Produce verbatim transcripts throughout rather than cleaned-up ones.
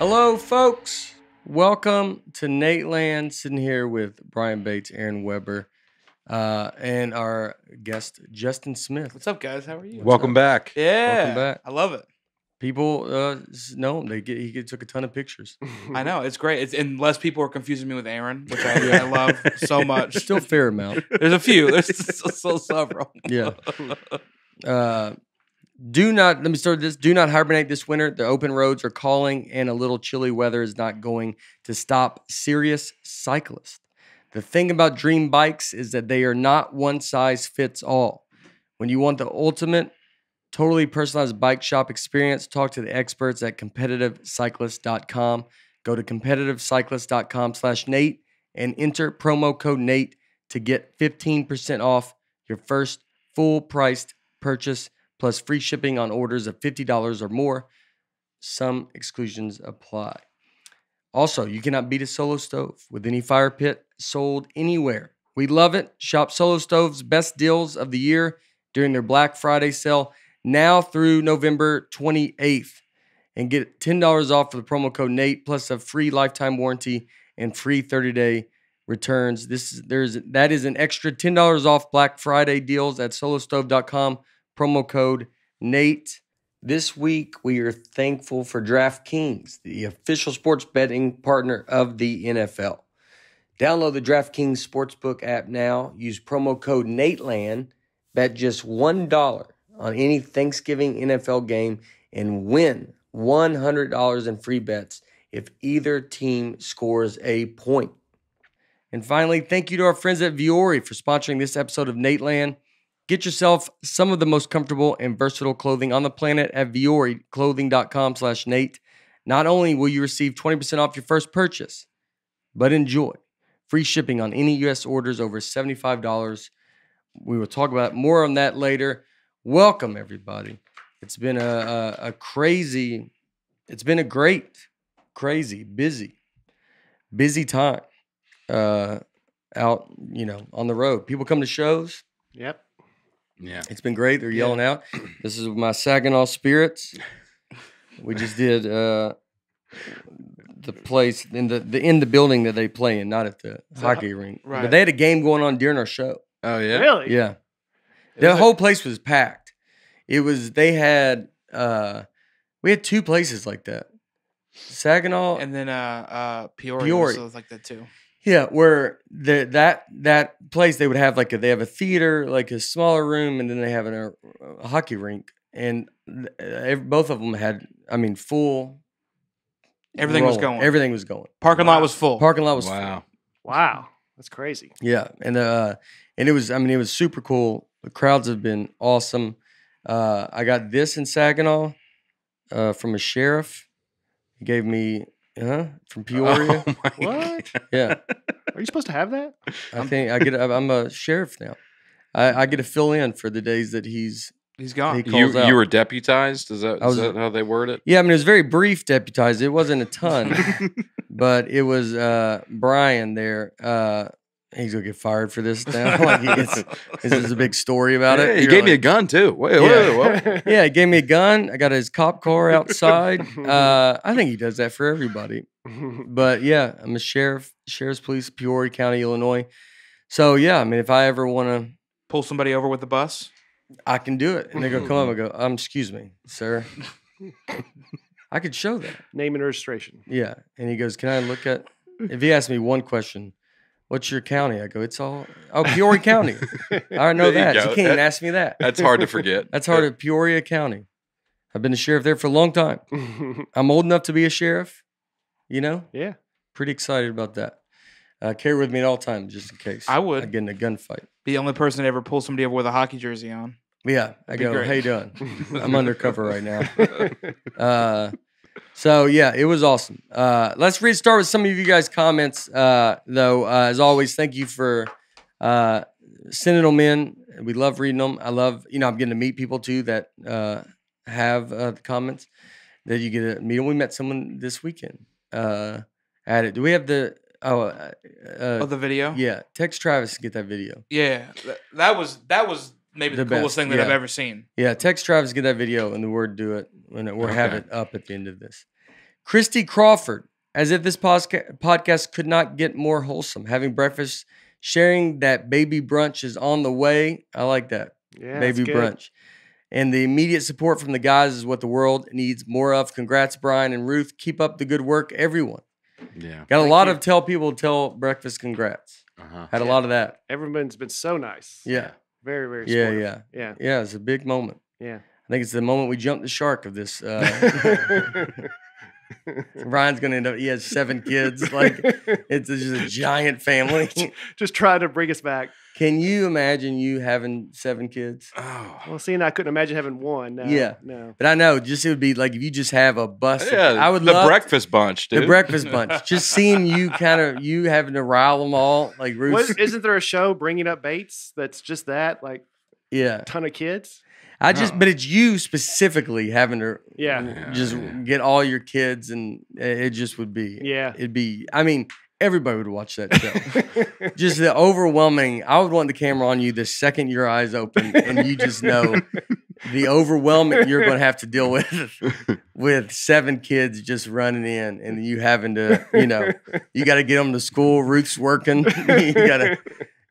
Hello, folks. Welcome to Nateland. Sitting here with Brian Bates, Aaron Weber, uh, and our guest, Justin Smith. What's up, guys? How are you? Welcome back. Yeah. Welcome back. I love it. People uh, know him. They get, he took a ton of pictures. I know. It's great. It's, and less people are confusing me with Aaron, which I, I love so much. Still a fair amount. There's a few. There's still, still several. Yeah. Uh, do not, let me start this. Do not hibernate this winter. The open roads are calling, and a little chilly weather is not going to stop serious cyclists. The thing about dream bikes is that they are not one size fits all. When you want the ultimate, totally personalized bike shop experience, talk to the experts at competitive cyclist dot com. Go to competitive cyclist dot com slash Nate and enter promo code Nate to get fifteen percent off your first full-priced purchase, plus free shipping on orders of fifty dollars or more. Some exclusions apply. Also, you cannot beat a Solo Stove with any fire pit sold anywhere. We love it. Shop Solo Stove's best deals of the year during their Black Friday sale, now through November twenty-eighth, and get ten dollars off for the promo code Nate, plus a free lifetime warranty and free thirty day returns. This is, there's that is an extra ten dollars off Black Friday deals at solo stove dot com, promo code Nate. This week, we are thankful for DraftKings, the official sports betting partner of the N F L. Download the DraftKings Sportsbook app now. Use promo code NATELAND. Bet just one dollar. on any Thanksgiving N F L game and win one hundred dollars in free bets if either team scores a point. And finally, thank you to our friends at Vuori for sponsoring this episode of Nateland. Get yourself some of the most comfortable and versatile clothing on the planet at vuori clothing dot com slash Nate. Not only will you receive twenty percent off your first purchase, but enjoy free shipping on any U S orders over seventy-five dollars. We will talk about more on that later. Welcome, everybody. It's been a, a, a crazy, it's been a great, crazy, busy, busy time uh, out, you know, on the road. People come to shows. Yep. Yeah. It's been great. They're yelling yeah. out. This is my Saginaw Spirits. We just did uh, the place, in the, the in the building that they play in, not at the so, hockey rink. Right. But they had a game going on during our show. Oh, yeah? Really? Yeah. The whole place was packed. It was, they had, uh, we had two places like that. Saginaw. And then uh, uh, Peoria. Peoria. So it was like that too. Yeah, where the, that that place, they would have like, a, they have a theater, like a smaller room, and then they have an, a, a hockey rink. And uh, both of them had, I mean, full. Everything rolling. was going. Everything was going. Parking wow. lot was full. Parking lot was wow. full. Wow. That's crazy. Yeah. And, uh, and it was, I mean, it was super cool. The crowds have been awesome. Uh, I got this in Saginaw uh, from a sheriff. He gave me huh from Peoria. Oh my what? God. Yeah. Are you supposed to have that? I think I get. I'm a sheriff now. I, I get to fill in for the days that he's he's gone. He calls you, you were deputized. Is that is I was, that how they word it? Yeah. I mean, it was very brief deputized. It wasn't a ton, but it was uh, Brian there. Uh, He's gonna get fired for this now. Like he gets, this is a big story about yeah, it. He You're gave like, me a gun too. Wait, yeah. Wait, wait, wait. Yeah, he gave me a gun. I got his cop car outside. Uh, I think he does that for everybody. But yeah, I'm a sheriff, sheriff's police, Peoria County, Illinois. So yeah, I mean, if I ever want to pull somebody over with the bus, I can do it. And they go, come up. I go, um, excuse me, sir. I could show that name and registration. Yeah, and he goes, can I look at? If he asks me one question. What's your county? I go, it's all, oh, Peoria County. I know that. You, you can't that, even ask me that. That's hard to forget. That's hard to, Peoria County. I've been a sheriff there for a long time. I'm old enough to be a sheriff, you know? Yeah. Pretty excited about that. Uh, carry with me at all times, just in case. I would. I get in a gunfight. Be the only person to ever pull somebody over with a hockey jersey on. Yeah. I That'd go, hey, Dunn. I'm undercover right now. Uh So, yeah, it was awesome. Uh, let's restart with some of you guys' comments, uh, though. Uh, as always, thank you for uh, sending them in. We love reading them. I love, you know, I'm getting to meet people, too, that uh, have uh, the comments that you get to meet them. We met someone this weekend uh, at it. Do we have the... Oh, uh, oh, the video? Yeah. Text Travis to get that video. Yeah. That was... That was Maybe the, the coolest best. thing that yeah. I've ever seen. Yeah, text Travis, get that video, and the word do it, and we'll okay. have it up at the end of this. Christy Crawford, as if this podcast could not get more wholesome. Having breakfast, sharing that baby brunch is on the way. I like that. Yeah, baby brunch. And the immediate support from the guys is what the world needs more of. Congrats, Brian and Ruth. Keep up the good work, everyone. Yeah. Got a lot of tell people, tell breakfast congrats. Uh-huh. Had a lot of that. Everyone's been so nice. Yeah. Very, very supportive. Yeah, yeah. Yeah. Yeah, it's a big moment. Yeah. I think it's the moment we jumped the shark of this. Uh, Ryan's going to end up, he has seven kids. Like, it's just a giant family. Just trying to bring us back. Can you imagine you having seven kids? Oh, well, seeing I couldn't imagine having one. No, yeah. No. But I know, just it would be like if you just have a bus. Yeah, of, I would the love breakfast bunch, dude. The breakfast bunch. Just seeing you kind of, you having to rile them all. Like, what, isn't there a show, Bringing Up Bates, that's just that? Like, yeah. Ton of kids? I just, oh. But it's you specifically having to yeah. just yeah. get all your kids, and it just would be, yeah. it'd be, I mean, everybody would watch that show. Just the overwhelming, I would want the camera on you the second your eyes open, and you just know the overwhelming you're going to have to deal with, with seven kids just running in, and you having to, you know, you got to get them to school, Ruth's working, you got to.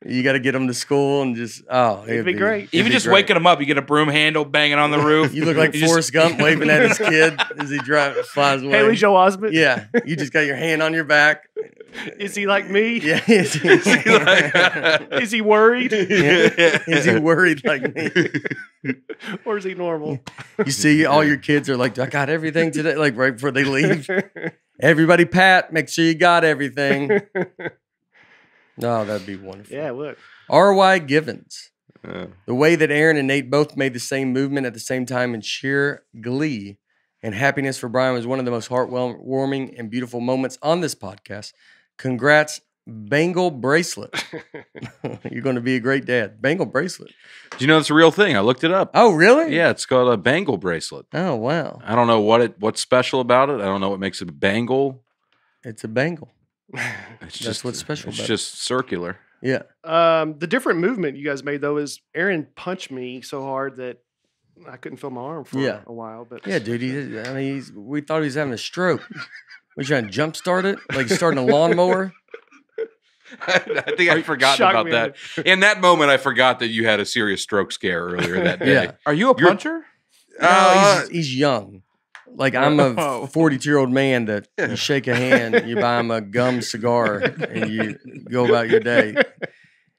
You got to get them to school and just, oh. It'd, it'd be, be great. It'd Even be just great. Waking them up, you get a broom handle banging on the roof. You look like you Forrest just... Gump waving at his kid as he drives, flies away. Haley Joel Osment. Yeah. You just got your hand on your back. Is he like me? Yeah. Is he, is he, like... is he worried? Yeah. Is he worried like me? Or is he normal? You see, all your kids are like, I got everything today, like right before they leave. Everybody, pat, make sure you got everything. No, oh, that'd be wonderful. Yeah, look. R Y Givens. Uh, the way that Aaron and Nate both made the same movement at the same time in sheer glee and happiness for Brian was one of the most heartwarming and beautiful moments on this podcast. Congrats, Bangle Bracelet. You're going to be a great dad. Bangle Bracelet. Do you know that's a real thing? I looked it up. Oh, really? Yeah, it's called a Bangle Bracelet. Oh, wow. I don't know what it what's special about it. I don't know what makes it a bangle. It's a bangle. It's That's just what's special. It's about just it. Circular. Yeah. Um, the different movement you guys made though is Aaron punched me so hard that I couldn't feel my arm for yeah. a while. But yeah, dude. He, I mean, he's, we thought he was having a stroke. We're trying to jump start it, like starting a lawnmower. I, I think I forgot about me. That. In that moment, I forgot that you had a serious stroke scare earlier that day. Yeah. Are you a You're, puncher? No, uh, he's, he's young. Like, I'm a forty-two-year-old man that you shake a hand, you buy him a gum cigar, and you go about your day.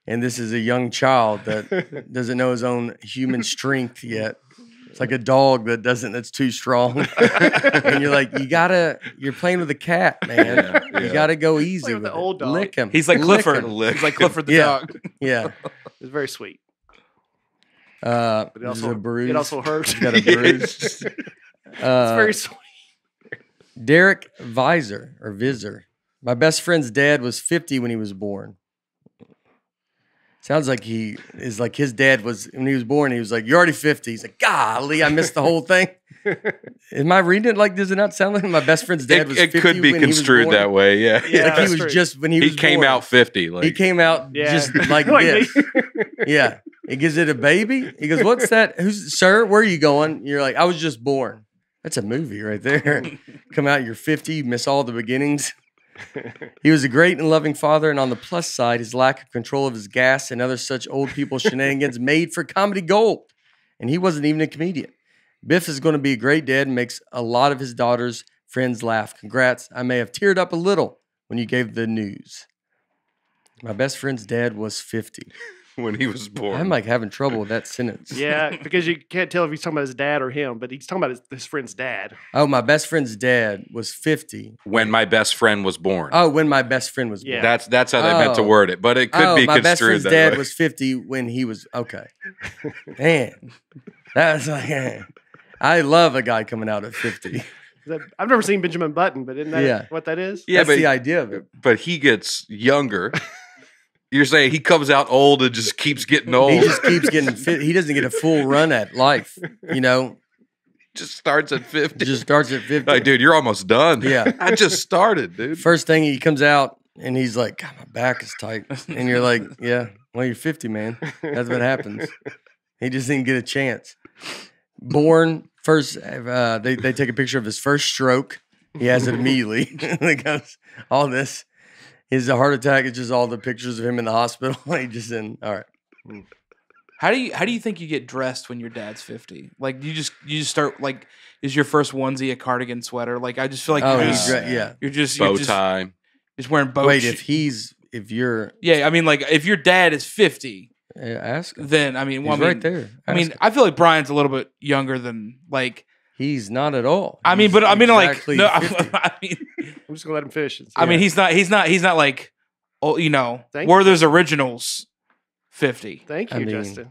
And this is a young child that doesn't know his own human strength yet. It's like a dog that doesn't, that's too strong. And you're like, you gotta, you're playing with a cat, man. Yeah, yeah. You gotta go easy Play with, with the old dog. Lick him. He's like Lick Clifford. Him. He's like Clifford the yeah. dog. Yeah. It's very sweet. Uh, but it also, a bruise. It also hurts. He's got a bruise. Uh, it's very sweet. Derek Visor or Visor. My best friend's dad was fifty when he was born. Sounds like he is like his dad was when he was born. He was like, "You're already fifty." He's like, "Golly, I missed the whole thing." Am I reading it like? Does it not sound like my best friend's dad it, was? It fifty could be when construed he was born? That way. Yeah, yeah like he was true. Just when he, he was came born. Out fifty. Like he came out yeah. just like, like this. Yeah. He gives it a baby. He goes, "What's that? Who's sir? Where are you going?" You're like, "I was just born." That's a movie right there. Come out, you're fifty, you miss all the beginnings. He was a great and loving father, and on the plus side, his lack of control of his gas and other such old people shenanigans made for comedy gold. And he wasn't even a comedian. Biff is going to be a great dad and makes a lot of his daughter's friends laugh. Congrats. I may have teared up a little when you gave the news. My best friend's dad was fifty. When he was born. I'm like having trouble with that sentence. Yeah, because you can't tell if he's talking about his dad or him, but he's talking about his, his friend's dad. Oh, my best friend's dad was fifty. When my best friend was born. Oh, when my best friend was yeah. born. That's that's how they oh. meant to word it, but it could oh, be my best friend's dad way. Was fifty when he was, okay. Man, that's like, I love a guy coming out at fifty. I've never seen Benjamin Button, but isn't that yeah. what that is? Yeah, that's but, the idea of it. But he gets younger. You're saying he comes out old and just keeps getting old. He just keeps getting fit. He doesn't get a full run at life, you know? Just starts at fifty. Just starts at fifty. Like, dude, you're almost done. Yeah. I just started, dude. First thing he comes out and he's like, God, my back is tight. And you're like, yeah, well, you're fifty, man. That's what happens. He just didn't get a chance. Born first, uh, they, they take a picture of his first stroke. He has it immediately. Because all this, his heart attack is just all the pictures of him in the hospital. He just in. All right. How do you how do you think you get dressed when your dad's fifty? Like you just you just start like is your first onesie a cardigan sweater? Like I just feel like oh, you're just, yeah you're just bow you're tie. Just, just wearing bow. Wait, if he's if you're yeah, I mean like if your dad is fifty, ask him. Then I mean well, he's I mean, right there. Ask I mean him. I feel like Brian's a little bit younger than like he's not at all. He's I mean, but I mean exactly like no, I mean I'm just gonna let him fish. It's, I yeah. mean he's not he's not he's not like oh you know Thank Werther's you. Originals. fifty. Thank you, I mean, Justin.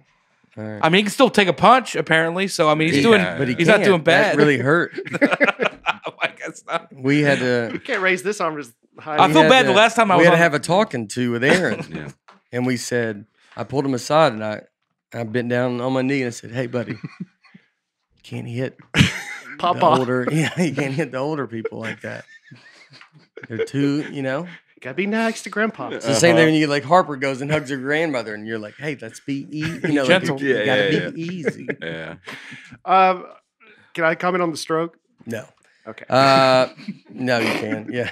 Right. I mean, he can still take a punch, apparently. So, I mean, he's yeah, doing, but he he's can't. Not doing bad. That really hurt. I guess not. We had to. You can't raise this arm as high. I feel bad to, the last time I was. We had on... to have a talking to with Aaron. Yeah. And we said, I pulled him aside and I, I bent down on my knee and I said, hey, buddy, you can't hit Papa. The older. Yeah, you can't hit the older people like that. They're too, you know. Gotta be nice to grandpa. It's the same thing when you like Harper goes and hugs her grandmother, and you're like, "Hey, let's be easy. You know, gentle. Like, you yeah, gotta yeah, be yeah. easy." Yeah. Um, can I comment on the stroke? No. Okay. Uh, no, you can. Yeah.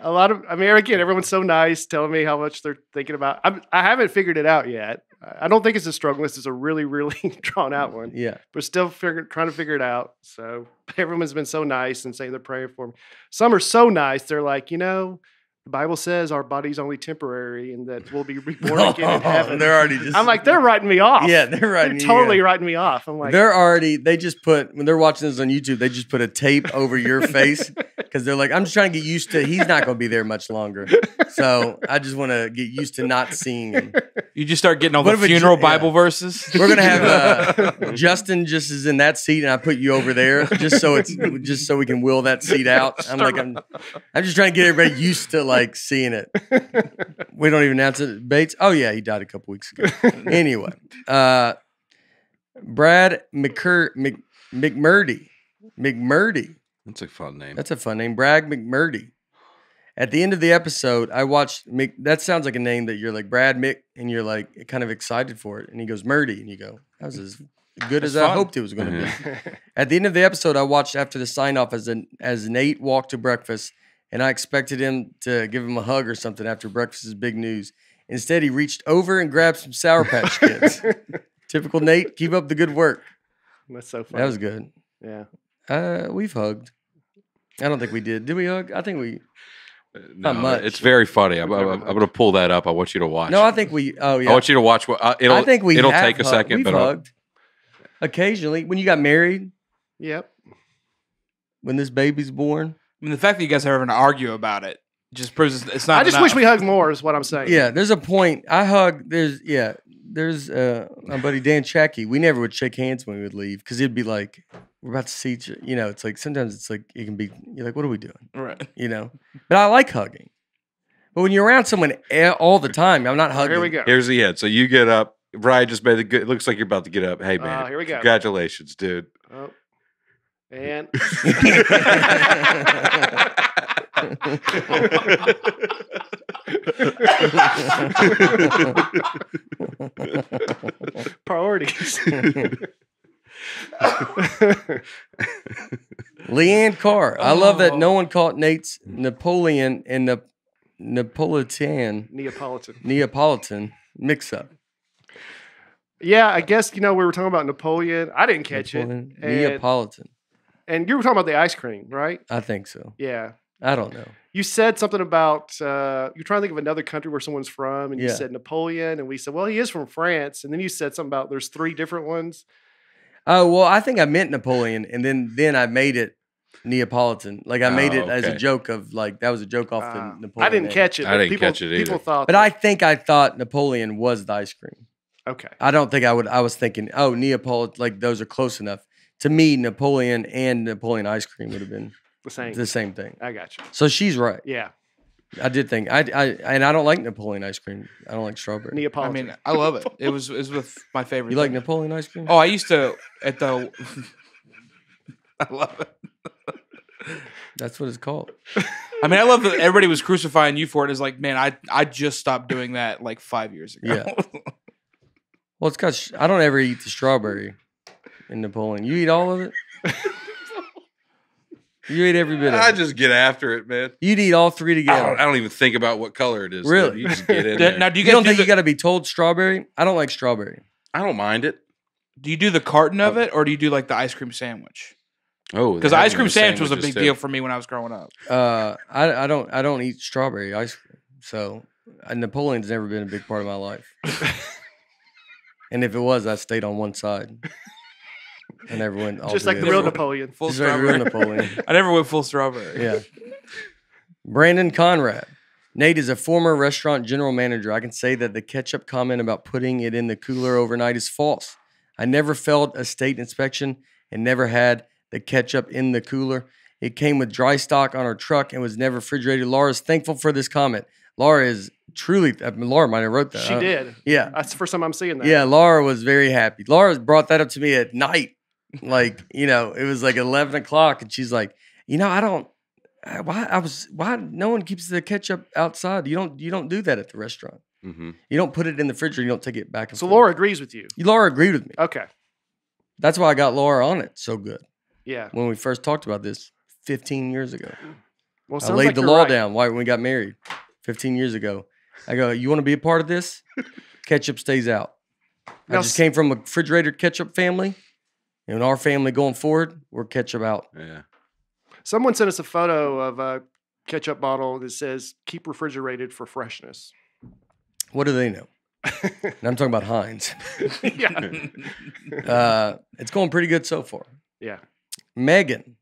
A lot of I mean, again, everyone's so nice, telling me how much they're thinking about. I'm, I haven't figured it out yet. I don't think it's a struggle. This is a really, really drawn out one. Yeah. But still figure, trying to figure it out. So everyone's been so nice and saying they're praying for me. Some are so nice. They're like, you know, the Bible says our body's only temporary and that we'll be reborn again in heaven. Oh, they're already just, I'm like, they're writing me off. Yeah, they're writing they're totally you, yeah. writing me off. I'm like, they're already, they just put, when they're watching this on YouTube, they just put a tape over your face because they're like, I'm just trying to get used to, he's not going to be there much longer. So I just want to get used to not seeing him. You just start getting all what the funeral you, Bible yeah. verses. We're gonna have uh, Justin just is in that seat, and I put you over there just so it's just so we can will that seat out. I'm like I'm, I'm just trying to get everybody used to like seeing it. We don't even announce it. Bates. Oh yeah, he died a couple weeks ago. Anyway, uh, Brad McCur Mc McMurdy McMurdy. That's a fun name. That's a fun name. Brad McMurdy. At the end of the episode, I watched Mick. That sounds like a name that you're like, Brad Mick, and you're like kind of excited for it. And he goes, Murdy. And you go, that was as good That's as fun. I hoped it was going to mm-hmm. be. At the end of the episode, I watched after the sign-off as, as Nate walked to breakfast, and I expected him to give him a hug or something after breakfast is big news. Instead, he reached over and grabbed some Sour Patch Kids. Typical Nate, keep up the good work. That's so funny. That was good. Yeah. Uh, we've hugged. I don't think we did. Did we hug? I think we... No, not much. It's very funny. I'm, I'm, I'm going to pull that up. I want you to watch. No, I think we. Oh yeah. I want you to watch. What, uh, it'll, I think we. It'll have take hugged. A second. We've but hugged I'll... occasionally when you got married. Yep. When this baby's born. I mean, the fact that you guys are having to argue about it just proves it's, it's not. I just enough. Wish we hugged more. Is what I'm saying. Yeah, there's a point. I hug. There's yeah. There's uh, my buddy Dan Chackey. We never would shake hands when we would leave because it'd be like. We're about to see each other. You know, it's like sometimes it's like it can be, you're like, what are we doing? Right. You know, but I like hugging. But when you're around someone all the time, I'm not hugging. Here we go. Here's the end. So you get up. Brian just made the good, it looks like you're about to get up. Hey, man. Uh, here we go. Congratulations, dude. Oh. And. Priorities. Leanne Carr. I love that no one caught Nate's Napoleon and the Na Napolitan Neapolitan Neapolitan mix up. Yeah, I guess you know we were talking about Napoleon. I didn't catch Napoleon, it. And, Neapolitan. And you were talking about the ice cream, right? I think so. Yeah. I don't know. You said something about uh, you're trying to think of another country where someone's from, and yeah. you said Napoleon, and we said, well, he is from France, and then you said something about there's three different ones. Oh, well, I think I meant Napoleon, and then then I made it Neapolitan. Like, I made oh, okay. it as a joke of, like, that was a joke off uh, the Napoleon. I didn't name. catch it. I didn't people, catch it either. People thought but that. I think I thought Napoleon was the ice cream. Okay. I don't think I would, I was thinking, oh, Neapolitan, like, those are close enough. To me, Napoleon and Napoleon ice cream would have been the same, the same thing. I got you. So she's right. Yeah. I did think I, I and I don't like Napoleon ice cream. I don't like strawberry. Neapolitan. I mean, I love it. It was it was with my favorite. You thing. Like Napoleon ice cream? Oh, I used to at the. I love it. That's what it's called. I mean, I love that everybody was crucifying you for it. It's like, man, I I just stopped doing that like five years ago. Yeah. Well, it's got. I don't ever eat the strawberry in Napoleon. You eat all of it. You ate every bit of it. I just get after it, man. You'd eat all three together. I don't, I don't even think about what color it is. Really? Dude. You just get in there. Now, do you, you guys don't do think the... you got to be told strawberry? I don't like strawberry. I don't mind it. Do you do the carton of it, or do you do like the ice cream sandwich? Oh, because ice cream sandwich was a big too. deal for me when I was growing up. Uh, I, I don't, I don't eat strawberry ice cream. So Napoleon's never been a big part of my life. And if it was, I stayed on one side. I never went all just like the real Napoleon. Full just strawberry. Like real Napoleon. I never went full strawberry. Yeah. Brandon Conrad. Nate is a former restaurant general manager. I can say that the ketchup comment about putting it in the cooler overnight is false. I never failed a state inspection and never had the ketchup in the cooler. It came with dry stock on our truck and was never refrigerated. Laura's thankful for this comment. Laura is truly, I mean, Laura might have wrote that. She huh? did. Yeah. That's the first time I'm seeing that. Yeah, Laura was very happy. Laura brought that up to me at night. Like, you know, it was like eleven o'clock and she's like, you know, I don't, I, why I was, why no one keeps the ketchup outside. You don't, you don't do that at the restaurant. Mm-hmm. You don't put it in the refrigerator. You don't take it back. And so forth. Laura agrees with you. Laura agreed with me. Okay. That's why I got Laura on it. So good. Yeah. When we first talked about this fifteen years ago, well, I laid like the law right. down. Why when we got married fifteen years ago, I go, you want to be a part of this? Ketchup stays out. Now, I just came from a refrigerator ketchup family. In our family going forward, we're ketchup out. Yeah. Someone sent us a photo of a ketchup bottle that says, keep refrigerated for freshness. What do they know? And I'm talking about Heinz. Yeah. uh, it's going pretty good so far. Yeah. Megan,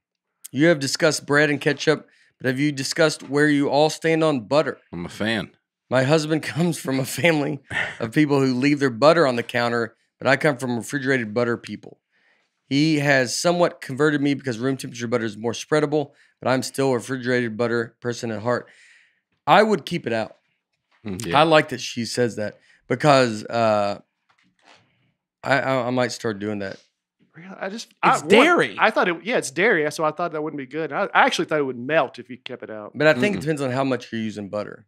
you have discussed bread and ketchup, but have you discussed where you all stand on butter? I'm a fan. My husband comes from a family of people who leave their butter on the counter, but I come from refrigerated butter people. He has somewhat converted me because room temperature butter is more spreadable, but I'm still a refrigerated butter person at heart. I would keep it out. Yeah. I like that she says that because uh, I, I I might start doing that. I just it's I, dairy. One, I thought it yeah, it's dairy, so I thought that wouldn't be good. I, I actually thought it would melt if you kept it out. But I think mm-hmm. it depends on how much you're using butter.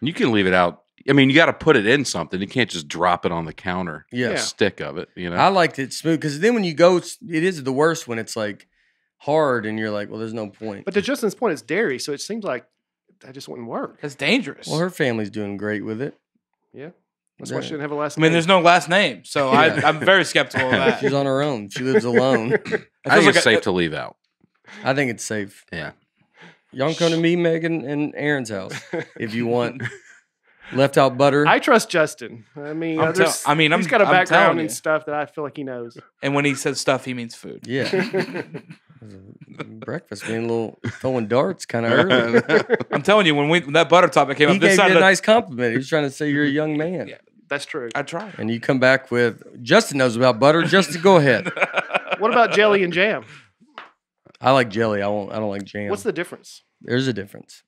You can leave it out. I mean, you got to put it in something. You can't just drop it on the counter. Yeah, a stick of it. You know, I liked it smooth because then when you go, it is the worst when it's like hard and you're like, well, there's no point. But to Justin's point, it's dairy, so it seems like that just wouldn't work. That's dangerous. Well, her family's doing great with it. Yeah, that's yeah. why she didn't have a last name. I mean, there's no last name, so yeah. I, I'm very skeptical of that. She's on her own. She lives alone. I think it's like safe I, to leave out. I think it's safe. Yeah, y'all can come to me, Megan, and Aaron's house if you want. Left out butter. I trust Justin. I mean, I'm tell, I mean, he's I'm, got a background and stuff that I feel like he knows. And when he says stuff, he means food. Yeah. Breakfast being a little throwing darts kind of early. I'm telling you, when we when that butter topic came he up, this gave you a nice compliment. He was trying to say you're a young man. Yeah, that's true. I try. And you come back with Justin knows about butter. Justin, go ahead. What about jelly and jam? I like jelly. I won't. I don't like jam. What's the difference? There's a difference.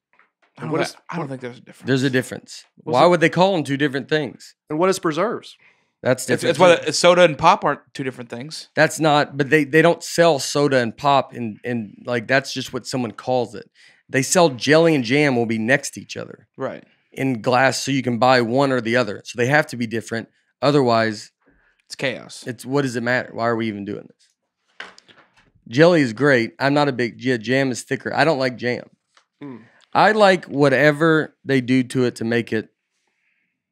And what is, I don't think there's a difference. There's a difference. What's why it? Would they call them two different things? And what is preserves? That's different. It's, it's why soda and pop aren't two different things. That's not, but they, they don't sell soda and pop, and, and like that's just what someone calls it. They sell jelly and jam will be next to each other. Right. In glass, so you can buy one or the other. So they have to be different. Otherwise, it's chaos. It's what does it matter? Why are we even doing this? Jelly is great. I'm not a big, yeah, jam is thicker. I don't like jam. Mm. I like whatever they do to it to make it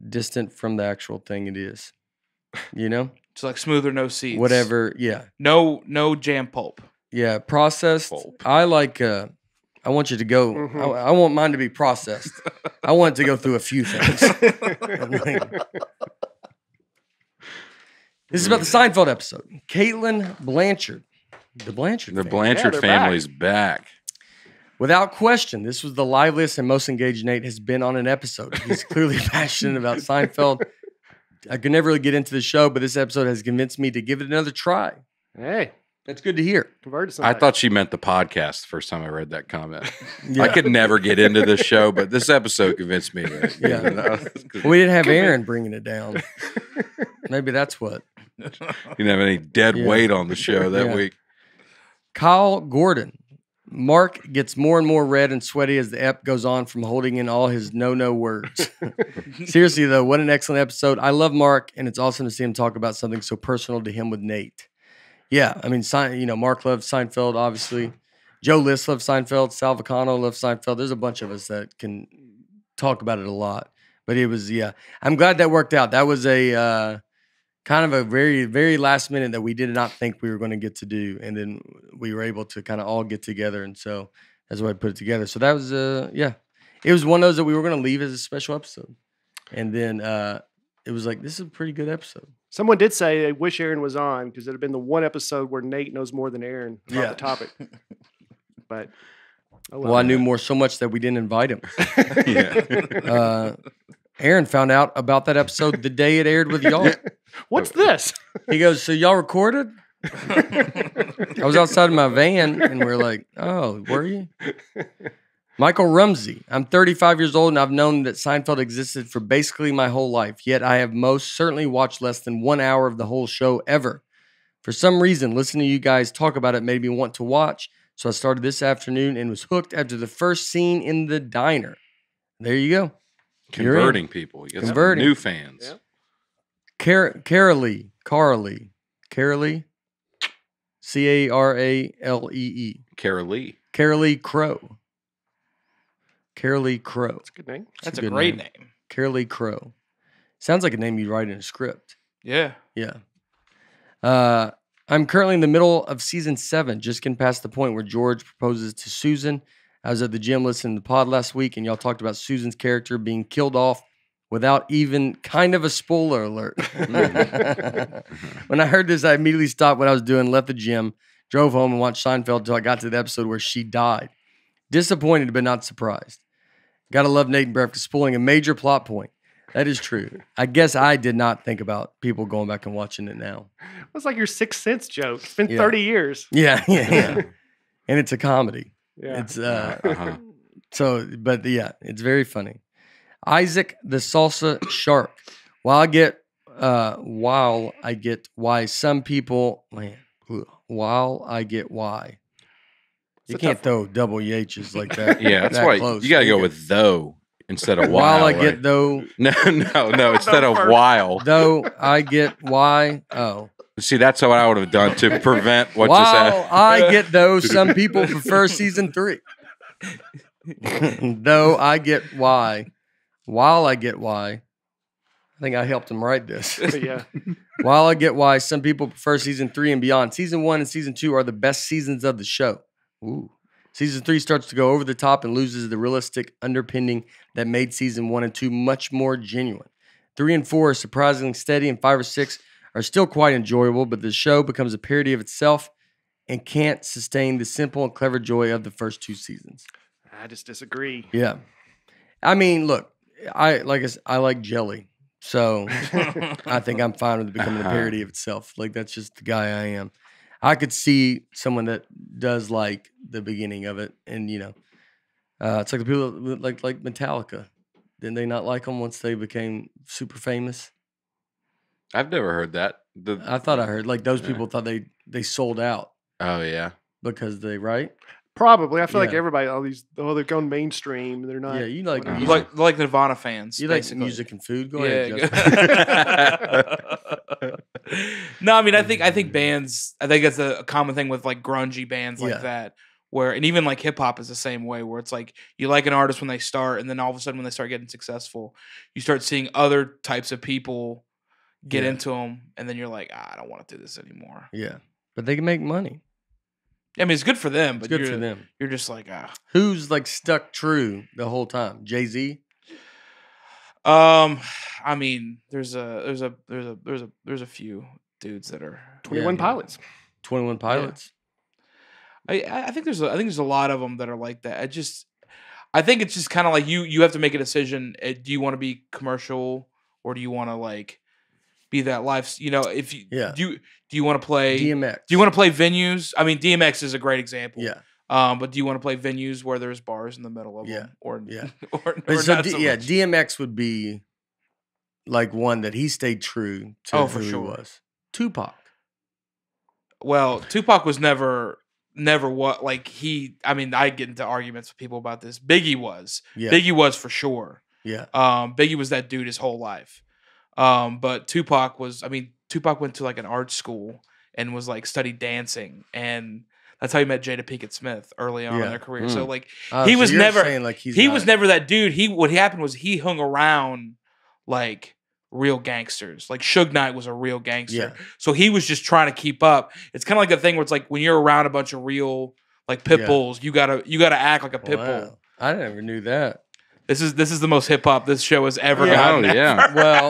distant from the actual thing it is, you know? It's like smooth or no seeds. Whatever, yeah. No no jam pulp. Yeah, processed. Pulp. I like, uh, I want you to go, mm-hmm. I, I want mine to be processed. I want it to go through a few things. This is about the Seinfeld episode. Caitlin Blanchard. The Blanchard the family. The Blanchard yeah, family's back. back. Without question, this was the liveliest and most engaged Nate has been on an episode. He's clearly passionate about Seinfeld. I could never really get into the show, but this episode has convinced me to give it another try. Hey. That's good to hear. Converted I thought she meant the podcast the first time I read that comment. Yeah. I could never get into this show, but this episode convinced me. That, yeah. You know, well, we didn't have Aaron bringing it down. Maybe that's what. You didn't have any dead yeah. weight on the show that yeah. week. Kyle Gordon. Mark gets more and more red and sweaty as the ep goes on from holding in all his no-no words. Seriously, though, what an excellent episode. I love Mark, and it's awesome to see him talk about something so personal to him with Nate. Yeah, I mean, you know, Mark loves Seinfeld, obviously. Joe List loves Seinfeld. Sal Vacano loves Seinfeld. There's a bunch of us that can talk about it a lot. But it was, yeah. I'm glad that worked out. That was a uh, kind of a very, very last minute that we did not think we were going to get to do. And then we were able to kind of all get together. And so that's why I put it together. So that was, uh, yeah. It was one of those that we were going to leave as a special episode. And then uh, it was like, this is a pretty good episode. Someone did say they wish Aaron was on because it had been the one episode where Nate knows more than Aaron about yeah. the topic. But oh, well, I knew more so much that we didn't invite him. yeah. uh, Aaron found out about that episode the day it aired with y'all. What's this? He goes, so y'all recorded? I was outside of my van, and we we're like, oh, were you? Michael Rumsey, I'm thirty-five years old, and I've known that Seinfeld existed for basically my whole life, yet I have most certainly watched less than one hour of the whole show ever. For some reason, listening to you guys talk about it made me want to watch, so I started this afternoon and was hooked after the first scene in the diner. There you go. Converting people. You Converting. New fans. Yep. Car Carolee, Carolee, Carolee, C A R A L E E. Carolee. Carolee Crowe. Carolee Crowe. That's a good name. That's, That's a, good a great name. name. Carolee Crowe. Sounds like a name you'd write in a script. Yeah. Yeah. Uh, I'm currently in the middle of season seven, just getting past the point where George proposes to Susan. I was at the gym listening to the pod last week, and y'all talked about Susan's character being killed off without even kind of a spoiler alert. When I heard this, I immediately stopped what I was doing, left the gym, drove home, and watched Seinfeld until I got to the episode where she died. Disappointed, but not surprised. Gotta love Nate and Brett for spoiling a major plot point. That is true. I guess I did not think about people going back and watching it now. It's like your Sixth Sense joke. It's been yeah. thirty years. Yeah, yeah, yeah. And it's a comedy. Yeah. It's uh, uh-huh. so, but yeah, it's very funny. Isaac the Salsa Shark. While I get, uh, while I get why some people, man, while I get why. You can't throw double H's like that. Yeah, that's that why close. You got to go with though instead of while. While I right? get though. No, no, no. Instead of while. Though I get why. Oh. See, that's what I would have done to prevent what while just happened. While I get though, some people prefer season three. Though I get why. While I get why. I think I helped him write this. But yeah. While I get why, some people prefer season three and beyond. Season one and season two are the best seasons of the show. Ooh. Season three starts to go over the top and loses the realistic underpinning that made season one and two much more genuine. Three and four are surprisingly steady, and five or six are still quite enjoyable, but the show becomes a parody of itself and can't sustain the simple and clever joy of the first two seasons. I just disagree. Yeah. I mean, look, I like I, I like jelly, so I think I'm fine with it becoming a parody of itself. Like, that's just the guy I am. I could see someone that does like the beginning of it, and you know, uh, it's like the people that like like Metallica. Didn't they not like them once they became super famous? I've never heard that. The, I thought I heard like those yeah. people thought they they sold out. Oh yeah, because they right. Probably, I feel yeah. like everybody. All these, oh, they're going mainstream. They're not. Yeah, you like music. like like Nirvana fans. You basically. like music and food. Go yeah, ahead. Justin. No, I mean, I think I think bands. I think that's a common thing with like grungy bands like yeah. that. Where and even like hip hop is the same way. Where it's like you like an artist when they start, and then all of a sudden when they start getting successful, you start seeing other types of people get yeah. into them, and then you're like, ah, I don't want to do this anymore. Yeah, but they can make money. I mean, it's good for them, but it's good you're, for them. You're just like, ah. Who's like stuck true the whole time? Jay-Z? Um, I mean, there's a there's a there's a there's a there's a few dudes that are twenty-one yeah, Pilots. Yeah. twenty-one Pilots. Yeah. I I think there's a, I think there's a lot of them that are like that. I just I think it's just kind of like you you have to make a decision. Do you want to be commercial or do you want to like be that life, you know, if you yeah. do, you, do you want to play D M X? Do you want to play venues? I mean, D M X is a great example. Yeah. Um, but do you want to play venues where there's bars in the middle of yeah. them? Or yeah, or, or so not so yeah, much. D M X would be like one that he stayed true to. Oh, for who sure. He was. Tupac. Well, Tupac was never, never what like he. I mean, I get into arguments with people about this. Biggie was. Yeah. Biggie was for sure. Yeah. Um, Biggie was that dude his whole life. Um, but Tupac was, I mean, Tupac went to like an art school and was like studied dancing and That's how he met Jada Pinkett Smith early on yeah. in their career. Mm. So like uh, he so was never saying, like, he's he not... was never that dude. He what happened was he hung around like real gangsters. Like Suge Knight was a real gangster. Yeah. So he was just trying to keep up. It's kind of like a thing where it's like when you're around a bunch of real like pit yeah. bulls, you gotta you gotta act like a pit wow. bull. I never knew that. This is this is the most hip hop this show has ever yeah. gotten. Oh, yeah. Ever. Well,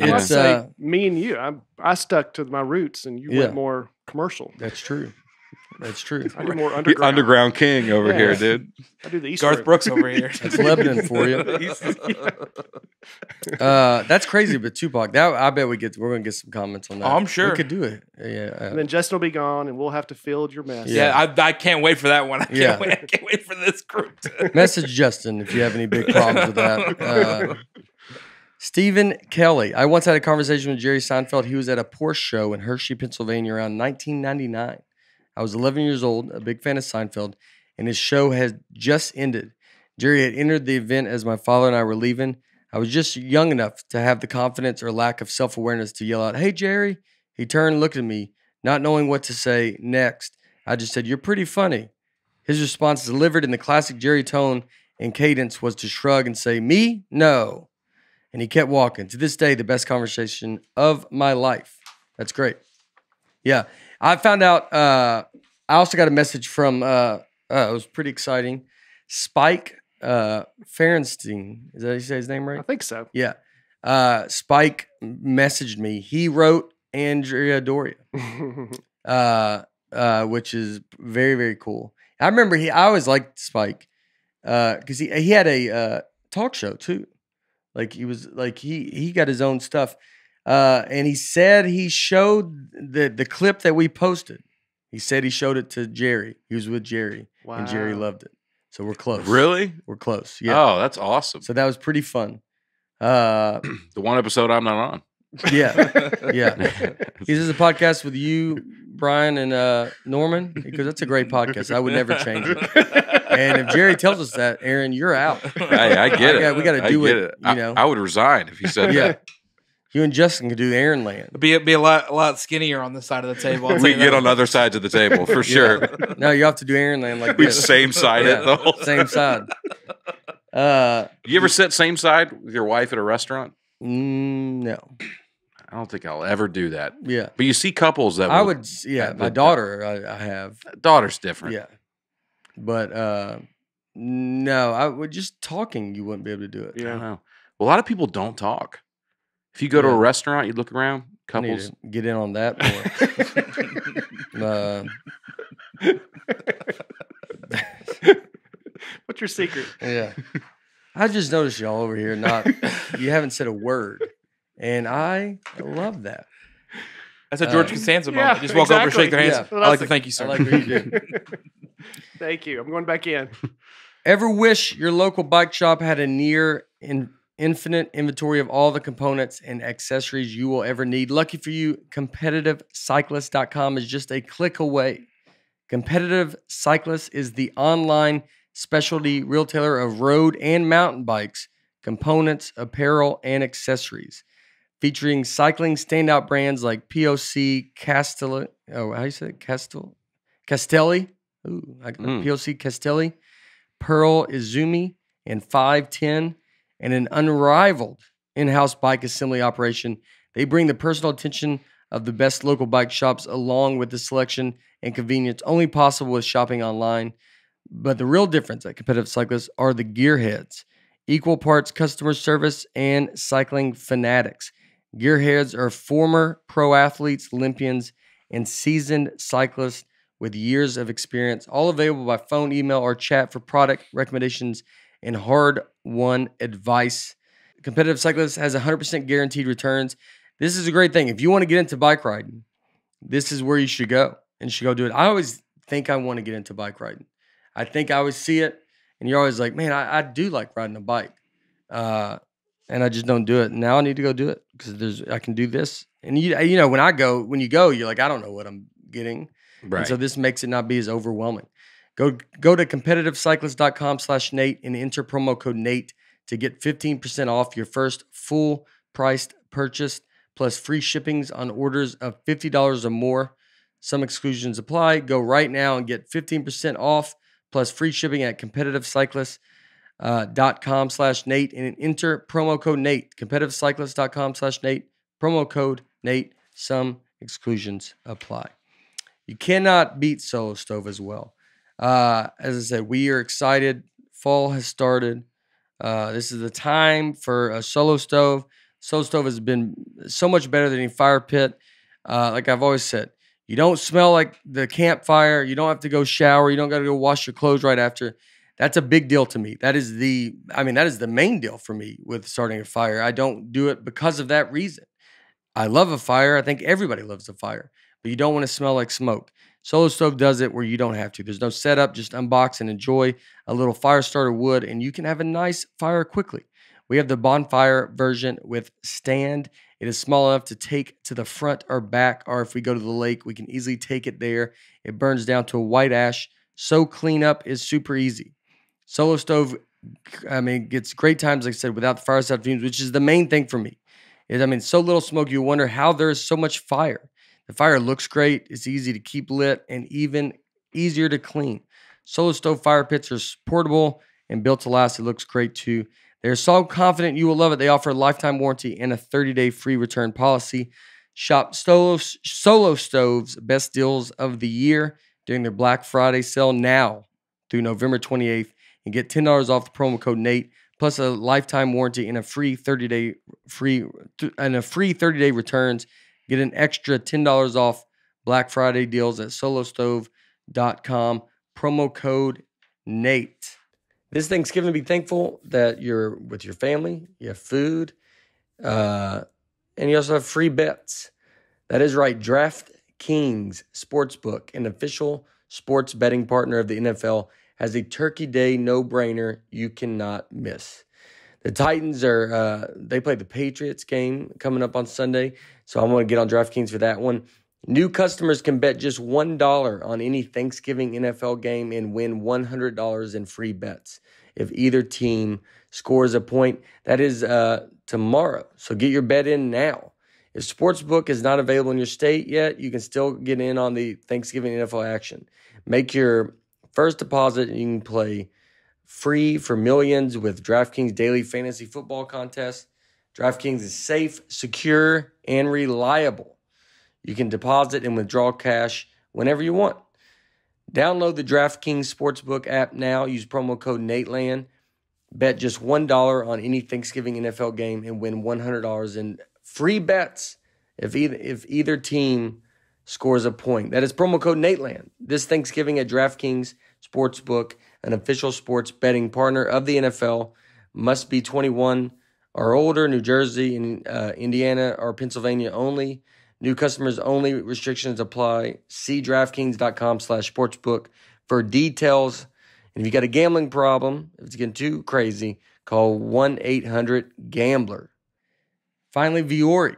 yeah. It's, uh, me and you, I I stuck to my roots, and you yeah. went more commercial. That's true. That's true. I do more underground. The underground king over yeah. here, dude. I do the East Garth road. Brooks over here. That's Lebanon for you. uh, that's crazy, but Tupac. That I bet we get. We're gonna get some comments on that. Oh, I'm sure we could do it. Yeah. Uh, and then Justin will be gone, and we'll have to field your mess. Yeah, yeah I, I can't wait for that one. I can't yeah. wait. I can't wait for this group. To... Message Justin if you have any big problems with that. Uh, Stephen Kelly. I once had a conversation with Jerry Seinfeld. He was at a Porsche show in Hershey, Pennsylvania, around nineteen ninety-nine. I was eleven years old, a big fan of Seinfeld, and his show had just ended. Jerry had entered the event as my father and I were leaving. I was just young enough to have the confidence or lack of self-awareness to yell out, "Hey, Jerry." He turned, looked at me, not knowing what to say next. I just said, "You're pretty funny." His response, delivered in the classic Jerry tone and cadence, was to shrug and say, "Me? No." And he kept walking. To this day, the best conversation of my life. That's great. Yeah. I found out, uh, I also got a message from, uh, uh, it was pretty exciting, Spike uh, Ferenstein. Is that how you say his name right? I think so. Yeah. Uh, Spike messaged me. He wrote Andrea Doria, uh, uh, which is very, very cool. I remember he, I always liked Spike because uh, he, he had a uh, talk show too. Like he was, like he, he got his own stuff. Uh, and he said he showed the, the clip that we posted. He said he showed it to Jerry. He was with Jerry, wow. and Jerry loved it. So we're close. Really? We're close, yeah. Oh, that's awesome. So that was pretty fun. Uh, the one episode I'm not on. Yeah, yeah. This is a podcast with you, Brian, and uh, Norman, because that's a great podcast. I would never change it. And if Jerry tells us that, Aaron, you're out. Hey, I get I, it. We got to do it. it. You know? I, I would resign if he said yeah. that. You and Justin could do Aaron Land. It'd be, it'd be a lot, a lot skinnier on this side of the table. We get on other sides of the table for sure. Yeah. No, you have to do Aaron Land like this. Same side yeah. it the whole time. Same side. Uh, you ever sit same side with your wife at a restaurant? No, I don't think I'll ever do that. Yeah, but you see couples that I would. would yeah, my daughter, I, I have. Daughter's different. Yeah, but uh, no, I would just talking. You wouldn't be able to do it. Yeah, I know. Well, a lot of people don't talk. If you go to a restaurant, you look around, couples. Get in on that. uh, What's your secret? Yeah. I just noticed y'all over here not, you haven't said a word. And I love that. That's a George uh, Costanza moment. Yeah, just walk exactly. over, shake their hands. Yeah. I like to thank you, sir. I like what you do. Thank you. I'm going back in. Ever wish your local bike shop had a near in infinite inventory of all the components and accessories you will ever need? Lucky for you, competitive cyclist dot com is just a click away. Competitive Cyclist is the online specialty retailer of road and mountain bikes, components, apparel, and accessories. Featuring cycling standout brands like P O C, Castelli, oh, how do you say it? Castel, Castelli, ooh, like mm. P O C Castelli, Pearl Izumi, and five ten. And an unrivaled in-house bike assembly operation. They bring the personal attention of the best local bike shops along with the selection and convenience only possible with shopping online. But the real difference at Competitive Cyclists are the gearheads, equal parts customer service and cycling fanatics. Gearheads are former pro athletes, Olympians, and seasoned cyclists with years of experience, all available by phone, email, or chat for product recommendations and hard-won advice. Competitive Cyclist has one hundred percent guaranteed returns. This is a great thing. If you want to get into bike riding, this is where you should go and you should go do it. I always think I want to get into bike riding. I think I always see it, and you're always like, man, I, I do like riding a bike, uh, and I just don't do it. Now I need to go do it because there's I can do this. And you, you know, when I go, when you go, you're like, I don't know what I'm getting. Right. And so this makes it not be as overwhelming. Go go to competitive cyclist dot com slash Nate and enter promo code Nate to get fifteen percent off your first full priced purchase plus free shippings on orders of fifty dollars or more. Some exclusions apply. Go right now and get fifteen percent off plus free shipping at competitive cyclist dot com slash Nate and enter promo code Nate. competitive cyclist dot com slash Nate. Promo code Nate. Some exclusions apply. You cannot beat Solo Stove as well. Uh, as I said, we are excited. Fall has started. Uh, this is the time for a Solo Stove. Solo Stove has been so much better than any fire pit. Uh, like I've always said, you don't smell like the campfire. You don't have to go shower. You don't got to go wash your clothes right after. That's a big deal to me. That is the, I mean, that is the main deal for me with starting a fire. I don't do it because of that reason. I love a fire. I think everybody loves a fire, but you don't want to smell like smoke. Solo Stove does it where you don't have to. There's no setup. Just unbox and enjoy a little fire starter wood, and you can have a nice fire quickly. We have the bonfire version with stand. It is small enough to take to the front or back, or if we go to the lake, we can easily take it there. It burns down to a white ash, so cleanup is super easy. Solo Stove, I mean, gets great times, like I said, without the fireside fumes, which is the main thing for me. Is I mean, so little smoke, you wonder how there is so much fire. The fire looks great, it's easy to keep lit, and even easier to clean. Solo Stove fire pits are portable and built to last. It looks great too. They're so confident you will love it. They offer a lifetime warranty and a thirty day free return policy. Shop Solo, Solo Stove's best deals of the year during their Black Friday sale now through November twenty-eighth and get ten dollars off the promo code Nate plus a lifetime warranty and a free thirty day free and a free thirty day returns. Get an extra ten dollars off Black Friday deals at solo stove dot com promo code Nate. This Thanksgiving, be thankful that you're with your family, you have food, uh, and you also have free bets. That is right. DraftKings Sportsbook, an official sports betting partner of the N F L, has a Turkey Day no-brainer you cannot miss. The Titans are, uh, they play the Patriots game coming up on Sunday, so I'm going to get on DraftKings for that one. New customers can bet just one dollar on any Thanksgiving N F L game and win one hundred dollars in free bets if either team scores a point. That is uh, tomorrow, so get your bet in now. If Sportsbook is not available in your state yet, you can still get in on the Thanksgiving N F L action. Make your first deposit and you can play free for millions with DraftKings Daily Fantasy Football Contest. DraftKings is safe, secure, and reliable. You can deposit and withdraw cash whenever you want. Download the DraftKings Sportsbook app now. Use promo code Nateland. Bet just one dollar on any Thanksgiving N F L game and win one hundred dollars in free bets if either, if either team scores a point. That is promo code Nateland. This Thanksgiving at DraftKings Sportsbook, an official sports betting partner of the N F L, must be twenty-one or older, New Jersey, and uh, Indiana, or Pennsylvania only. New customers only. Restrictions apply. See DraftKings dot com slash sportsbook for details. And if you got a gambling problem, if it's getting too crazy, call one eight hundred gambler. Finally, Vuori.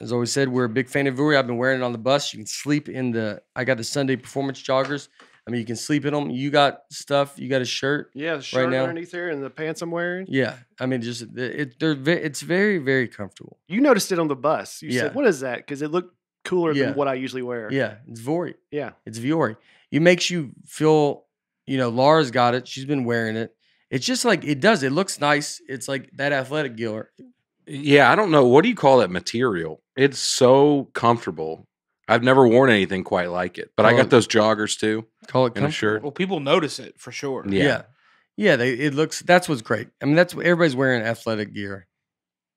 As always said, we're a big fan of Vuori. I've been wearing it on the bus. You can sleep in the, I got the Sunday performance joggers. I mean, you can sleep in them. You got stuff. You got a shirt. Yeah, the shirt right now underneath here and the pants I'm wearing. Yeah. I mean, just it, they're it's very, very comfortable. You noticed it on the bus. You yeah. said, what is that? Because it looked cooler yeah. than what I usually wear. Yeah, it's Vuori. Yeah. It's Vuori. It makes you feel, you know, Laura's got it. She's been wearing it. It's just like, it does. It looks nice. It's like that athletic gear. Yeah, I don't know. What do you call that material? It's so comfortable. I've never worn anything quite like it, but call I got it, those joggers too. Call it a shirt. Well, people notice it for sure. Yeah, yeah. yeah they, it looks. That's what's great. I mean, that's what everybody's wearing athletic gear,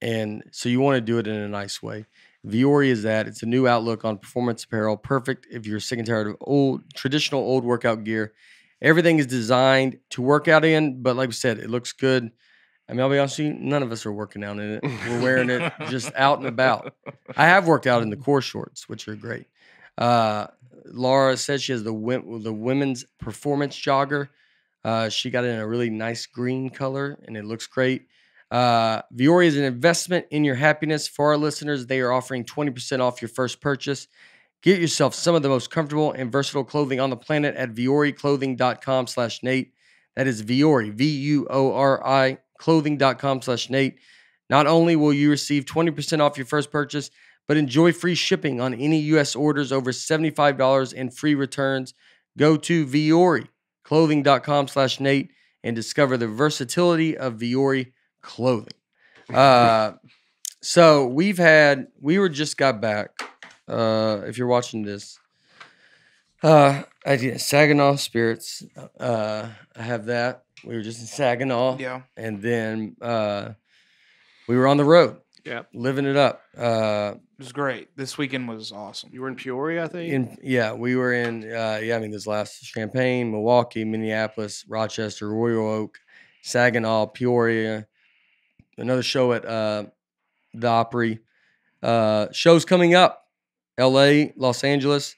and so you want to do it in a nice way. Vuori is that. It's a new outlook on performance apparel. Perfect if you're sick and tired of old traditional old workout gear. Everything is designed to work out in, but like we said, it looks good. I mean, I'll be honest with you, none of us are working out in it. We're wearing it just out and about. I have worked out in the core shorts, which are great. Uh, Laura says she has the the women's performance jogger. Uh, she got it in a really nice green color, and it looks great. Uh, Vuori is an investment in your happiness. For our listeners, they are offering twenty percent off your first purchase. Get yourself some of the most comfortable and versatile clothing on the planet at vuori clothing dot com slash Nate. That is Vuori, V U O R I. clothing dot com slash Nate. Not only will you receive twenty percent off your first purchase, but enjoy free shipping on any U S orders over seventy-five dollars and free returns. Go to Vuori clothing dot com slash Nate and discover the versatility of Vuori clothing. Uh, so we've had, we were just got back. Uh, if you're watching this, uh, I did Saginaw Spirits. Uh, I have that. We were just in Saginaw. Yeah. And then, uh, we were on the road. Yeah. Living it up. Uh, it was great. This weekend was awesome. You were in Peoria, I think? In, yeah. We were in, uh, yeah, I mean, this last Champaign, Milwaukee, Minneapolis, Rochester, Royal Oak, Saginaw, Peoria. Another show at uh, the Opry. Uh, shows coming up. L A, Los Angeles,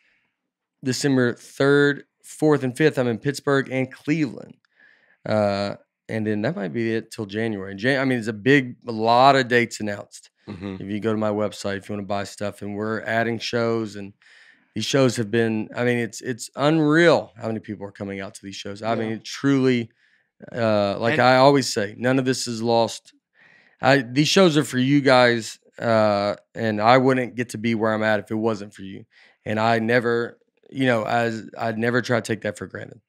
December third, fourth, and fifth. I'm in Pittsburgh and Cleveland. Uh, and then that might be it till January. Jan- I mean, it's a big, a lot of dates announced. Mm-hmm. If you go to my website, if you want to buy stuff, and we're adding shows, and these shows have been, I mean, it's it's unreal how many people are coming out to these shows. I yeah. mean, it truly, uh, like and- I always say, none of this is lost. I, these shows are for you guys, uh, and I wouldn't get to be where I'm at if it wasn't for you. And I never, you know, as I'd never try to take that for granted.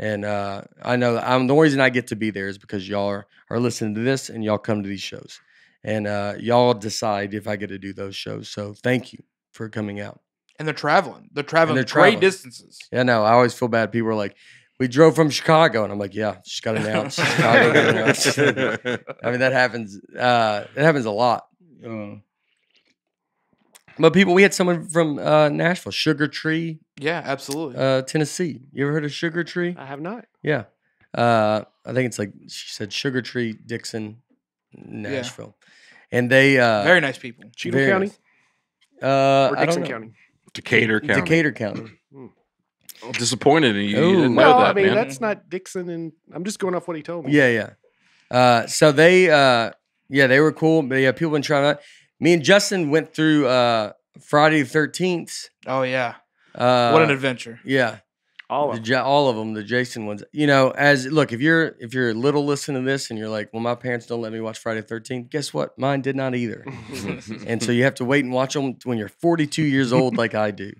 And uh, I know I'm the only reason I get to be there is because y'all are, are listening to this and y'all come to these shows. And uh, y'all decide if I get to do those shows. So thank you for coming out. And they're traveling. They're traveling they're traveling. Great distances. Yeah, no, I always feel bad. People are like, we drove from Chicago. And I'm like, yeah, just got announced. Chicago got announced. I mean, that happens. Uh, it happens a lot. Uh, but people, we had someone from uh, Nashville, Sugar Tree. Yeah, absolutely. Uh, Tennessee. You ever heard of Sugar Tree? I have not. Yeah. Uh, I think it's like, she said Sugar Tree, Dixon, Nashville. Yeah. And they... Uh, very nice people. Cheatham County? Nice. Uh, or Dixon County? Decatur County. Decator County. I'm disappointed in you. Ooh. You didn't know no, that, I mean, man. That's not Dixon, and I'm just going off what he told me. Yeah, yeah. Uh, so they, uh, yeah, they were cool. But yeah, people been trying out. Me and Justin went through uh, Friday the thirteenth. Oh, yeah. Uh, what an adventure. Yeah. All of them. The, all of them, the Jason ones. You know, as look, if you're if you're little listening to this and you're like, well, my parents don't let me watch Friday the thirteenth, guess what? Mine did not either. And so you have to wait and watch them when you're forty-two years old like I do.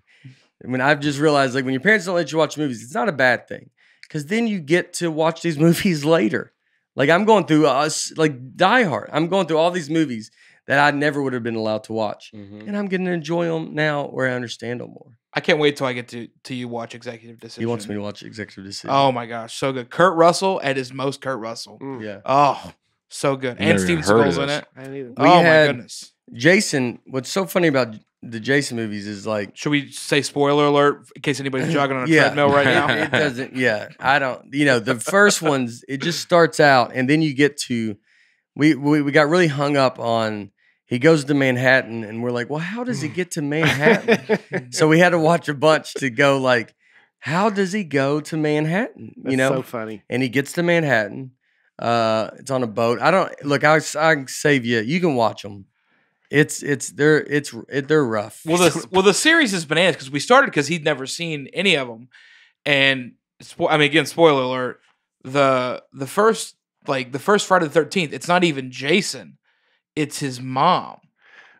I mean, I've just realized, like, when your parents don't let you watch movies, it's not a bad thing, because then you get to watch these movies later. Like, I'm going through us, like Die Hard. I'm going through all these movies that I never would have been allowed to watch, mm-hmm. and I'm getting to enjoy them now, where I understand them more. I can't wait till I get to to you watch Executive Decision. He wants me to watch Executive Decision. Oh my gosh, so good! Kurt Russell at his most, Kurt Russell. Mm. Yeah. Oh, so good. I and Steven Seagal's in it. I didn't either. Oh my goodness. Jason, what's so funny about the Jason movies is, like, should we say spoiler alert in case anybody's jogging on a yeah, treadmill right now? It doesn't. Yeah, I don't. You know, the first ones, it just starts out, and then you get to we we, we got really hung up on. He goes to Manhattan, and we're like, well, how does he get to Manhattan? So we had to watch a bunch to go, like, how does he go to Manhattan? That's, you know, so funny. And he gets to Manhattan. Uh, it's on a boat. I don't look. I I can save you. You can watch them. It's it's they're it's it, they're rough. Well, the well the series is bananas, because we started because he'd never seen any of them, and I mean, again, spoiler alert, the the first like the first Friday the thirteenth, it's not even Jason, it's his mom.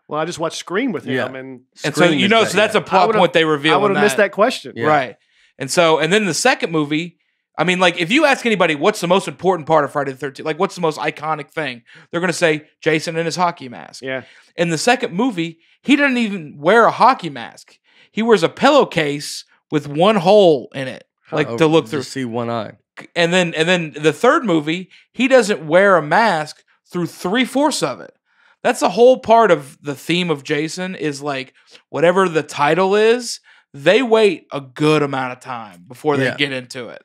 Well, I just watched Scream with him, yeah. and and so you know, that, so that's yeah. a plot point they reveal. I would have missed that question, yeah. right? And so and then the second movie. I mean, like, if you ask anybody what's the most important part of Friday the thirteenth, like, what's the most iconic thing, they're going to say Jason and his hockey mask. Yeah. In the second movie, he doesn't even wear a hockey mask. He wears a pillowcase with one hole in it, like, oh, to look through. See one eye. And then, and then the third movie, he doesn't wear a mask through three-fourths of it. That's a whole part of the theme of Jason is, like, whatever the title is, they wait a good amount of time before they yeah. get into it.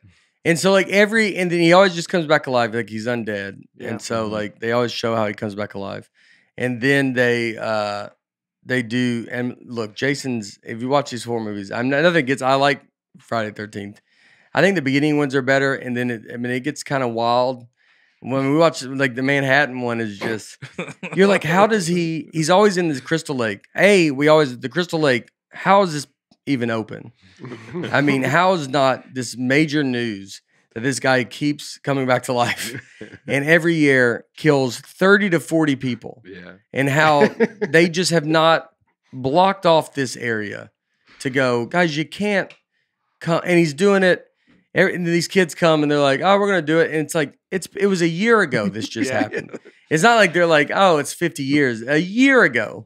And so, like, every, and then he always just comes back alive, like he's undead. Yeah. And so, like, they always show how he comes back alive. And then they, uh, they do, and look, Jason's, if you watch these horror movies, I'm not, nothing gets, I like Friday the thirteenth. I think the beginning ones are better. And then, it, I mean, it gets kind of wild. When we watch, like, the Manhattan one is just, you're like, how does he, he's always in this Crystal Lake. A, we always, the Crystal Lake, how is this even open? I mean, how is not this major news that this guy keeps coming back to life and every year kills thirty to forty people? Yeah. And how they just have not blocked off this area to go, guys, you can't come. And he's doing it. And these kids come and they're like, oh, we're going to do it. And it's like, it's it was a year ago this just yeah, happened. Yeah. It's not like they're like, oh, it's fifty years. A year ago.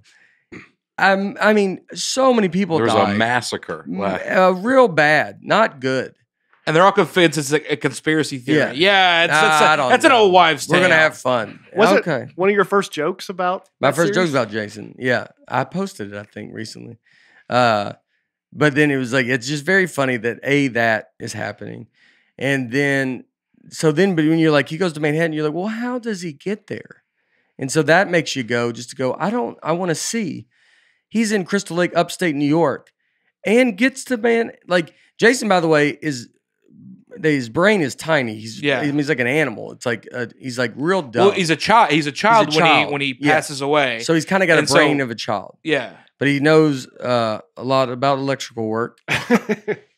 I'm, I mean, so many people died. There was died. a massacre. Wow. Uh, real bad. Not good. And they're all convinced it's a, a conspiracy theory. Yeah, yeah it's, nah, it's a, I don't that's know. an old wives' tale. We're going to have fun. Was okay. it one of your first jokes about My first series? jokes about Jason. Yeah. I posted it, I think, recently. Uh But then it was like, it's just very funny that A, that is happening. And then, so then, but when you're like, he goes to Manhattan, you're like, well, how does he get there? And so that makes you go, just to go, I don't, I want to see. He's in Crystal Lake, upstate New York, and gets to man, like Jason, by the way, is, his brain is tiny. He's, yeah. he's like an animal. It's like, a, he's like real dumb. Well, he's a child. He's a child, he's a child. when he, when he passes yeah. away. So he's kind of got and a brain so, of a child. Yeah. But he knows uh, a lot about electrical work.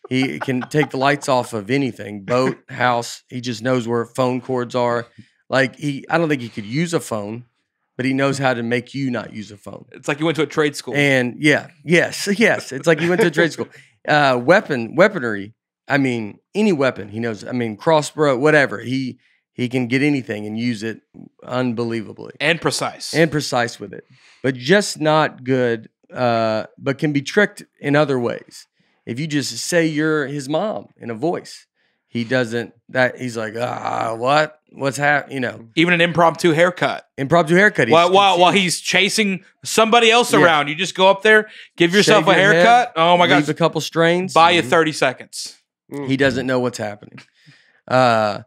He can take the lights off of anything, boat, house. He just knows where phone cords are. Like he, I don't think he could use a phone, but he knows how to make you not use a phone. It's like you went to a trade school. And yeah, yes, yes. It's like you went to a trade school. Uh, weapon, weaponry. I mean, any weapon he knows. I mean, crossbow, whatever. He he can get anything and use it unbelievably. And precise. And precise with it. But just not good. Uh, but can be tricked in other ways. If you just say you're his mom in a voice, he doesn't. That he's like, ah, what? What's happening? You know, even an impromptu haircut. Impromptu haircut. He's, while while, while he's chasing somebody else yeah. around, you just go up there, give yourself Shave a your haircut. Head, oh my god, leave a couple strains. Buy mm-hmm. you thirty seconds. Mm-hmm. He doesn't know what's happening. Uh,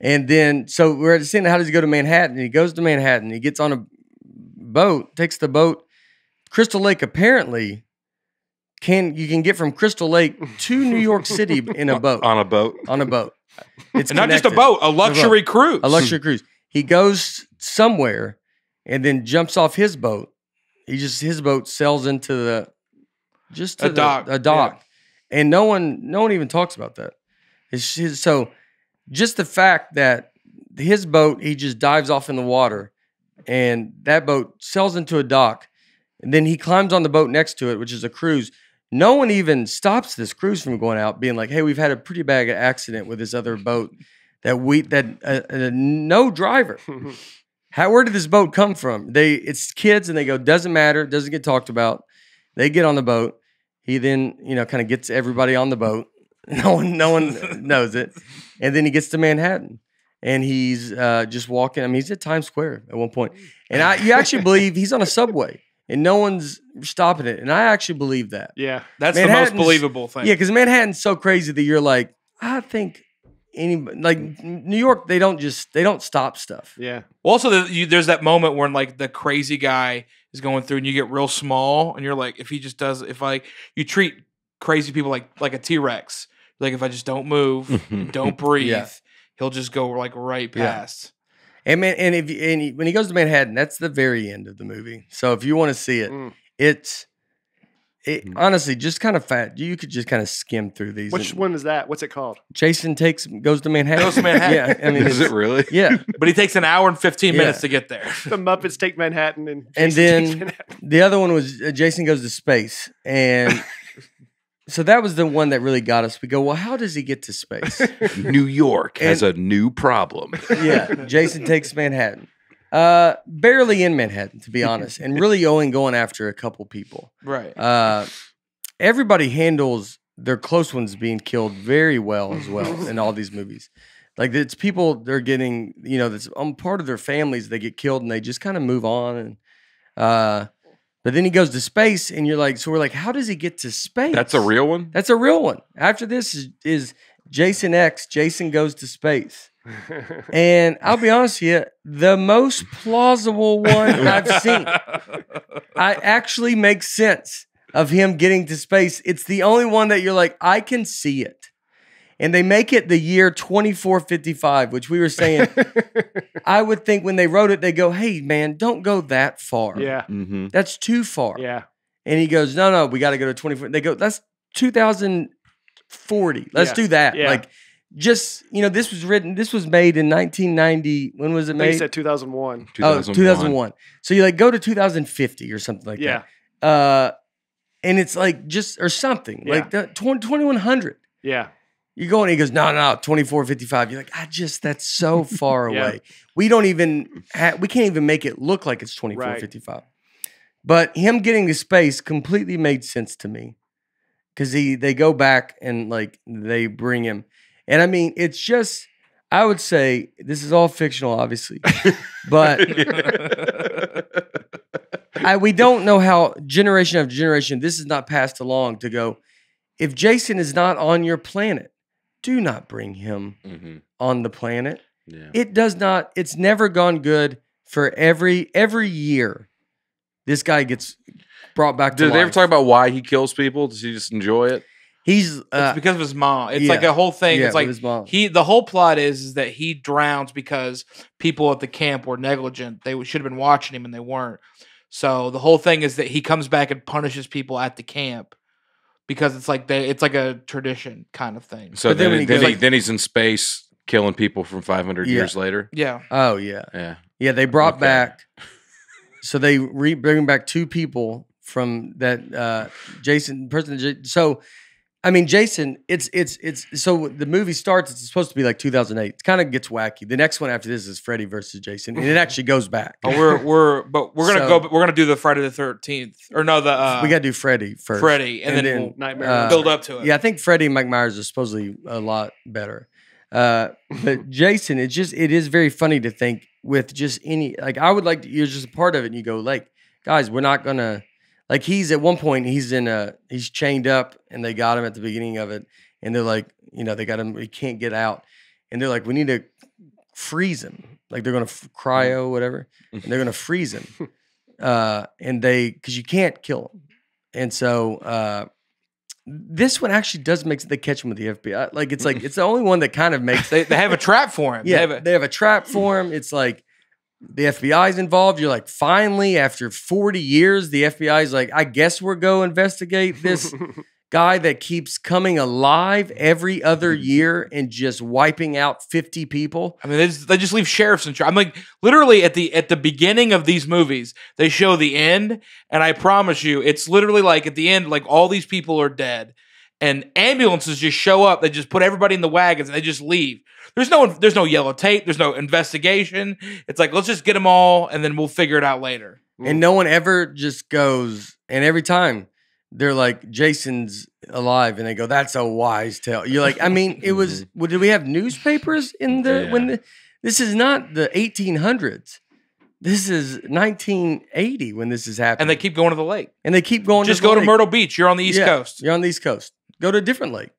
and then so we're at seeing how does he go to Manhattan? He goes to Manhattan. He gets on a boat, takes the boat. Crystal Lake apparently can you can get from Crystal Lake to New York City in a boat. On a boat. On a boat. It's and not just a boat, a luxury a boat. cruise. A luxury cruise. He goes somewhere and then jumps off his boat. He just his boat sails into the just to a, the, dock. a dock. Yeah. And no one no one even talks about that. It's his, so just the fact that his boat, he just dives off in the water and that boat sails into a dock. And then he climbs on the boat next to it, which is a cruise. No one even stops this cruise from going out, being like, hey, we've had a pretty bad accident with this other boat that we, that uh, uh, no driver. How, where did this boat come from? They, it's kids and they go, doesn't matter. Doesn't get talked about. They get on the boat. He then, you know, kind of gets everybody on the boat. No one, no one knows it. And then he gets to Manhattan. And he's uh, just walking. I mean, he's at Times Square at one point. And I, you actually believe he's on a subway. And no one's stopping it. And I actually believe that. Yeah, that's the most believable thing. Yeah, because Manhattan's so crazy that you're like, I think anybody, like New York, they don't just, they don't stop stuff. Yeah. Well, also, the, you, there's that moment when like the crazy guy is going through and you get real small and you're like, if he just does, if like you treat crazy people like, like a T-Rex, like if I just don't move, and don't breathe, yeah. he'll just go like right past. Yeah. And man, and if and he, when he goes to Manhattan, that's the very end of the movie. So if you want to see it, mm. it's it honestly just kind of fat. You could just kind of skim through these. Which and, one is that? What's it called? Jason takes goes to Manhattan. Goes to Manhattan. Yeah, I mean, is it really? Yeah, but he takes an hour and fifteen yeah. minutes to get there. The Muppets take Manhattan, and Jason and then takes Manhattan. The other one was uh, Jason goes to space, and so that was the one that really got us. We go, well, how does he get to space? New York and, has a new problem. Yeah, Jason takes Manhattan. Uh, barely in Manhattan, to be honest, and really only going after a couple people. Right. Uh, everybody handles their close ones being killed very well as well in all these movies. Like it's people they're getting, you know, that's um, part of their families. They get killed and they just kind of move on and. Uh, But then he goes to space, and you're like, so we're like, how does he get to space? That's a real one? That's a real one. After this is, is Jason X, Jason Goes to Space. And I'll be honest with you, the most plausible one I've seen. I actually make sense of him getting to space. It's the only one that you're like, I can see it. And they make it the year twenty-four fifty-five, which we were saying, I would think when they wrote it, they go, hey, man, don't go that far. Yeah. Mm-hmm. That's too far. Yeah. And he goes, no, no, we got to go to twenty-four. They go, that's two thousand forty. Let's yeah. do that. Yeah. Like, just, you know, this was written, this was made in nineteen ninety. When was it made? They said two thousand one. two thousand one. Oh, two thousand one. So you like go to two thousand fifty or something like yeah. that. Yeah. Uh, And it's like just or something yeah. like that twenty-one hundred. Yeah. You go and he goes, no, no, twenty-four fifty-five. You're like, I just, that's so far yeah. away. We don't even, ha we can't even make it look like it's twenty-four fifty-five. Right. But him getting the space completely made sense to me because he, they go back and like they bring him. And I mean, it's just, I would say this is all fictional, obviously, but I, we don't know how generation after generation, this is not passed along to go, if Jason is not on your planet, do not bring him mm-hmm. on the planet. Yeah. It does not, it's never gone good for every every year. This guy gets brought back to life. Did they ever talk about why he kills people? Does he just enjoy it? He's uh, it's because of his mom. It's yeah. like a whole thing. Yeah, it's like his mom. He the whole plot is, is that he drowns because people at the camp were negligent. They should have been watching him and they weren't. So the whole thing is that he comes back and punishes people at the camp. Because it's like they, it's like a tradition kind of thing. So but then, then, he then, he, like, then he's in space killing people from five hundred yeah. years later. Yeah. Oh yeah. Yeah. Yeah. They brought okay. back. So they re bring back two people from that uh, Jason person. So, I mean, Jason. It's it's it's. So the movie starts. It's supposed to be like two thousand eight. It kind of gets wacky. The next one after this is Freddy versus Jason, and it actually goes back. Oh, we're we're but we're gonna so, go. We're gonna do the Friday the thirteenth, or no, the uh, we gotta do Freddy first. Freddy, and, and then, then Nightmare uh, build up to it. Yeah, I think Freddy and Mike Myers are supposedly a lot better. Uh, but Jason, it's just it is very funny to think with just any like I would like to, you're just a part of it, and you go like, guys, we're not gonna. Like he's at one point he's in a he's chained up and they got him at the beginning of it and they're like you know they got him he can't get out and they're like we need to freeze him like they're gonna cryo whatever and they're gonna freeze him uh, and they because you can't kill him and so uh, this one actually does make they catch him with the F B I like it's like it's the only one that kind of makes they, they have a trap for him yeah they have a, they have a trap for him it's like. The F B I's involved. You're like, finally, after forty years, the F B I's like, I guess we're going to investigate this guy that keeps coming alive every other year and just wiping out fifty people. I mean, they just, they just leave sheriffs in charge. I'm like, literally at the at the beginning of these movies, they show the end, and I promise you, it's literally like at the end, like all these people are dead. And ambulances just show up. They just put everybody in the wagons and they just leave. There's no, there's no yellow tape. There's no investigation. It's like, let's just get them all and then we'll figure it out later. And no one ever just goes. And every time they're like, Jason's alive. And they go, that's a wise tale. You're like, I mean, it was, well, did we have newspapers in the, yeah. when the, this is not the eighteen hundreds. This is nineteen eighty when this is happening. And they keep going to the lake. And they keep going just to the lake. Just go to Myrtle Beach. You're on the East yeah, Coast. You're on the East Coast. Go to a different lake.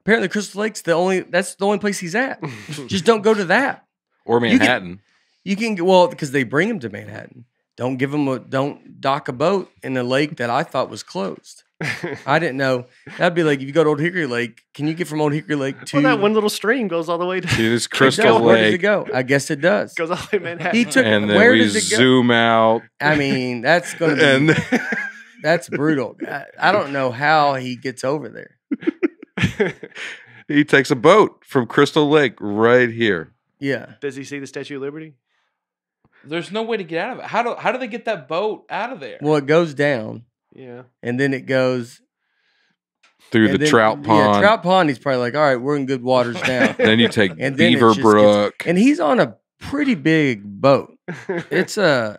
Apparently, Crystal Lake's the only. That's the only place he's at. Just don't go to that. Or Manhattan. You can, you can well because they bring him to Manhattan. Don't give him a. Don't dock a boat in the lake that I thought was closed. I didn't know. That'd be like if you go to Old Hickory Lake. Can you get from Old Hickory Lake to? Well, that one little stream goes all the way to. Dude, it's Crystal Lake. Where does it go? I guess it does. Goes all the way to Manhattan. He took. And then where we does it go? Zoom out. I mean, that's going to be. And then that's brutal. I, I don't know how he gets over there. He takes a boat from Crystal Lake right here. Yeah. Does he see the Statue of Liberty? There's no way to get out of it. How do how do they get that boat out of there? Well, it goes down. Yeah. And then it goes through the then, trout pond. Yeah, trout pond. He's probably like, all right, we're in good waters now. Then you take and Beaver Brook. Gets, and he's on a pretty big boat. It's a.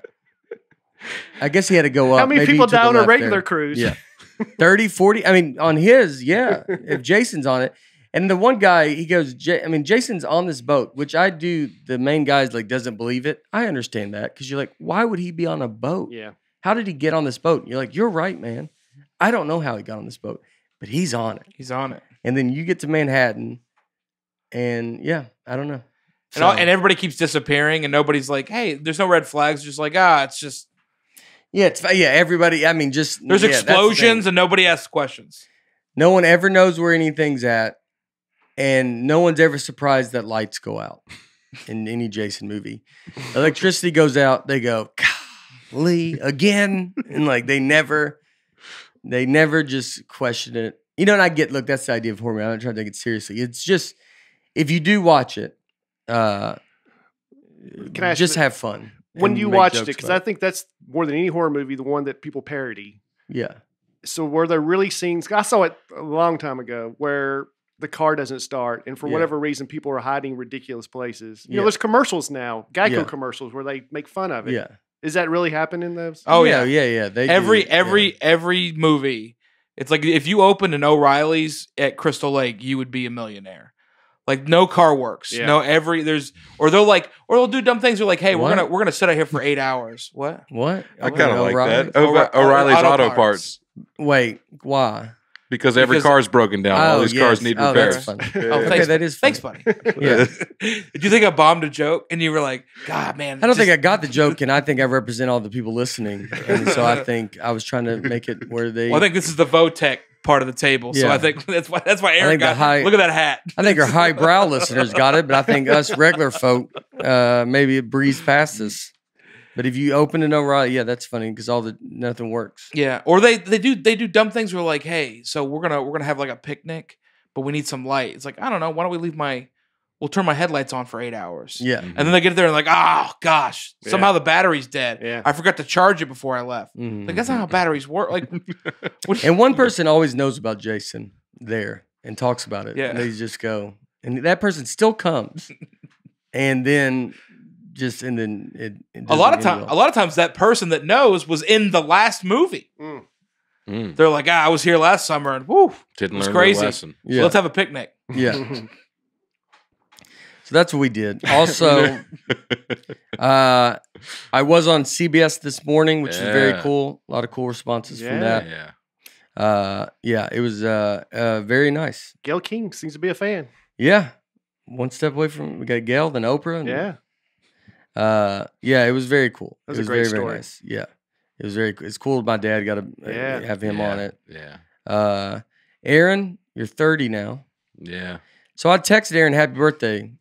I guess he had to go up. How many Maybe people down a regular there. Cruise? Yeah. thirty, forty. I mean, on his, yeah. If Jason's on it. And the one guy, he goes, J I mean, Jason's on this boat, which I do. The main guy's like, doesn't believe it. I understand that because you're like, why would he be on a boat? Yeah. How did he get on this boat? And you're like, you're right, man. I don't know how he got on this boat, but he's on it. He's on it. And then you get to Manhattan and yeah, I don't know. So, and, all, and everybody keeps disappearing and nobody's like, hey, there's no red flags. Just like, ah, it's just. Yeah, it's yeah. Everybody, I mean, just there's yeah, explosions the and nobody asks questions. No one ever knows where anything's at, and no one's ever surprised that lights go out in any Jason movie. Electricity goes out, they go golly again, and like they never, they never just question it. You know, and I get look, that's the idea of horror. I'm not trying to take it seriously. It's just if you do watch it, uh, Can I just have fun. When you watched it, because I think that's more than any horror movie, the one that people parody. Yeah. So were there really scenes? I saw it a long time ago where the car doesn't start, and for yeah. whatever reason, people are hiding ridiculous places. You yeah. know, there's commercials now, Geico yeah. commercials where they make fun of it. Yeah, is that really happening in those? Oh yeah, yeah, yeah. yeah. They every do. every yeah. every movie, it's like if you opened an O'Reilly's at Crystal Lake, you would be a millionaire. Like no car works. Yeah. No every there's or they'll like or they'll do dumb things. They're like, hey, what? we're gonna we're gonna sit out here for eight hours. What? What? I kind of like that. O'Reilly's Auto, Auto Parts. Wait, why? Because every because, car's broken down. Oh, all these yes. cars need oh, repairs. That's funny. yeah. Oh, thanks, okay, that is funny. Thanks, buddy. yeah. Did you think I bombed a joke? And you were like, God, man. I don't just... think I got the joke, and I think I represent all the people listening. And so I think I was trying to make it where they... Well, I think this is the Votech part of the table. Yeah. So I think that's why That's why Aaron got high, look at that hat. I think our highbrow listeners got it, but I think us regular folk, uh, maybe it breezed past us. But if you open an O'Reilly, yeah, that's funny because all the nothing works. Yeah, or they they do they do dumb things. Where like, hey, so we're gonna we're gonna have like a picnic, but we need some light. It's like I don't know. Why don't we leave my? We'll turn my headlights on for eight hours. Yeah, mm-hmm. and then they get there and like, oh gosh, yeah. somehow the battery's dead. Yeah, I forgot to charge it before I left. Mm-hmm. Like that's not how batteries work. Like, and one person always knows about Jason there and talks about it. Yeah, and they just go, and that person still comes, and then. Just and then it, it a lot of times, well. a lot of times that person that knows was in the last movie. Mm. Mm. They're like, ah, I was here last summer and woo, didn't it was learn crazy. No lesson. Yeah. So let's have a picnic. Yeah. So that's what we did. Also, uh, I was on C B S this morning, which yeah. is very cool. A lot of cool responses yeah. from that. Yeah. Uh, yeah, it was uh, uh, very nice. Gail King seems to be a fan. Yeah, one step away from we got Gail, then Oprah, and yeah. Uh, yeah, it was very cool. That was it was a great very, story. Very nice. Yeah, it was very. It's cool. My dad got to yeah. have him yeah. on it. Yeah. Uh, Aaron, you're thirty now. Yeah. So I texted Aaron happy birthday.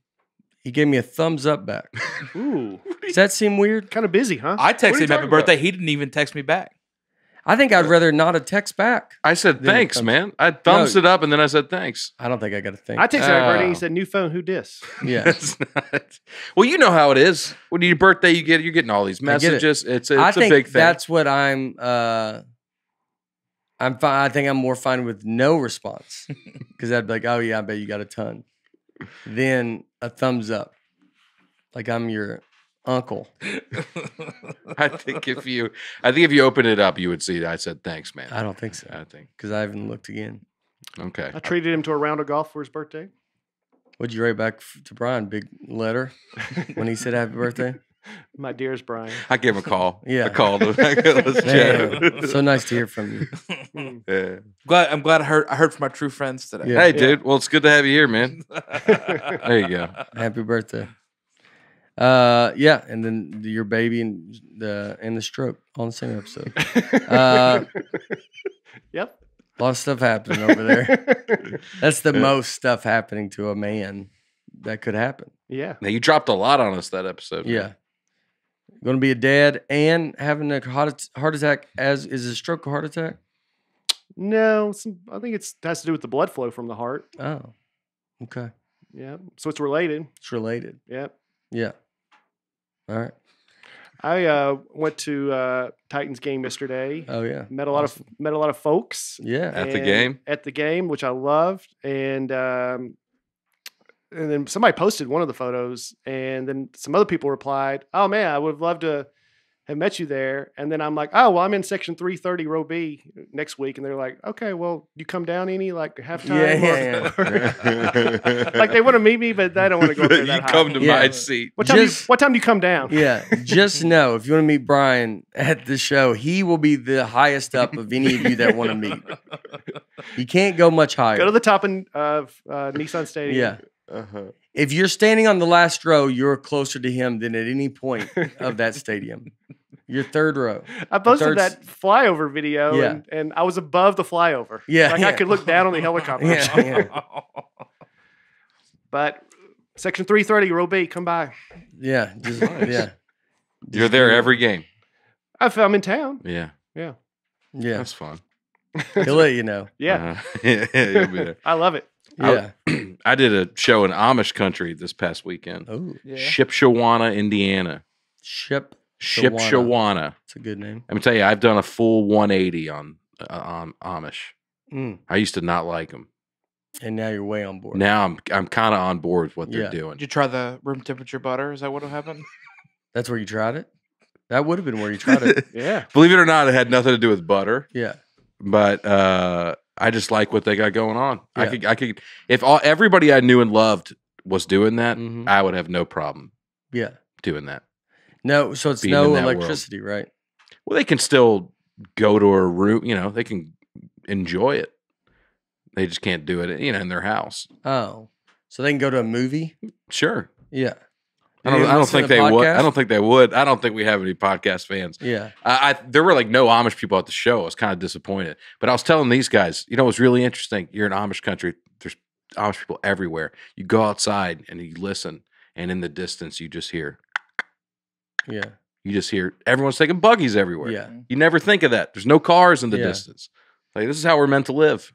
He gave me a thumbs up back. Ooh, does that seem weird? Kind of busy, huh? I texted him happy birthday. About? He didn't even text me back. I think I'd rather not a text back. I said thanks, man. I thumbs no, it up and then I said thanks. I don't think I got to thank. I texted everybody. Oh. He said, "New phone, who dis?" Yeah, that's not. Well, you know how it is. When your birthday, you get you're getting all these messages. It. It's it's I a think big thing. That's what I'm. Uh, I'm fine. I think I'm more fine with no response because I'd be like, "Oh yeah, I bet you got a ton." Then a thumbs up, like I'm your. Uncle. I think if you I think if you open it up, you would see that I said thanks, man. I don't think so. I think because I haven't looked again. Okay. I treated him to a round of golf for his birthday. What'd you write back to Brian? Big letter when he said happy birthday? My dearest Brian. I gave him a call. Yeah. I called him. Let's chat. So nice to hear from you. Yeah. Glad I'm glad I heard I heard from my true friends today. Yeah. Hey yeah. dude. Well, it's good to have you here, man. There you go. Happy birthday. Uh yeah, and then your baby and the and the stroke on the same episode. Uh, yep, a lot of stuff happening over there. That's the yeah. most stuff happening to a man that could happen. Yeah. Now you dropped a lot on us that episode. Yeah, man. Going to be a dad and having a heart heart attack. As is a stroke a heart attack? No, some, I think it's has to do with the blood flow from the heart. Oh, okay. Yeah, so it's related. It's related. Yep. Yeah. All right. I uh, went to uh, Titans game yesterday. Oh yeah, met a lot awesome. of met a lot of folks. Yeah, at the game. At the game, which I loved, and um, and then somebody posted one of the photos, and then some other people replied, "Oh man, I would have loved to have met you there." And then I'm like, "Oh well, I'm in section three thirty, row B next week," and they're like, "Okay, well, you come down any like halftime?" Yeah, or, yeah, yeah. Like they want to meet me, but they don't want to go up there that high. You come to yeah. my seat. What time? Just, do you, what time do you come down? Yeah, just know if you want to meet Brian at the show, he will be the highest up of any of you that want to meet. You can't go much higher. Go to the top of uh, Nissan Stadium. Yeah. Uh-huh. If you're standing on the last row, you're closer to him than at any point of that stadium. Your third row. I posted that flyover video, yeah. and, and I was above the flyover. Yeah, like yeah. I could look down on the helicopter. Yeah, yeah. But section three thirty, row B, come by. Yeah, just, nice. yeah. You're just there every game. I'm in town. Yeah, yeah, yeah. That's fun. He'll let you know. Yeah, uh-huh. yeah, yeah, you'll be there. I love it. Yeah. I, I did a show in Amish country this past weekend. Oh, yeah. Shipshawana, Indiana. Ship. Shipshawana. It's a good name. Let me tell you, I've done a full one eighty on uh, um, Amish. Mm. I used to not like them. And now you're way on board. Now I'm I'm kind of on board with what yeah. they're doing. Did you try the room temperature butter? Is that what happened? That's where you tried it? That would have been where you tried it. Yeah. Believe it or not, it had nothing to do with butter. Yeah. But uh, I just like what they got going on. Yeah. I could I could if all everybody I knew and loved was doing that, mm-hmm. I would have no problem. Yeah. Doing that. No, so it's no electricity, world. Right? Well, they can still go to a room, you know, they can enjoy it. They just can't do it, you know, in their house. Oh, so they can go to a movie? Sure. Yeah. I don't, I don't think they podcast? would. I don't think they would. I don't think we have any podcast fans. Yeah. I, I there were like no Amish people at the show. I was kind of disappointed, but I was telling these guys, you know, it was really interesting. You're in Amish country. There's Amish people everywhere. You go outside and you listen, and in the distance you just hear. Yeah. You just hear everyone's taking buggies everywhere. Yeah. You never think of that. There's no cars in the yeah. distance. Like this is how we're meant to live.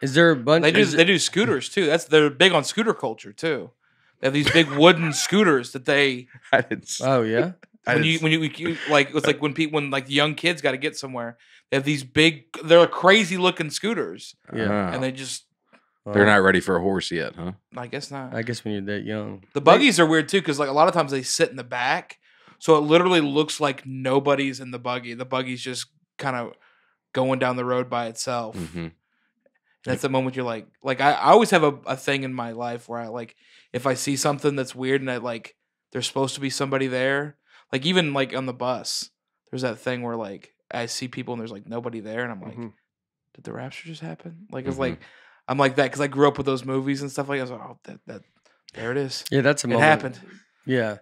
Is there a bunch? They do. They do scooters too. That's they're big on scooter culture too. They have these big wooden scooters that they. I didn't. Oh yeah. I when you when you, you like it's like when people when like the young kids got to get somewhere, they have these big. They're crazy looking scooters. Yeah. And they just. They're not ready for a horse yet, huh? I guess not. I guess when you're that young. The buggies they, are weird too, because like a lot of times they sit in the back, so it literally looks like nobody's in the buggy. The buggy's just kind of going down the road by itself. Mm-hmm. That's the moment you're like, like I, I always have a, a thing in my life where I like, if I see something that's weird and I like, there's supposed to be somebody there. Like even like on the bus, there's that thing where like, I see people and there's like nobody there. And I'm like, mm-hmm. did the rapture just happen? Like, it's mm-hmm. like, I'm like that. Cause I grew up with those movies and stuff like that. I was like, oh, that, that, there it is. Yeah. That's a moment. It happened. Yeah.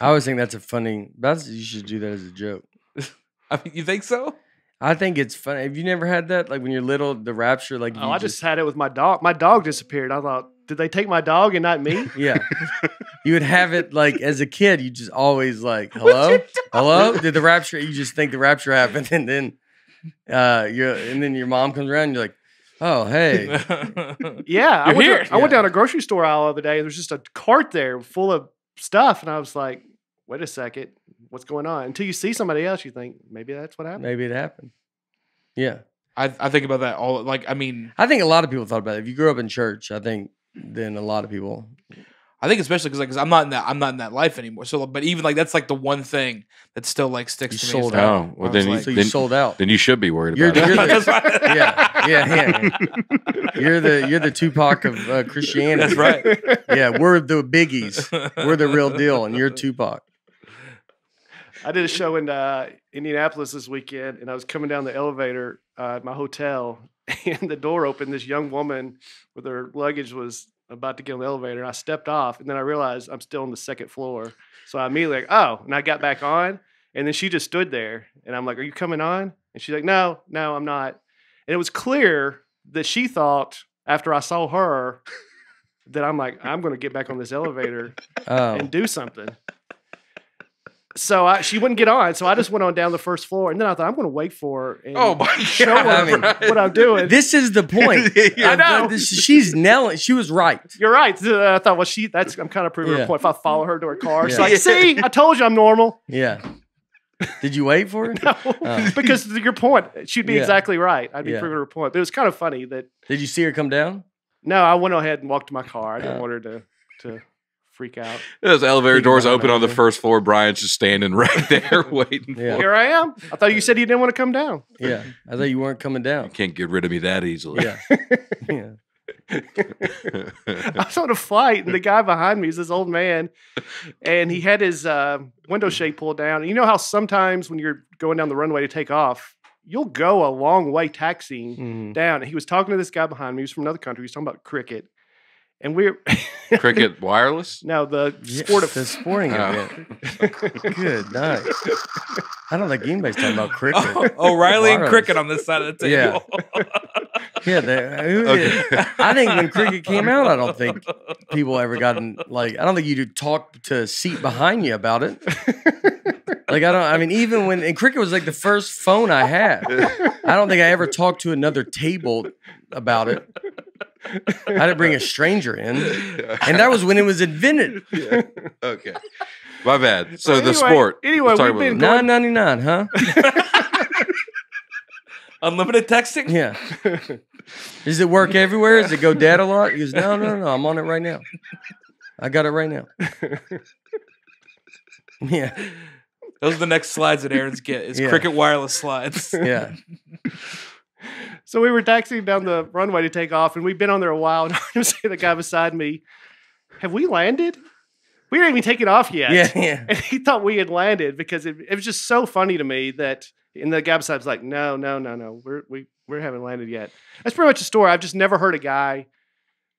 I always think that's a funny, that's, you should do that as a joke. I mean, you think so? I think it's funny. Have you never had that? Like when you're little, the rapture, like you oh, I just, just had it with my dog. My dog disappeared. I thought, did they take my dog and not me? Yeah. You would have it like as a kid. You just always like, hello, hello. Did the rapture? You just think the rapture happened, and then, uh, you and then your mom comes around. And you're like, oh hey, yeah. I, went, here. To, I yeah. went down a grocery store aisle the other day. And there was just a cart there full of stuff, and I was like, wait a second. What's going on? Until you see somebody else, you think maybe that's what happened. Maybe it happened. Yeah, I I think about that all. Like I mean, I think a lot of people thought about it. If you grew up in church, I think then a lot of people. I think especially because like, 'cause I'm not in that I'm not in that life anymore. So, but even like that's like the one thing that still like sticks. You to sold me. out. Oh, well, then, like, so you then, sold out. Then you should be worried you're, about you're it. The, yeah, yeah, yeah. You're the you're the Tupac of uh, Christianity. That's right. Yeah, we're the Biggies. We're the real deal, and you're Tupac. I did a show in uh, Indianapolis this weekend, and I was coming down the elevator uh, at my hotel, and the door opened. This young woman with her luggage was about to get on the elevator, and I stepped off, and then I realized I'm still on the second floor. So I immediately, like, oh, and I got back on, and then she just stood there, and I'm like, are you coming on? And she's like, no, no, I'm not. And it was clear that she thought, after I saw her, that I'm like, I'm going to get back on this elevator oh. and do something. So I, she wouldn't get on, so I just went on down the first floor, and then I thought I'm going to wait for her and oh my God, show her I mean, what I'm doing. This is the point. I know this, she's nailing. She was right. You're right. I thought, well, she. That's I'm kind of proving yeah. her point. If I follow her to her car, yeah. she's like, see, I told you I'm normal. Yeah. Did you wait for her? No, oh. because your point, she'd be yeah. exactly right. I'd be yeah. proving her point. But it was kind of funny that. Did you see her come down? No, I went ahead and walked to my car. I didn't uh. want her to to. Freak out. Those elevator doors open on the first floor. Brian's just standing right there waiting. Yeah. For here I am. I thought you said you didn't want to come down. Yeah. I thought you weren't coming down. You can't get rid of me that easily. Yeah. yeah. I was on a flight, and the guy behind me is this old man, and he had his uh, window shade pulled down. And you know how sometimes when you're going down the runway to take off, you'll go a long way taxiing mm-hmm. down. And he was talking to this guy behind me. He was from another country. He was talking about cricket. And we're cricket wireless. No, the sport of the sporting oh. event. Good night. I don't think anybody's talking about cricket. Oh, O'Reilly and cricket on this side of the table. Yeah, yeah. They, who, okay. I think when cricket came out, I don't think people ever gotten like. I don't think you do talk to a seat behind you about it. Like I don't. I mean, even when and cricket was like the first phone I had. I don't think I ever talked to another table about it. I had to bring a stranger in, and that was when it was invented. Yeah. Okay, my bad. So well, anyway, the sport. Anyway, we've been nine ninety-nine, huh? Unlimited texting? Yeah. Does it work everywhere? Does it go dead a lot? He goes, no, no, no, I'm on it right now. I got it right now. Yeah. Those are the next slides that Aaron's get is yeah. Cricket wireless slides. Yeah. So we were taxiing down the runway to take off, and we've been on there a while, and I am saying the guy beside me, have we landed? We didn't even take it off yet. Yeah, yeah. And he thought we had landed because it, it was just so funny to me that, and the guy besides was like, no, no, no, no, we're, we we haven't landed yet. That's pretty much the story. I've just never heard a guy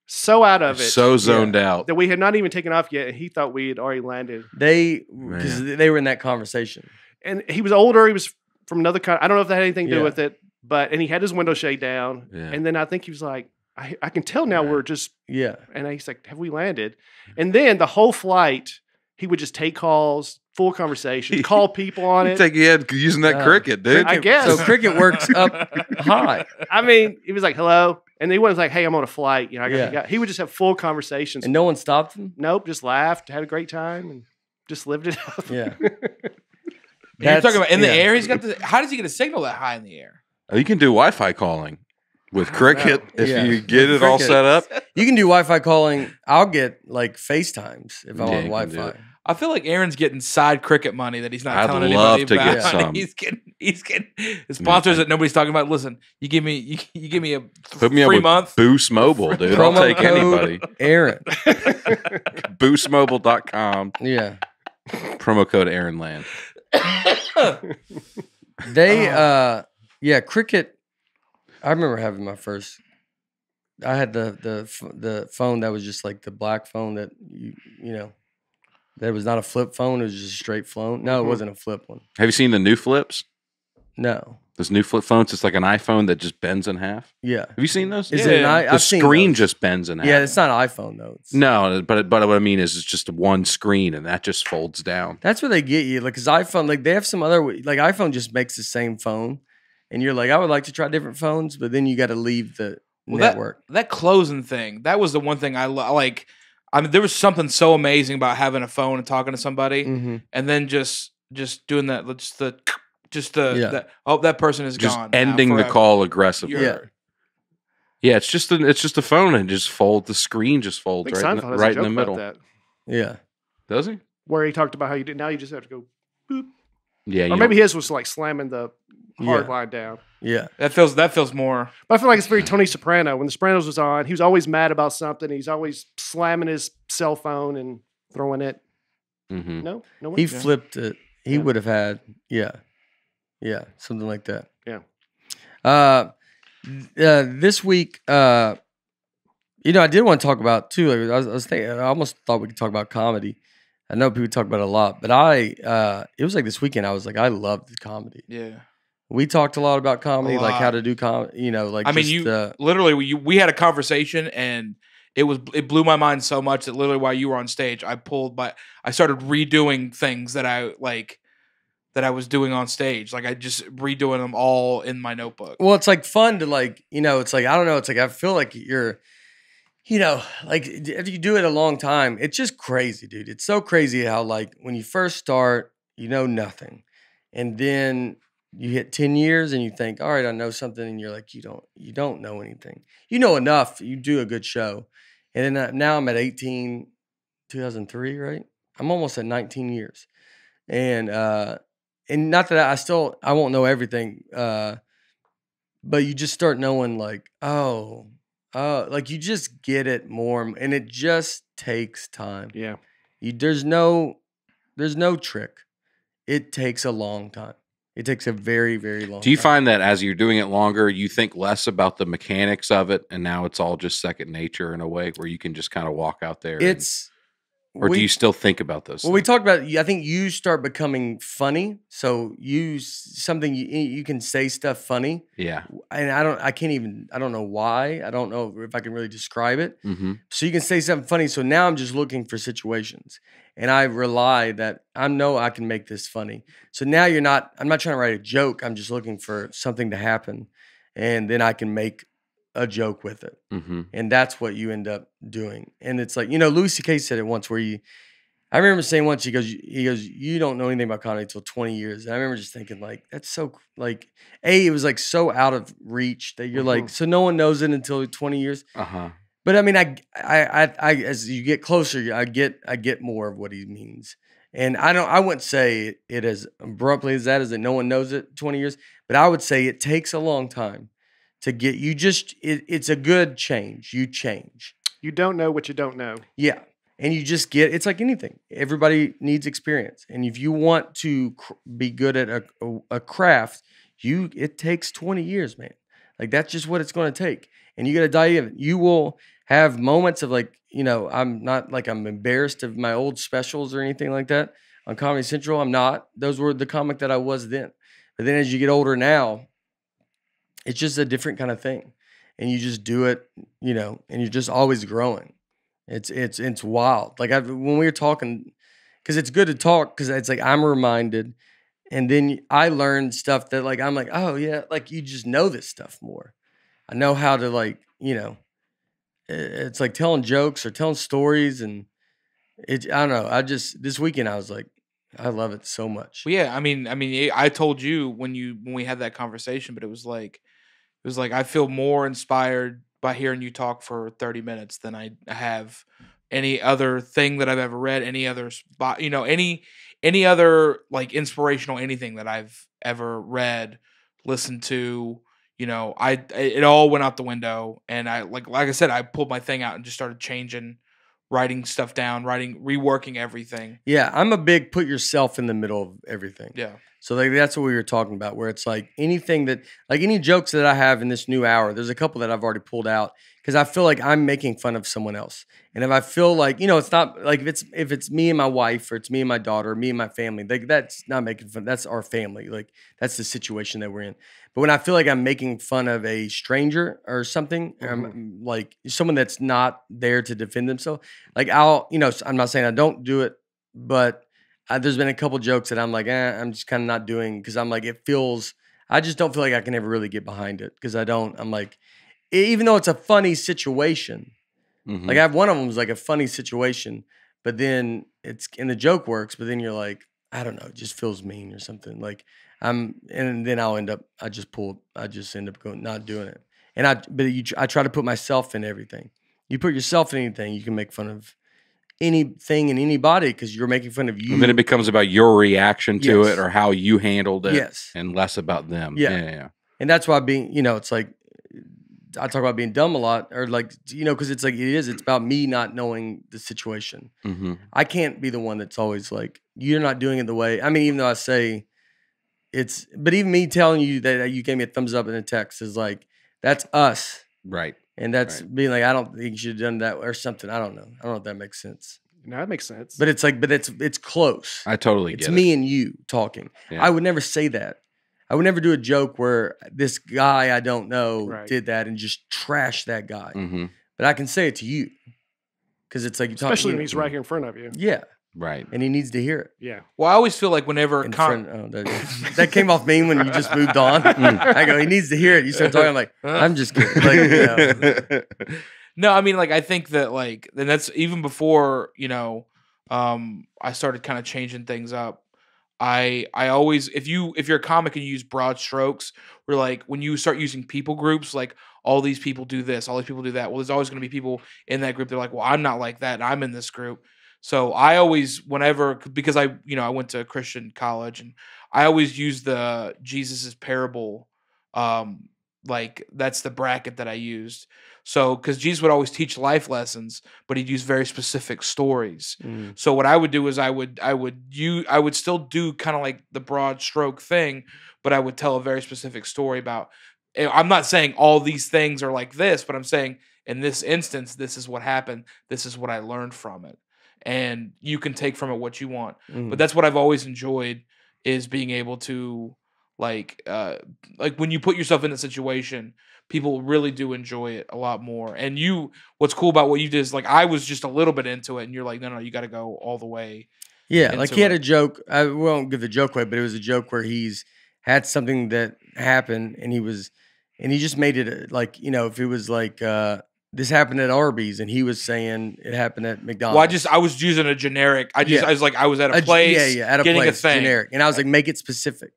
so out of it. So zoned yeah, out. That we had not even taken off yet, and he thought we had already landed. They, because they were in that conversation. And he was older. He was from another country. I don't know if that had anything to yeah. do with it, but, and he had his window shade down. Yeah. And then I think he was like, I, I can tell now right. we're just, yeah. And he's like, have we landed? And then the whole flight, he would just take calls, full conversation, call people on it. Take your head using that uh, cricket, dude. I guess. So cricket works up high. I mean, he was like, hello. And he was like, hey, I'm on a flight. You know, I got, yeah. got, he would just have full conversations. And no one stopped him? Nope. Just laughed, had a great time, and just lived it up. Yeah. You're talking about in yeah. the air? He's got the, how does he get a signal that high in the air? Oh, you can do Wi-Fi calling. With cricket, if yeah. you get it cricket. all set up. You can do Wi-Fi calling. I'll get, like, FaceTimes if yeah, I'm on Wi-Fi. I feel like Aaron's getting side cricket money that he's not I'd telling anybody about. I'd love to get some. He's getting, he's getting his sponsors that nobody's talking about. Listen, you give me you, you give me a Put me free up month. Boost Mobile, dude. I'll take anybody. Aaron. boost mobile dot com. Yeah. Promo code Aaronland. They, uh, yeah, cricket... I remember having my first. I had the the the phone that was just like the black phone that you you know, that was not a flip phone. It was just a straight phone. No, it wasn't a flip one. Have you seen the new flips? No. Those new flip phones. It's like an iPhone that just bends in half. Yeah. Have you seen those? Is yeah. it an I- the I've screen seen just bends in half. Yeah, it's not an iPhone though. It's no, but but what I mean is it's just one screen and that just folds down. That's where they get you. Like, 'cause iPhone, like they have some other like iPhone just makes the same phone. And you're like, I would like to try different phones, but then you got to leave the well, network. That, that closing thing, that was the one thing I lo- like. I mean, there was something so amazing about having a phone and talking to somebody, mm-hmm. and then just just doing that, just the, just the, yeah. the oh, that person is just gone. Ending the call aggressively. Yeah. yeah, it's just a, it's just a phone and just fold the screen, just folds right in, right in the middle. That. Yeah, does he? Where he talked about how you did. Now you just have to go. Boop. Yeah, or maybe his was like slamming the. Hard yeah. line down. Yeah. That feels that feels more. But I feel like it's very Tony Soprano. When the Sopranos was on, he was always mad about something. He's always slamming his cell phone and throwing it. Mm-hmm. No? No one? He yeah. flipped it. He yeah. would have had, yeah. Yeah. Something like that. Yeah. Uh, uh, this week, uh, you know, I did want to talk about, too. I was, I was thinking, I almost thought we could talk about comedy. I know people talk about it a lot, but I, uh, it was like this weekend, I was like, I loved the comedy. Yeah. We talked a lot about comedy, lot. like how to do comedy, you know, like I mean, just, you uh, literally, we, we had a conversation and it was, it blew my mind so much that literally while you were on stage, I pulled my, I started redoing things that I like, that I was doing on stage. Like I just redoing them all in my notebook. Well, it's like fun to like, you know, it's like, I don't know. It's like, I feel like you're, you know, like if you do it a long time, it's just crazy, dude. It's so crazy how like when you first start, you know, nothing. And then you hit ten years and you think, all right, I know something. And you're like, you don't, you don't know anything. You know enough. You do a good show. And then I, now I'm at eighteen, two thousand three, right? I'm almost at nineteen years. And, uh, and not that I still, I won't know everything. Uh, but you just start knowing like, oh, uh, like you just get it more. And it just takes time. Yeah. You, there's no, there's no trick. It takes a long time. It takes a very, very long time. Do you find that as you're doing it longer, you think less about the mechanics of it, and now it's all just second nature in a way where you can just kind of walk out there? It's, and, or we, do you still think about those? Well, things? We talked about, I think you start becoming funny. So you, something, you, you can say stuff funny. Yeah. And I don't, I can't even, I don't know why. I don't know if I can really describe it. Mm-hmm. So you can say something funny. So now I'm just looking for situations. And I rely that I know I can make this funny. So now you're not, I'm not trying to write a joke. I'm just looking for something to happen. And then I can make a joke with it. Mm-hmm. And that's what you end up doing. And it's like, you know, Louis C K said it once where you, I remember saying once, he goes, he goes, you don't know anything about comedy until twenty years. And I remember just thinking, like, that's so, like, A, it was, like, so out of reach that you're mm-hmm. like, so no one knows it until twenty years. Uh-huh. But, I mean, I, I, I, I, as you get closer, I get, I get more of what he means. And I don't, I wouldn't say it as abruptly as that is that no one knows it twenty years, but I would say it takes a long time to get, you just, it, it's a good change. You change. You don't know what you don't know. Yeah. And you just get, it's like anything. Everybody needs experience. And if you want to cr be good at a, a, a craft, you it takes twenty years, man. Like, that's just what it's going to take. And you got to dive in. You will have moments of, like, you know, I'm not like I'm embarrassed of my old specials or anything like that on Comedy Central. I'm not. Those were the comic that I was then. But then as you get older now, it's just a different kind of thing. And you just do it, you know, and you're just always growing. It's it's it's wild. Like, I, when we were talking, because it's good to talk, because it's like I'm reminded, and then I learned stuff that, like, I'm like, oh yeah, like, you just know this stuff more. I know how to, like, you know, it's like telling jokes or telling stories, and it I don't know. I just this weekend I was like, I love it so much. Well, yeah, I mean, I mean, I told you when you when we had that conversation, but it was like it was like I feel more inspired by hearing you talk for thirty minutes than I have any other thing that I've ever read, any other spot, you know, any, any other, like, inspirational, anything that I've ever read, listened to, you know, I, it all went out the window. And I, like, like I said, I pulled my thing out and just started changing, writing stuff down, writing, reworking everything. Yeah. I'm a big, put yourself in the middle of everything. Yeah. So, like, that's what we were talking about, where it's like anything that, like, any jokes that I have in this new hour, there's a couple that I've already pulled out because I feel like I'm making fun of someone else. And if I feel like, you know, it's not like if it's if it's me and my wife, or it's me and my daughter, or me and my family, like, that's not making fun. That's our family. Like, that's the situation that we're in. But when I feel like I'm making fun of a stranger or something, mm-hmm. um, like someone that's not there to defend themselves, like, I'll, you know, I'm not saying I don't do it, but I, there's been a couple jokes that I'm like, eh, I'm just kind of not doing because I'm like, it feels, I just don't feel like I can ever really get behind it because I don't, I'm like, even though it's a funny situation, mm-hmm. like I have one of them was like a funny situation, but then it's, and the joke works, but then you're like, I don't know, it just feels mean or something. Like I'm, and then I'll end up, I just pull, I just end up going, not doing it. And I, but you, I try to put myself in everything. You put yourself in anything, you can make fun of anything and anybody because you're making fun of you. And then it becomes about your reaction to yes. it or how you handled it yes. and less about them. Yeah. Yeah, yeah. And that's why being, you know, it's like, I talk about being dumb a lot or like, you know, because it's like, it is, it's about me not knowing the situation. Mm-hmm. I can't be the one that's always like, you're not doing it the way, I mean, even though I say it's, but even me telling you that you gave me a thumbs up in a text is like, that's us. Right. And that's right. being like, I don't think you should have done that or something. I don't know. I don't know if that makes sense. No, that makes sense. But it's like, but it's it's close. I totally get it. It's me and you talking. Yeah. I would never say that. I would never do a joke where this guy I don't know right. did that and just trash that guy. Mm-hmm. But I can say it to you because it's like you talk. Especially when he's right here in front of you. Yeah. Right. And he needs to hear it. Yeah. Well, I always feel like whenever a con friend, oh, that, that came off mean when you just moved on. Mm. I go, he needs to hear it. You start talking, I'm like, I'm just kidding. Like, you know. No, I mean, like, I think that, like, and that's even before, you know, um, I started kind of changing things up. I I always, if you if you're a comic and you use broad strokes, we're like, when you start using people groups, like, all these people do this, all these people do that. Well, there's always going to be people in that group. They're like, well, I'm not like that. And I'm in this group. So I always, whenever, because I, you know, I went to Christian college and I always use the Jesus's parable. Um, like that's the bracket that I used. So, cause Jesus would always teach life lessons, but he'd use very specific stories. Mm. So what I would do is I would, I would you, I would still do kind of like the broad stroke thing, but I would tell a very specific story about, I'm not saying all these things are like this, but I'm saying in this instance, this is what happened. This is what I learned from it. And you can take from it what you want. Mm. But that's what I've always enjoyed is being able to, like, uh, like when you put yourself in a situation, people really do enjoy it a lot more. And you, what's cool about what you did is, like, I was just a little bit into it and you're like, no, no, you got to go all the way. Yeah. Like he had it. a joke. I won't give the joke away, but it was a joke where he's had something that happened and he was, and he just made it like, you know, if it was like, uh, this happened at Arby's, and he was saying it happened at McDonald's. Well, I just, I was using a generic. I just, yeah. I was like, I was at a, a place. Yeah, yeah, at a getting place, a thing. Generic. And I was like, make it specific.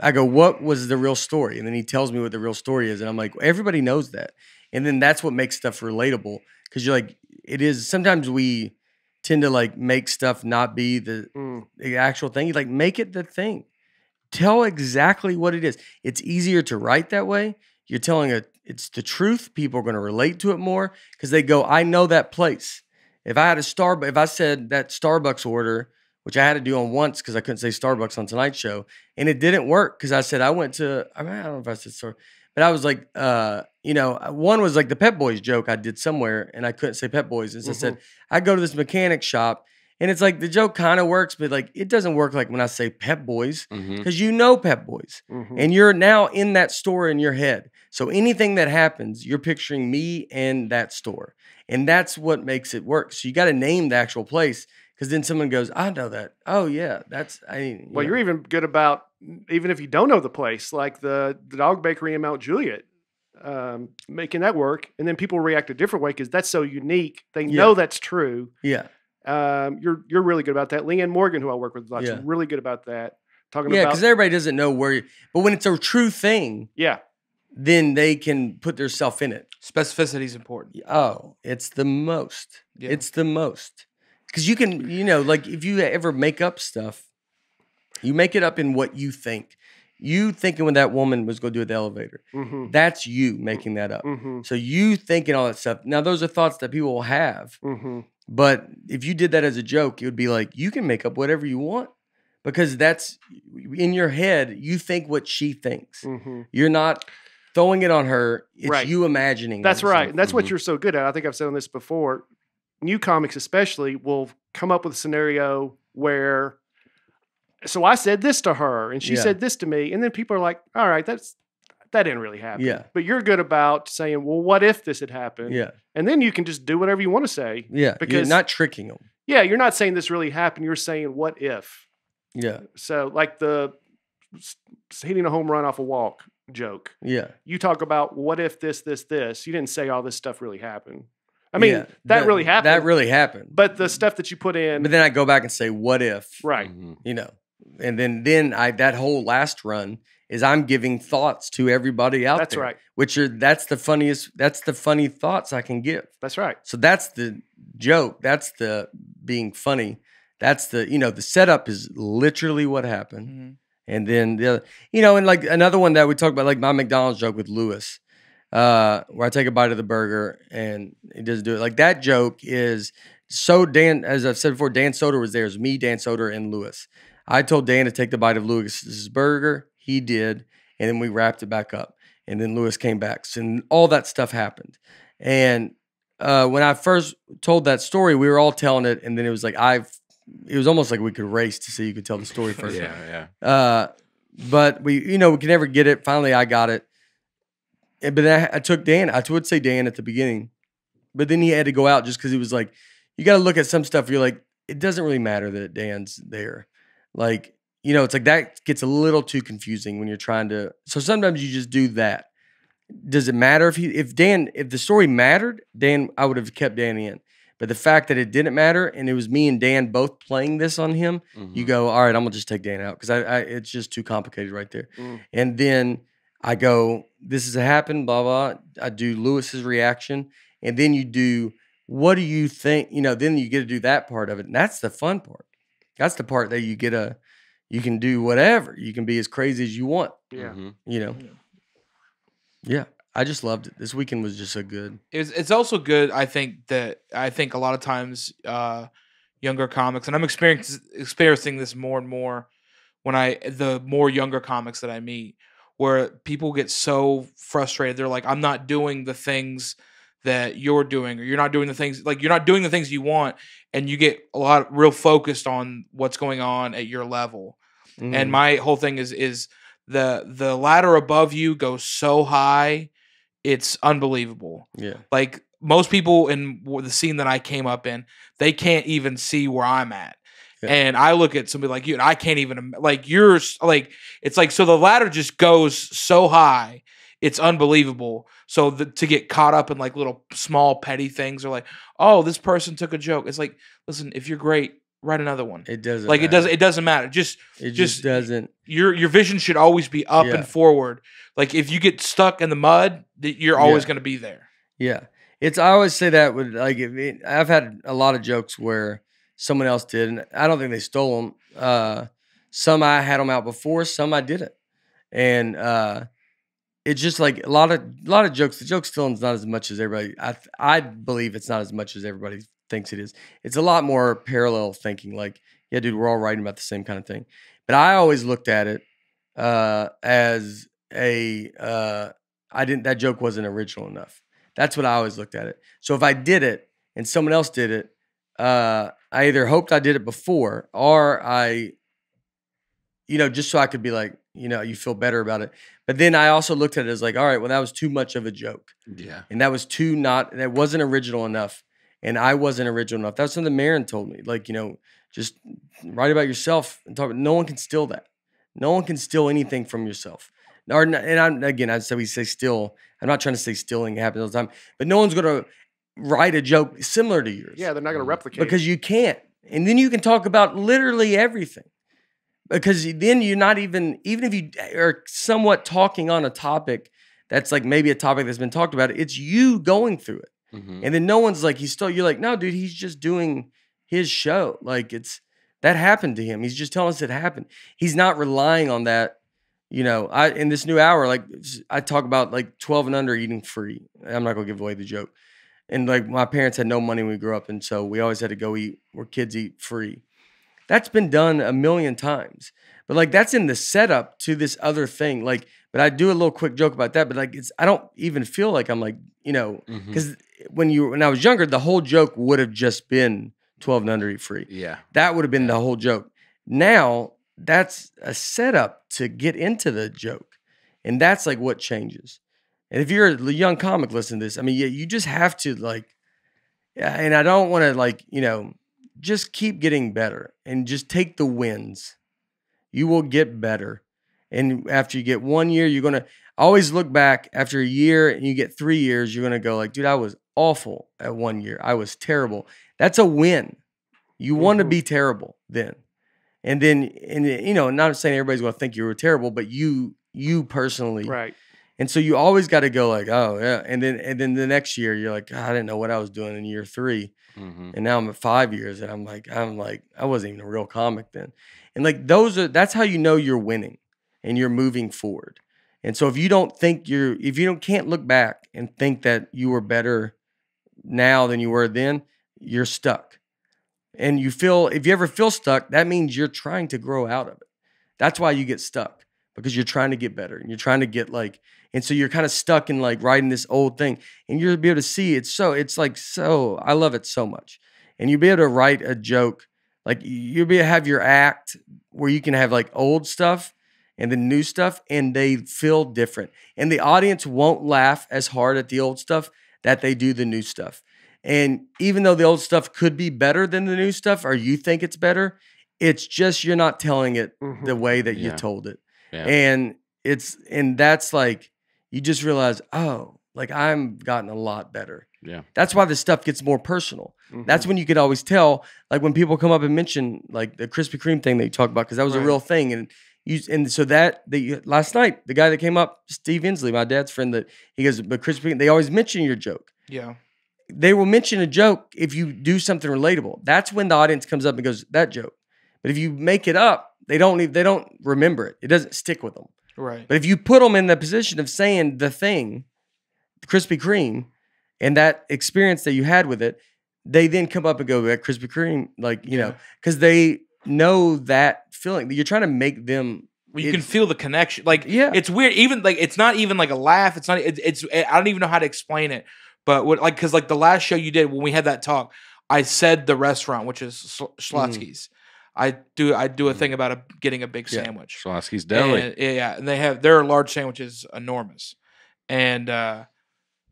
I go, what was the real story? And then he tells me what the real story is. And I'm like, everybody knows that. And then that's what makes stuff relatable. Because you're like, it is, sometimes we tend to like make stuff not be the, mm. the actual thing. You like, make it the thing. Tell exactly what it is. It's easier to write that way. You're telling a, it's the truth. People are going to relate to it more because they go, I know that place. If I had a Starbucks, if I said that Starbucks order, which I had to do on once because I couldn't say Starbucks on Tonight Show, and it didn't work because I said I went to, I, mean, I don't know if I said Starbucks, but I was like, uh, you know, one was like the Pep Boys joke I did somewhere, and I couldn't say Pep Boys. And so mm-hmm. I said, I go to this mechanic shop, and it's like the joke kind of works, but like it doesn't work like when I say Pep Boys because mm-hmm. you know Pep Boys, mm-hmm. and you're now in that store in your head. So anything that happens, you're picturing me and that store, and that's what makes it work. So you got to name the actual place. Because then someone goes, I know that. Oh, yeah, that's... I. You well, know. You're even good about, even if you don't know the place, like the, the dog bakery in Mount Juliet, um, making that work. And then people react a different way because that's so unique. They yeah. know that's true. Yeah. Um, you're you're really good about that. Leanne Morgan, who I work with a lot, yeah. is really good about that. Talking yeah, about... Yeah, because everybody doesn't know where... You, but when it's a true thing... Yeah. Then they can put themselves in it. Specificity is important. Oh, it's the most. Yeah. It's the most. Because you can, you know, like if you ever make up stuff, you make it up in what you think. You thinking when that woman was going to do at the elevator. Mm-hmm. That's you making that up. Mm-hmm. So you thinking all that stuff. Now, those are thoughts that people will have. Mm-hmm. But if you did that as a joke, it would be like, you can make up whatever you want. Because that's, in your head, you think what she thinks. Mm-hmm. You're not throwing it on her. It's right. you imagining. That's right. And that's mm-hmm. what you're so good at. I think I've said on this before. New comics especially will come up with a scenario where, so I said this to her and she yeah. said this to me. And then people are like, all right, that's, that didn't really happen. Yeah. But you're good about saying, well, what if this had happened? Yeah. And then you can just do whatever you want to say. Yeah. Because you're not tricking them. Yeah. You're not saying this really happened. You're saying, what if? Yeah. So like the hitting a home run off a walk joke. Yeah. You talk about what if this, this, this, you didn't say all this stuff really happened. I mean, yeah, that, that really happened. That really happened. But the stuff that you put in. But then I go back and say, what if? Right. You know, and then then I that whole last run is I'm giving thoughts to everybody out that's there. That's right. Which are, that's the funniest, that's the funny thoughts I can give. That's right. So that's the joke. That's the being funny. That's the, you know, the setup is literally what happened. Mm-hmm. And then, the other, you know, and like another one that we talked about, like my McDonald's joke with Lewis. Uh, where I take a bite of the burger and he doesn't do it. Like that joke is so Dan, as I've said before, Dan Soder was there. It was me, Dan Soder, and Lewis. I told Dan to take the bite of Lewis's burger. He did. And then we wrapped it back up. And then Lewis came back. So all that stuff happened. And uh, when I first told that story, we were all telling it. And then it was like, I've, it was almost like we could race to see who could tell the story first. yeah, yeah. Uh, but we, you know, we could never get it. Finally, I got it. But then I, I took Dan. I would say Dan at the beginning, but then he had to go out just because he was like, you got to look at some stuff. You're like, it doesn't really matter that Dan's there. Like, you know, it's like that gets a little too confusing when you're trying to. So sometimes you just do that. Does it matter if he, if Dan, if the story mattered, Dan, I would have kept Dan in. But the fact that it didn't matter and it was me and Dan both playing this on him, mm-hmm. you go, all right, I'm going to just take Dan out because I, I it's just too complicated right there. Mm. And then I go, this has happened, blah, blah. I do Lewis's reaction. And then you do, what do you think? You know, then you get to do that part of it. And that's the fun part. That's the part that you get a, you can do whatever. You can be as crazy as you want. Yeah. Mm-hmm. You know? Yeah. yeah. I just loved it. This weekend was just so good. It's, it's also good, I think, that I think a lot of times uh, younger comics, and I'm experiencing this more and more when I, the more younger comics that I meet, where people get so frustrated. They're like, I'm not doing the things that you're doing, or you're not doing the things, like you're not doing the things you want. And you get a lot real focused on what's going on at your level. Mm-hmm. And my whole thing is, is the, the ladder above you goes so high. It's unbelievable. Yeah. Like most people in the scene that I came up in, they can't even see where I'm at. And I look at somebody like you and I can't even, like, you're like, it's like, so the ladder just goes so high. It's unbelievable. So the, to get caught up in like little small petty things, or like, oh, this person took a joke. It's like, listen, if you're great, write another one. It doesn't like matter. it doesn't it doesn't matter. Just it just, just doesn't. Your your vision should always be up yeah. and forward. Like if you get stuck in the mud, that you're always yeah. going to be there. Yeah, it's I always say that with like it, I've had a lot of jokes where someone else did, and I don't think they stole them. Uh, some I had them out before, some I didn't, and uh, it's just like a lot of a lot of jokes. The joke stealing is not as much as everybody. I I believe it's not as much as everybody thinks it is. It's a lot more parallel thinking. Like, yeah, dude, we're all writing about the same kind of thing. But I always looked at it uh, as a uh, I didn't that joke wasn't original enough. That's what I always looked at it. So if I did it and someone else did it, uh, I either hoped I did it before, or I, you know, just so I could be like, you know, you feel better about it. But then I also looked at it as like, all right, well, that was too much of a joke. Yeah, and that was too not that wasn't original enough. And I wasn't original enough. That's something Marin told me. Like, you know, just write about yourself and talk. No one can steal that. No one can steal anything from yourself. And I'm, again, I said we say steal. I'm not trying to say stealing happens all the time. But no one's going to write a joke similar to yours. Yeah, they're not going to replicate. Because you can't. And then you can talk about literally everything. Because then you're not even, even if you are somewhat talking on a topic that's like maybe a topic that's been talked about, it's you going through it. Mm-hmm. And then no one's like, he's still, you're like, no, dude, he's just doing his show. Like it's, that happened to him. He's just telling us it happened. He's not relying on that. You know, I, in this new hour, like I talk about like twelve and under eating free. I'm not going to give away the joke. And like my parents had no money when we grew up. And so we always had to go eat where kids eat free. That's been done a million times, but like that's in the setup to this other thing. Like, but I do a little quick joke about that, but like it's, I don't even feel like I'm like, you know, because mm-hmm. When you when I was younger, the whole joke would have just been twelve and under eat free. Yeah, that would have been the whole joke. Now that's a setup to get into the joke, and that's like what changes. And if you're a young comic listening to this, I mean, yeah, you just have to like. And I don't want to like you know just keep getting better and just take the wins. You will get better, and after you get one year, you're gonna always look back after a year, and you get three years, you're gonna go like, dude, I was awful at one year. I was terrible. That's a win. You want to be terrible then. And then, and you know, not saying everybody's going to think you were terrible, but you, you personally. Right. And so you always got to go like, oh yeah. And then, and then the next year you're like, I didn't know what I was doing in year three. Mm-hmm. And now I'm at five years and I'm like, I'm like, I wasn't even a real comic then. And like, those are, that's how you know you're winning and you're moving forward. And so if you don't think you're, if you don't can't look back and think that you were better now than you were then, you're stuck. And you feel, if you ever feel stuck, that means you're trying to grow out of it. That's why you get stuck, because you're trying to get better and you're trying to get like, and so you're kind of stuck in like riding this old thing, and you'll be able to see it's so, it's like, so I love it so much. And you'll be able to write a joke. Like you'll be able to have your act where you can have like old stuff and the new stuff, and they feel different. And the audience won't laugh as hard at the old stuff that they do the new stuff. And even though the old stuff could be better than the new stuff, or you think it's better, it's just you're not telling it mm-hmm. the way that yeah. you told it. Yeah. And it's and that's like you just realize, oh, like I'm gotten a lot better. Yeah. That's why this stuff gets more personal. Mm-hmm. That's when you could always tell, like when people come up and mention like the Krispy Kreme thing that you talked about, because that was right. a real thing. And You, and so that the last night, the guy that came up, Steve Inslee, my dad's friend, that he goes, but Krispy, they always mention your joke. Yeah, they will mention a joke if you do something relatable. That's when the audience comes up and goes, that joke. But if you make it up, they don't they don't remember it. It doesn't stick with them. Right. But if you put them in the position of saying the thing, the Krispy Kreme, and that experience that you had with it, they then come up and go, that Krispy Kreme, like you yeah. know, because they. Know that feeling that you're trying to make them. You can feel the connection. Like, yeah, it's weird. Even like, it's not even like a laugh. It's not, it, it's, it, I don't even know how to explain it. But what, like, cause like the last show you did when we had that talk, I said the restaurant, which is Schlotsky's. Mm. I do, I do a thing about a, getting a big yeah. sandwich. Schlotsky's Deli. And, yeah. And they have, their large sandwiches, enormous. And, uh,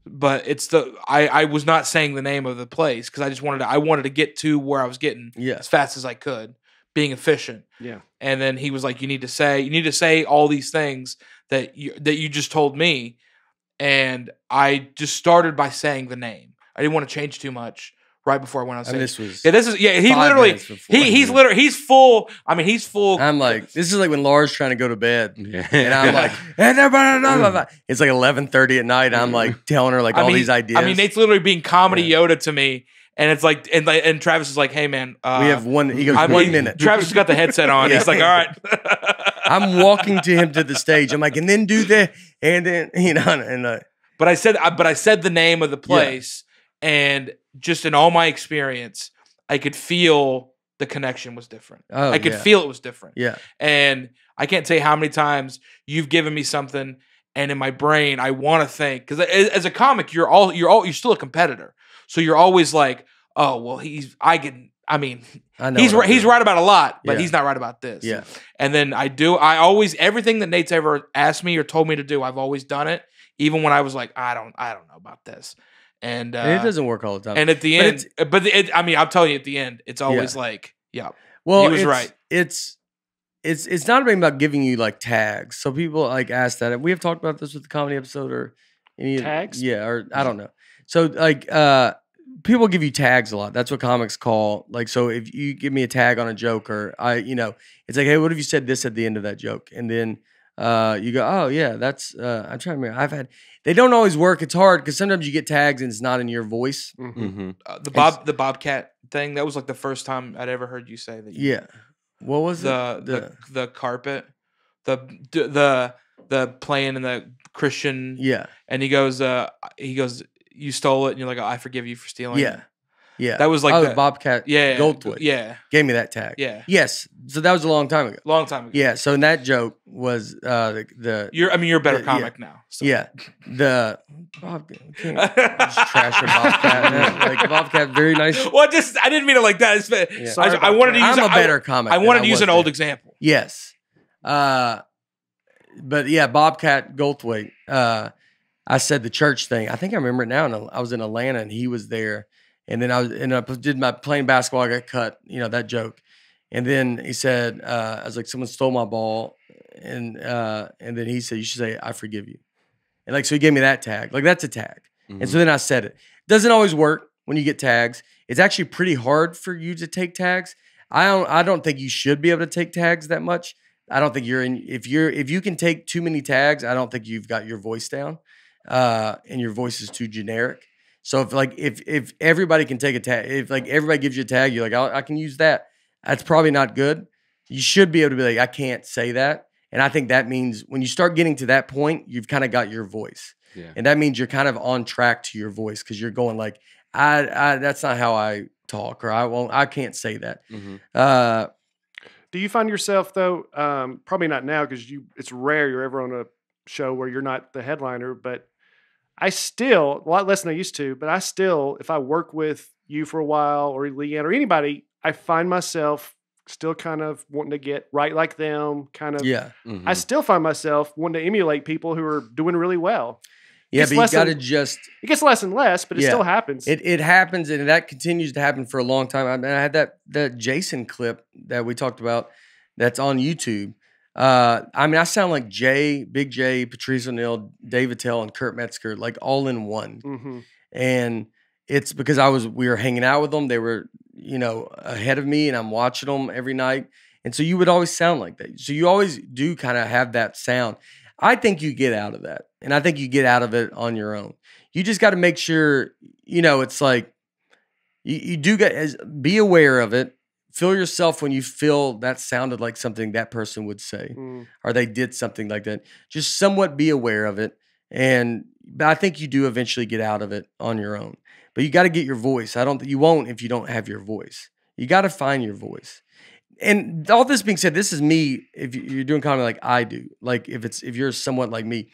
but it's the I, I was not saying the name of the place because I just wanted to, I wanted to get to where I was getting yeah. as fast as I could. Being efficient, yeah. And then he was like, "You need to say, you need to say all these things that you that you just told me." And I just started by saying the name. I didn't want to change too much right before I went on stage. And this was yeah, this is yeah. He literally he he's literally he's full. I mean, he's full. I'm like, this is like when Laura's trying to go to bed, yeah. and I'm like, hey, blah, blah, blah, blah, blah. It's like eleven thirty at night. And I'm like telling her like I all mean, these ideas. I mean, Nate's literally being comedy yeah. Yoda to me. And it's like, and and Travis is like, hey man, uh, we have one. He goes I'm one like, minute. Travis has got the headset on. Yeah. He's like, all right. I'm walking to him to the stage. I'm like, and then do that, and then you know, and uh, but I said, but I said the name of the place, yeah. and just in all my experience, I could feel the connection was different. Oh, I could yeah. feel it was different. Yeah, and I can't tell you how many times you've given me something, and in my brain, I want to think because as a comic, you're all you're all you're still a competitor. So you're always like, oh, well, he's, I can, I mean, I know he's, he's right about a lot, but yeah. he's not right about this. Yeah. And then I do, I always, everything that Nate's ever asked me or told me to do, I've always done it. Even when I was like, I don't, I don't know about this. And, uh, and it doesn't work all the time. And at the but end, but the, it, I mean, I'm telling you at the end, it's always yeah. like, yeah, well, he was it's, right. It's, it's, it's not about giving you like tags. So people like ask that. We have talked about this with the comedy episode or any tags. Yeah. Or I don't know. So like, uh, people give you tags a lot. That's what comics call like. So if you give me a tag on a joke, or I, you know, it's like, hey, what if you said this at the end of that joke? And then uh, you go, oh yeah, that's. Uh, I'm trying to remember. I've had. They don't always work. It's hard because sometimes you get tags and it's not in your voice. Mm-hmm. uh, the Bob, it's, the Bobcat thing. That was like the first time I'd ever heard you say that. You, yeah. What was the it? The, the the carpet, the the the playing in the Christian. Yeah. And he goes. Uh, he goes. You stole it, and you're like, oh, I forgive you for stealing. Yeah, yeah. That was like oh, the Bobcat yeah, Goldthwait. Yeah, gave me that tag. Yeah, yes. So that was a long time ago. Long time ago. Yeah. So and that joke was uh, the, the. You're, I mean, you're a better the, comic yeah. now. So. Yeah. The Bobcat. Just trash your Bobcat. Like Bobcat, very nice. Well, just I didn't mean it like that. Yeah. Sorry I, I wanted that. to use. I'm a, a better I, comic. I wanted to I use an there. old example. Yes. Uh, but yeah, Bobcat Goldthwait. Uh, I said the church thing. I think I remember it now. And I was in Atlanta, and he was there. And then I was, and I did my playing basketball. I got cut. You know that joke. And then he said, uh, "I was like, someone stole my ball." And uh, and then he said, "You should say I forgive you." And like so, he gave me that tag. Like that's a tag. Mm-hmm. And so then I said it. Doesn't always work when you get tags. It's actually pretty hard for you to take tags. I don't. I don't think you should be able to take tags that much. I don't think you're in. If you're if you can take too many tags, I don't think you've got your voice down. Uh, and your voice is too generic. So if like if if everybody can take a tag, if like everybody gives you a tag, you're like, I'll, I can use that. That's probably not good. You should be able to be like, I can't say that. And I think that means when you start getting to that point, you've kind of got your voice, yeah. and that means you're kind of on track to your voice because you're going like, I, I that's not how I talk, or I won't, I can't say that. Mm-hmm. Uh, do you find yourself though? Um, probably not now because you. It's rare you're ever on a show where you're not the headliner, but. I still, a lot less than I used to, but I still, if I work with you for a while or Leanne or anybody, I find myself still kind of wanting to get right like them, kind of. Yeah. Mm-hmm. I still find myself wanting to emulate people who are doing really well. Yeah, but you got to just. It gets less and less, but it yeah, still happens. It, it happens, and that continues to happen for a long time. I mean, I had that, that Jason clip that we talked about that's on YouTube. Uh, I mean, I sound like Jay, Big Jay, Patrice O'Neill, Dave Attell, and Kurt Metzger, like all in one. Mm-hmm. And it's because I was, we were hanging out with them. They were, you know, ahead of me, and I'm watching them every night. And so you would always sound like that. So you always do kind of have that sound. I think you get out of that. And I think you get out of it on your own. You just got to make sure, you know, it's like, you, you do get, as, be aware of it. Feel yourself when you feel that sounded like something that person would say, mm. or they did something like that. Just somewhat be aware of it. And but I think you do eventually get out of it on your own. But you got to get your voice. I don't. You won't if you don't have your voice. You got to find your voice. And all this being said, this is me. If you're doing comedy like I do, like if it's if you're somewhat like me,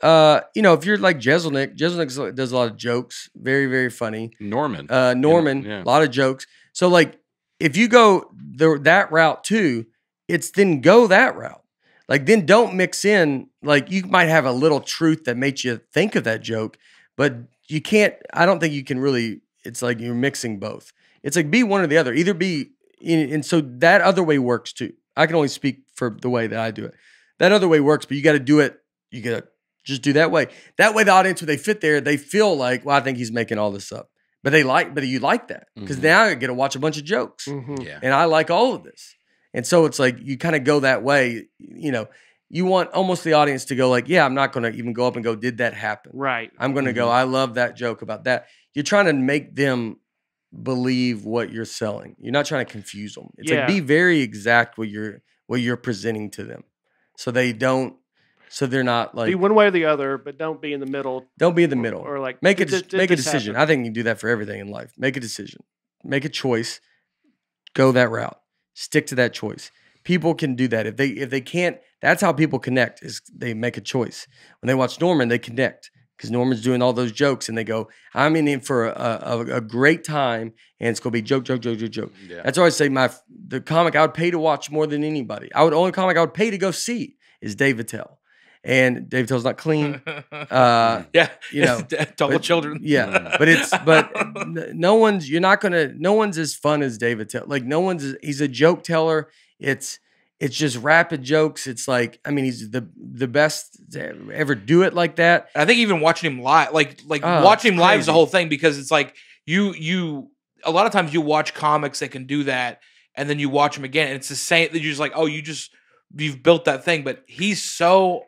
uh, you know, if you're like Jeselnik, Jeselnik does a lot of jokes, very very funny. Norman, uh, Norman, yeah, yeah. a lot of jokes. So like. If you go the, that route too, it's then go that route. Like then don't mix in, like you might have a little truth that makes you think of that joke, but you can't, I don't think you can really, it's like you're mixing both. It's like be one or the other, either be, in, and so that other way works too. I can only speak for the way that I do it. That other way works, but you got to do it, you got to Just do that way. That way, the audience, when they fit there, they feel like, well, I think he's making all this up. But they like, but you like that because mm-hmm. now I get to watch a bunch of jokes, mm-hmm. yeah. and I like all of this. And so it's like you kind of go that way. You know, you want almost the audience to go like, yeah, I'm not going to even go up and go, did that happen? Right. I'm going to mm-hmm. go, I love that joke about that. You're trying to make them believe what you're selling. You're not trying to confuse them. It's yeah. like be very exact what you're what you're presenting to them, so they don't. So they're not like be one way or the other, but don't be in the middle. Don't be in the middle, or, or like make a make a decision. Happen. I think you can do that for everything in life. Make a decision, make a choice, go that route, stick to that choice. People can do that if they if they can't. That's how people connect. Is they make a choice when they watch Norman, they connect because Norman's doing all those jokes, and they go, "I'm in for a, a, a great time, and it's gonna be joke, joke, joke, joke, joke." Yeah. That's why I say my the comic I would pay to watch more than anybody. I would only comic I would pay to go see is Dave Attell. And Dave Attell's not clean. Uh, yeah, you know, double children. Yeah, but it's but no one's. You're not gonna. No one's as fun as Dave Attell. Like no one's. He's a joke teller. It's it's just rapid jokes. It's like I mean, he's the the best to ever do it like that. I think even watching him live, like like oh, watching him live is the whole thing because it's like you you. A lot of times you watch comics that can do that, and then you watch them again, and it's the same. You're just like, oh, you just you've built that thing, but he's so.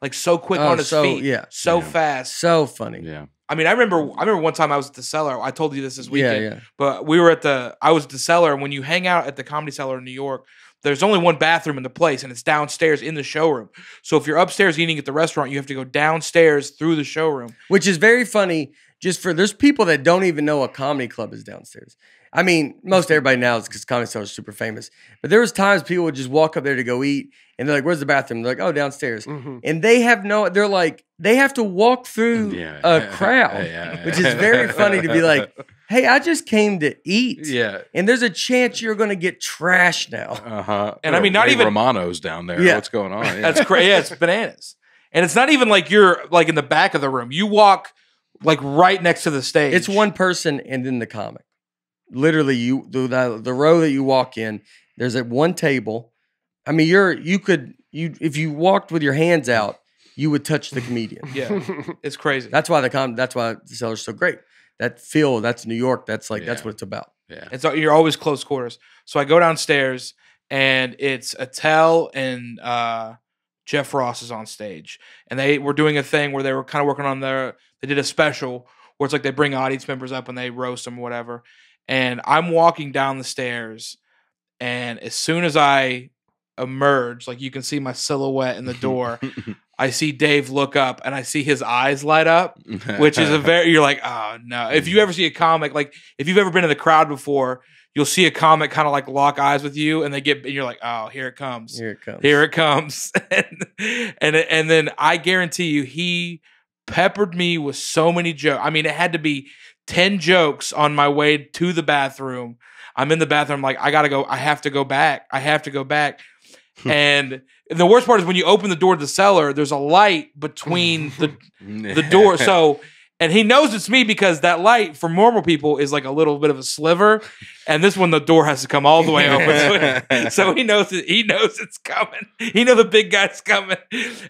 Like so quick oh, on his so, feet, yeah, so yeah. fast, so funny. Yeah, I mean, I remember, I remember one time I was at the Cellar. I told you this this weekend, yeah, yeah. but we were at the, I was at the Cellar, and when you hang out at the Comedy Cellar in New York, there's only one bathroom in the place, and it's downstairs in the showroom. So if you're upstairs eating at the restaurant, you have to go downstairs through the showroom, which is very funny. Just for there's people that don't even know a comedy club is downstairs. I mean, most everybody now is because Comedy Cellar is super famous. But there was times people would just walk up there to go eat, and they're like, "Where's the bathroom?" They're like, "Oh, downstairs." Mm-hmm. And they have no. They're like, they have to walk through yeah, a yeah, crowd, yeah, yeah. which is very funny to be like, "Hey, I just came to eat." Yeah. And there's a chance you're going to get trashed now. Uh huh. And or I mean, not Ray even Romano's down there. Yeah. What's going on? Yeah. That's crazy. Yeah, it's bananas. And it's not even like you're like in the back of the room. You walk like right next to the stage. It's one person and then the comic. Literally, you the the row that you walk in. There's at one table. I mean, you're you could you if you walked with your hands out, you would touch the comedian. Yeah, it's crazy. That's why the com. That's why the Cellar's so great. That feel. That's New York. That's like yeah. that's what it's about. Yeah, and so you're always close quarters. So I go downstairs and it's Attell and uh, Jeff Ross is on stage, and they were doing a thing where they were kind of working on their. They did a special where it's like they bring audience members up and they roast them or whatever. And I'm walking down the stairs, and as soon as I emerge, like you can see my silhouette in the door, I see Dave look up, and I see his eyes light up, which is a very, you're like, oh, no. If you ever see a comic, like if you've ever been in the crowd before, you'll see a comic kind of like lock eyes with you, and they get, and you're like, oh, here it comes. Here it comes. Here it comes. and, and, and then I guarantee you, he peppered me with so many jokes. I mean, it had to be ten jokes on my way to the bathroom. I'm in the bathroom, like, I gotta go, I have to go back. I have to go back. And the worst part is when you open the door to the Cellar, there's a light between the the door. So, and he knows it's me because that light for normal people is like a little bit of a sliver. And this one, the door has to come all the way open. So he knows it, he knows it's coming. He knows the big guy's coming.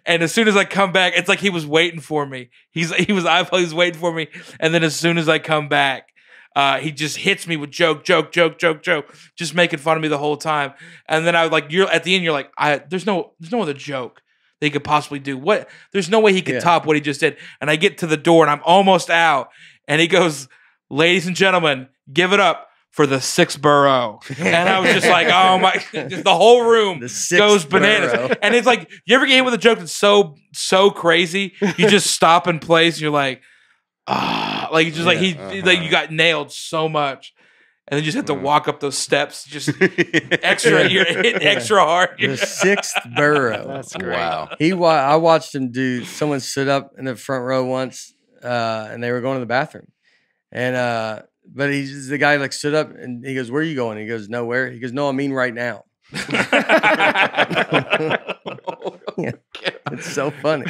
And as soon as I come back, it's like he was waiting for me. He's he was I was waiting for me. And then as soon as I come back, uh, he just hits me with joke, joke, joke, joke, joke, just making fun of me the whole time. And then I would like you're at the end, you're like, I there's no there's no other joke that he could possibly do. What there's no way he could yeah. top what he just did. And I get to the door and I'm almost out. And he goes, "Ladies and gentlemen, give it up for the sixth borough." And I was just like, oh my, just the whole room the goes bananas. Borough. And it's like, you ever get hit with a joke that's so, so crazy? You just stop in place. And you're like, ah, oh. like, just yeah, like he, uh-huh. like you got nailed so much. And then you just have to walk up those steps, just extra, you're hitting extra hard. The sixth borough. That's great. Wow. He, I watched him do, someone stood up in the front row once uh, and they were going to the bathroom. And, uh, but he's the guy like stood up and he goes, "Where are you going?" He goes, "Nowhere." He goes, "No, I mean right now." Yeah. It's so funny.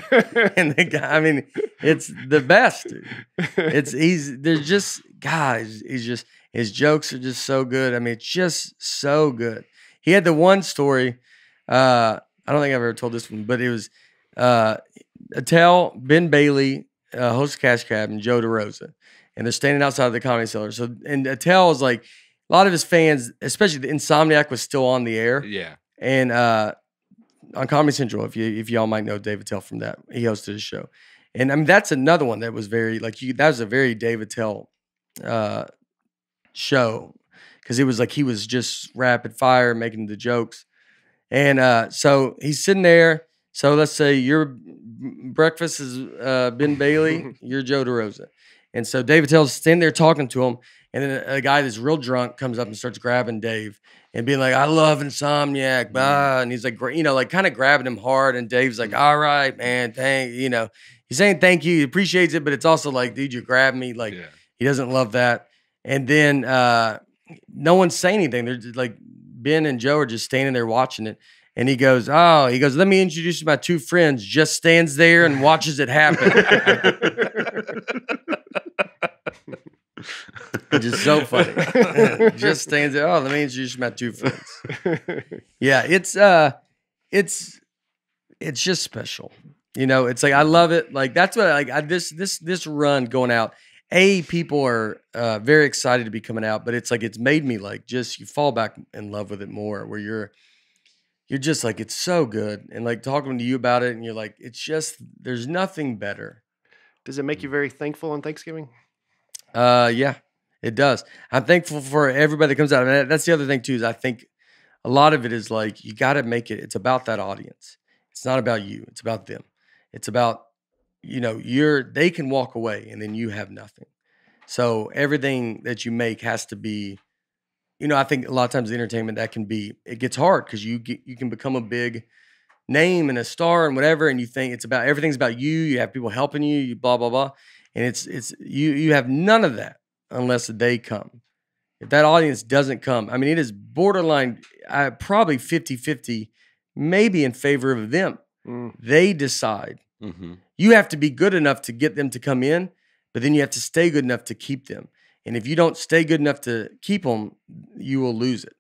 And the guy, I mean, it's the best, dude. It's, he's, there's just, guys, he's just, his jokes are just so good. I mean, it's just so good. He had the one story. Uh, I don't think I've ever told this one, but it was uh, Attell, Ben Bailey, uh, host of Cash Cab, and Joe DeRosa. And they're standing outside of the Comedy Cellar. So, and Attell is like, a lot of his fans, especially the Insomniac was still on the air. Yeah. And uh, on Comedy Central, if you if y'all might know Dave Attell from that, he hosted his show. And I mean, that's another one that was very, like, you, that was a very Dave Attell uh, show. Because it was like, he was just rapid fire making the jokes. And uh, so he's sitting there. So let's say your breakfast is uh, Ben Bailey, you're Joe DeRosa. And so Dave Attell's standing there talking to him. And then a, a guy that's real drunk comes up and starts grabbing Dave and being like, I love Insomniac, blah. And he's like, you know, like kind of grabbing him hard. And Dave's like, all right, man, thank, you know. He's saying thank you, he appreciates it, but it's also like, dude, you grabbed me. Like, yeah. He doesn't love that. And then uh, no one's saying anything. They're just, like, Ben and Joe are just standing there watching it. And he goes, oh, he goes, let me introduce you to my two friends, just stands there and watches it happen. Which is so funny. Just stands there. Oh, let me introduce my two friends. Yeah, it's uh it's it's just special. You know, it's like I love it. Like that's what I like I, this this this run going out. A, people are uh very excited to be coming out, but it's like it's made me like just you fall back in love with it more where you're you're just like it's so good and like talking to you about it and you're like it's just there's nothing better. Does it make you very thankful on Thanksgiving? Uh, yeah, it does. I'm thankful for everybody that comes out. I mean, that's the other thing too, is I think a lot of it is like, you got to make it, it's about that audience. It's not about you. It's about them. It's about, you know, you're, they can walk away and then you have nothing. So everything that you make has to be, you know, I think a lot of times the entertainment that can be, it gets hard because you get, you can become a big name and a star and whatever. And you think it's about, everything's about you. You have people helping you, you blah, blah, blah. And it's it's you you have none of that unless they come. If that audience doesn't come, I mean, it is borderline, I, probably fifty fifty, maybe in favor of them. Mm. They decide. Mm-hmm. You have to be good enough to get them to come in, but then you have to stay good enough to keep them. And if you don't stay good enough to keep them, you will lose it.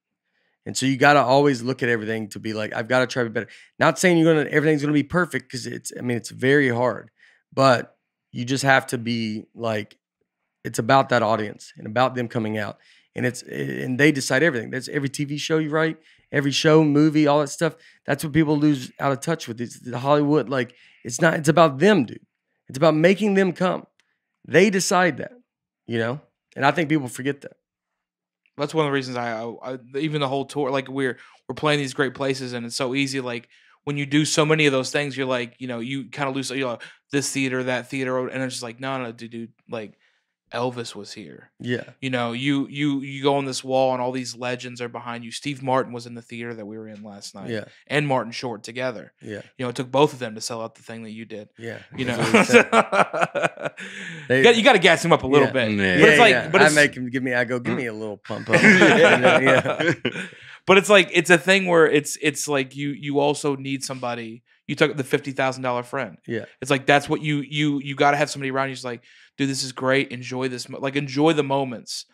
And so you got to always look at everything to be like, I've got to try to be better. Not saying you're gonna everything's gonna be perfect because it's I mean it's very hard, but you just have to be like, it's about that audience and about them coming out. And it's and they decide everything. That's every T V show you write, every show, movie, all that stuff. That's what people lose out of touch with. It's Hollywood, like, it's not, it's about them, dude. It's about making them come. They decide that, you know? And I think people forget that. That's one of the reasons I, I, I even the whole tour, like we're, we're playing these great places and it's so easy, like, when you do so many of those things, you're like, you know, you kind of lose, you know, this theater, that theater, and it's just like, no, no, dude, dude, like Elvis was here. Yeah, you know, you you you go on this wall, and all these legends are behind you. Steve Martin was in the theater that we were in last night. Yeah, and Martin Short together. Yeah, you know, it took both of them to sell out the thing that you did. Yeah, you know, they, you, got, you got to gas him up a little yeah. bit. Yeah, but it's like, yeah. but it's, I make him give me. I go give me a little pump up. yeah. yeah. But it's like it's a thing where it's it's like you you also need somebody. You took the fifty thousand dollar friend. Yeah, it's like that's what you you you got to have somebody around you. Just like, dude, this is great. Enjoy this. Like, enjoy the moments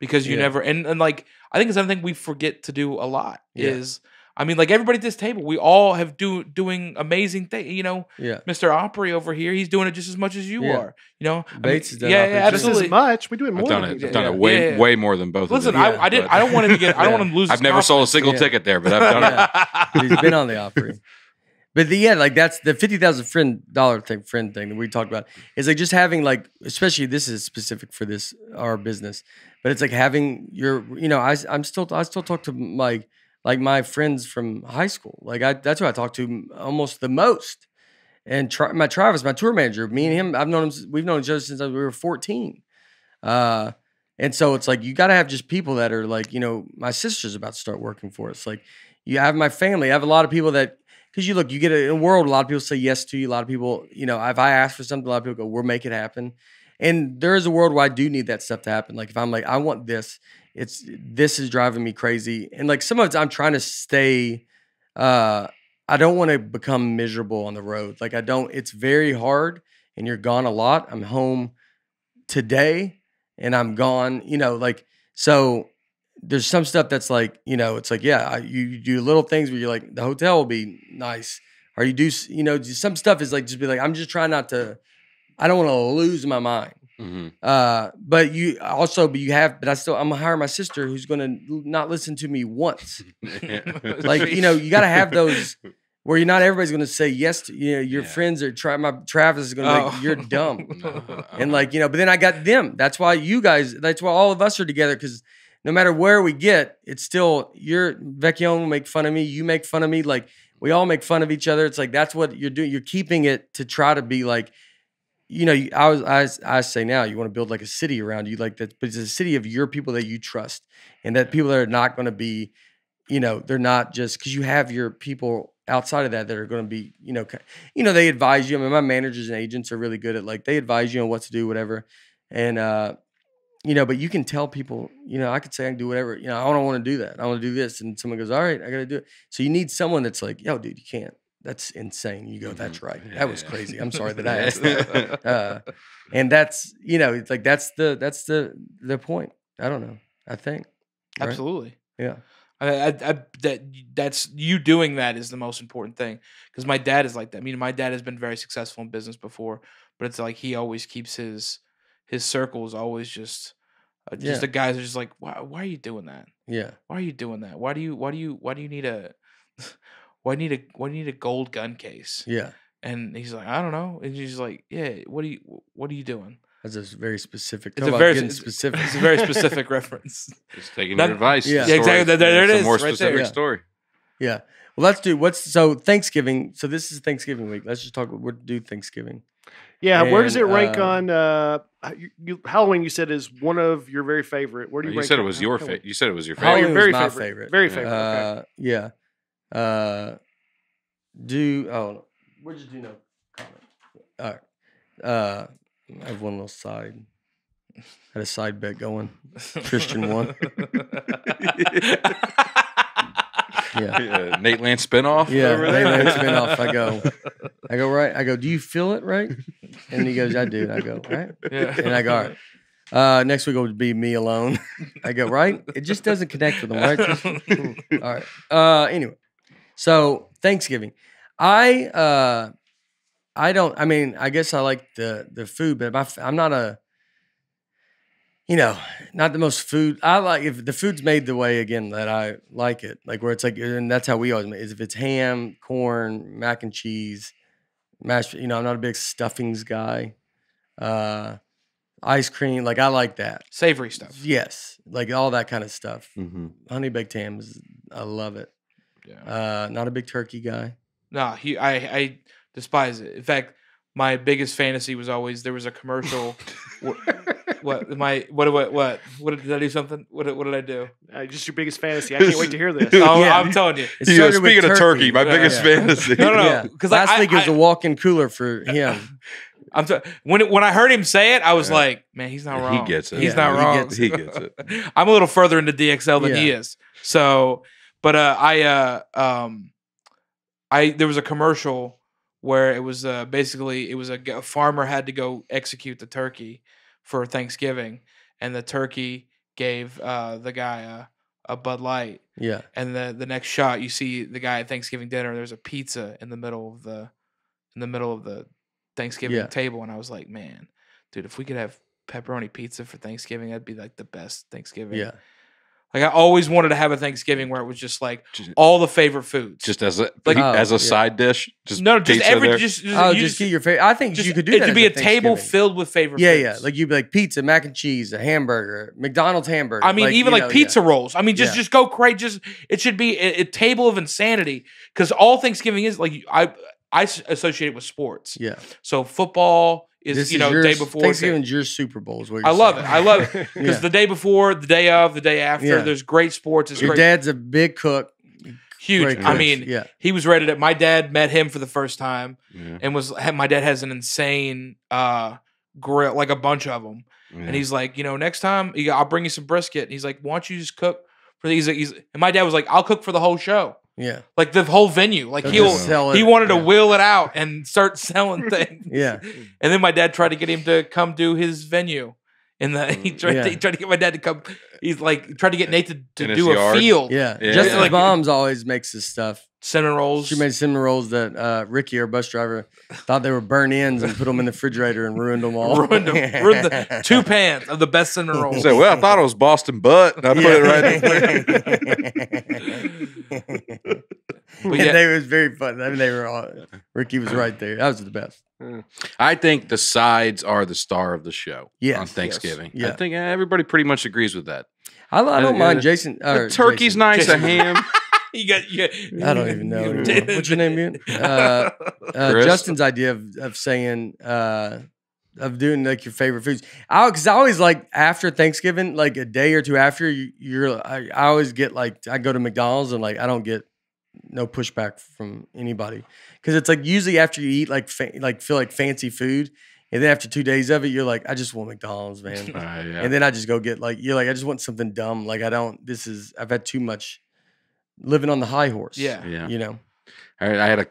because you yeah. never and and like I think it's something we forget to do a lot yeah. is I mean like everybody at this table we all have do doing amazing things. You know, yeah. Mister Opry over here, he's doing it just as much as you yeah. are. You know, Bates I mean, is done yeah, yeah, absolutely. Just as much. We do it more. I've done than it. I've done yeah. it way yeah, yeah. way more than both. Listen, of them. Listen, I, I did. I don't want him to get. I don't yeah. want him to lose. I've never conference. sold a single yeah. ticket there, but I've done yeah. it. He's been on the Opry. But the yeah, like that's the fifty thousand friend dollar thing, friend thing that we talked about is like just having like, especially this is specific for this our business, but it's like having your, you know, I I'm still I still talk to like like my friends from high school, like I that's who I talk to almost the most, and tra my Travis, my tour manager, me and him, I've known him, we've known each other since we were fourteen, uh, and so it's like you got to have just people that are like, you know, my sister's about to start working for us, like you have my family, I have a lot of people that. Because you look, you get a, in a world, a lot of people say yes to you. A lot of people, you know, if I ask for something, a lot of people go, we'll make it happen. And there is a world where I do need that stuff to happen. Like if I'm like, I want this, it's this is driving me crazy. And like some of it's I'm trying to stay, uh, I don't want to become miserable on the road. Like I don't, it's very hard and you're gone a lot. I'm home today and I'm gone, you know, like, so there's some stuff that's like, you know, it's like, yeah, you, you do little things where you're like, the hotel will be nice or you do, you know, some stuff is like, just be like, I'm just trying not to, I don't want to lose my mind. Mm-hmm. Uh, but you also, but you have, but I still, I'm gonna hire my sister who's going to not listen to me once. Like, you know, you got to have those where you're not, everybody's going to say yes to, you know, your yeah. friends are trying, my Travis is going to oh. like, you're dumb. No. And like, you know, but then I got them. That's why you guys, that's why all of us are together. Cause no matter where we get, it's still, you're, Vecchione will make fun of me. You make fun of me. Like we all make fun of each other. It's like, that's what you're doing. You're keeping it to try to be like, you know, I was I, I say now you want to build like a city around you, like that, but it's a city of your people that you trust, and that people that are not going to be, you know, they're not just because you have your people outside of that that are going to be, you know, you know, they advise you. I mean, my managers and agents are really good at like they advise you on what to do, whatever, and uh, you know, but you can tell people, you know, I could say I can do whatever, you know, I don't want to do that, I want to do this, and someone goes, all right, I got to do it. So you need someone that's like, yo, dude, you can't. That's insane. You go, that's right. Yeah, that was yeah. crazy. I'm sorry that I asked that. Uh, and that's, you know, it's like, that's the, that's the, the point. I don't know. I think. Right? Absolutely. Yeah. I, I, I, that that's you doing that is the most important thing. Cause my dad is like that. I mean, my dad has been very successful in business before, but it's like, he always keeps his, his circles always just, uh, just yeah. the guys are just like, why, why are you doing that? Yeah. Why are you doing that? Why do you, why do you, why do you need a, Why do you need a why do you need a gold gun case? Yeah, and he's like, I don't know, and he's like, yeah, what are you what are you doing? That's a very specific. It's a very it's, specific. It's a very specific reference. Just taking that, your advice. Yeah, yeah exactly. There, there it is. A more specific right there. story. Yeah. yeah. Well, let's do what's so Thanksgiving. So this is Thanksgiving week. Let's just talk. We'll do Thanksgiving. Yeah. And, where does it rank uh, on uh, you, you, Halloween? You said is one of your very favorite. Where do you? You rank said it was your favorite. You said it was your favorite. Oh, your very was my favorite. favorite. Very favorite. Uh, okay. Yeah. Uh, do oh, where'd you do no comment? All right, uh, I have one little side. I had a side bet going. Christian won. yeah, yeah Nateland spinoff. Yeah, Nateland spinoff. I go, I go right. I go. Do you feel it right? And he goes, I do. And I go right. Yeah. And I go all right. Uh, next week would be me alone. I go right. It just doesn't connect with them, right? Just, all right. Uh, anyway. So Thanksgiving, I uh, I don't. I mean, I guess I like the the food, but my, I'm not a, you know, not the most food. I like if the food's made the way again that I like it, like where it's like, and that's how we always make it, is if it's ham, corn, mac and cheese, mashed. You know, I'm not a big stuffings guy. Uh, ice cream, like I like that savory stuff. Yes, like all that kind of stuff. Mm-hmm. Honey baked hams, I love it. Yeah. Uh, not a big turkey guy. No, he. I, I despise it. In fact, my biggest fantasy was always there was a commercial. what, what my what what what what did I do something? What what did I do? Uh, just your biggest fantasy. I can't wait to hear this. Oh, yeah. I'm telling you. you know, speaking turkey. of turkey, my yeah, biggest yeah. fantasy. No, no, no. Because yeah. last I, week I, was I, a walk-in cooler for him. I'm t when it, when I heard him say it, I was yeah. like, man, he's not wrong. He gets it. He's yeah, not wrong. He gets it. He gets it. I'm a little further into D X L than yeah. he is, so. But uh, I, uh, um, I there was a commercial where it was uh, basically it was a, a farmer had to go execute the turkey for Thanksgiving, and the turkey gave uh, the guy a, a Bud Light. Yeah. And the the next shot, you see the guy at Thanksgiving dinner. There's a pizza in the middle of the in the middle of the Thanksgiving yeah. table, and I was like, man, dude, if we could have pepperoni pizza for Thanksgiving, that'd be like the best Thanksgiving. Yeah. Like I always wanted to have a Thanksgiving where it was just like just, all the favorite foods, just as a like, oh, as a yeah. side dish. Just no, just every there. just just, oh, you just, just get your favorite. I think just, you could do it that. It could be a table filled with favorite. Yeah, foods. Yeah. Like you'd be like pizza, mac and cheese, a hamburger, McDonald's hamburger. I mean, like, even like know, pizza yeah. rolls. I mean, just yeah. just go crazy. Just it should be a, a table of insanity because all Thanksgiving is like I I associate it with sports. Yeah. So football. Is this you know is your, day before Thanksgiving's your Super Bowl is what you're I love saying. It. I love it because yeah. the day before, the day of, the day after, yeah. there's great sports. It's your great. dad's a big cook, huge. I mean, yeah. he was rated at. My dad met him for the first time, yeah. and was my dad has an insane uh, grill, like a bunch of them, yeah. and he's like, you know, next time I'll bring you some brisket. And he's like, why don't you just cook for these? He's, and my dad was like, I'll cook for the whole show. Yeah, like the whole venue. Like he'll sell it. He wanted yeah. to wheel it out and start selling things. Yeah, and then my dad tried to get him to come do his venue, and he tried yeah. to, he tried to get my dad to come. He's like tried to get Nate to, to do a yard. field. Yeah, yeah. Justin yeah. Bombs always makes his stuff. cinnamon rolls. She made cinnamon rolls that uh, Ricky, our bus driver, thought they were burnt ends and put them in the refrigerator and ruined them all. Ruined them. Ruined the two pans of the best cinnamon rolls. So, well, I thought it was Boston butt, and I put yeah. it right in there. Yeah. They was very fun. I mean, they were all, Ricky was right there. That was the best. I think the sides are the star of the show yes, on Thanksgiving. Yes, yeah. I think everybody pretty much agrees with that. I, I don't uh, mind Jason. The turkey's Jason. nice, Jason. a ham. You got, you got, I don't even know. You What's your name again? Uh, uh, Justin's idea of, of saying, uh, of doing like your favorite foods. I, cause I always like after Thanksgiving, like a day or two after, you, you're, I, I always get like, I go to McDonald's and like, I don't get no pushback from anybody. Cause it's like usually after you eat, like, fa like feel like fancy food. And then after two days of it, you're like, I just want McDonald's, man. Uh, yeah. And then I just go get like, you're like, I just want something dumb. Like I don't, this is, I've had too much. Living on the high horse. Yeah. yeah. You know? I, I had a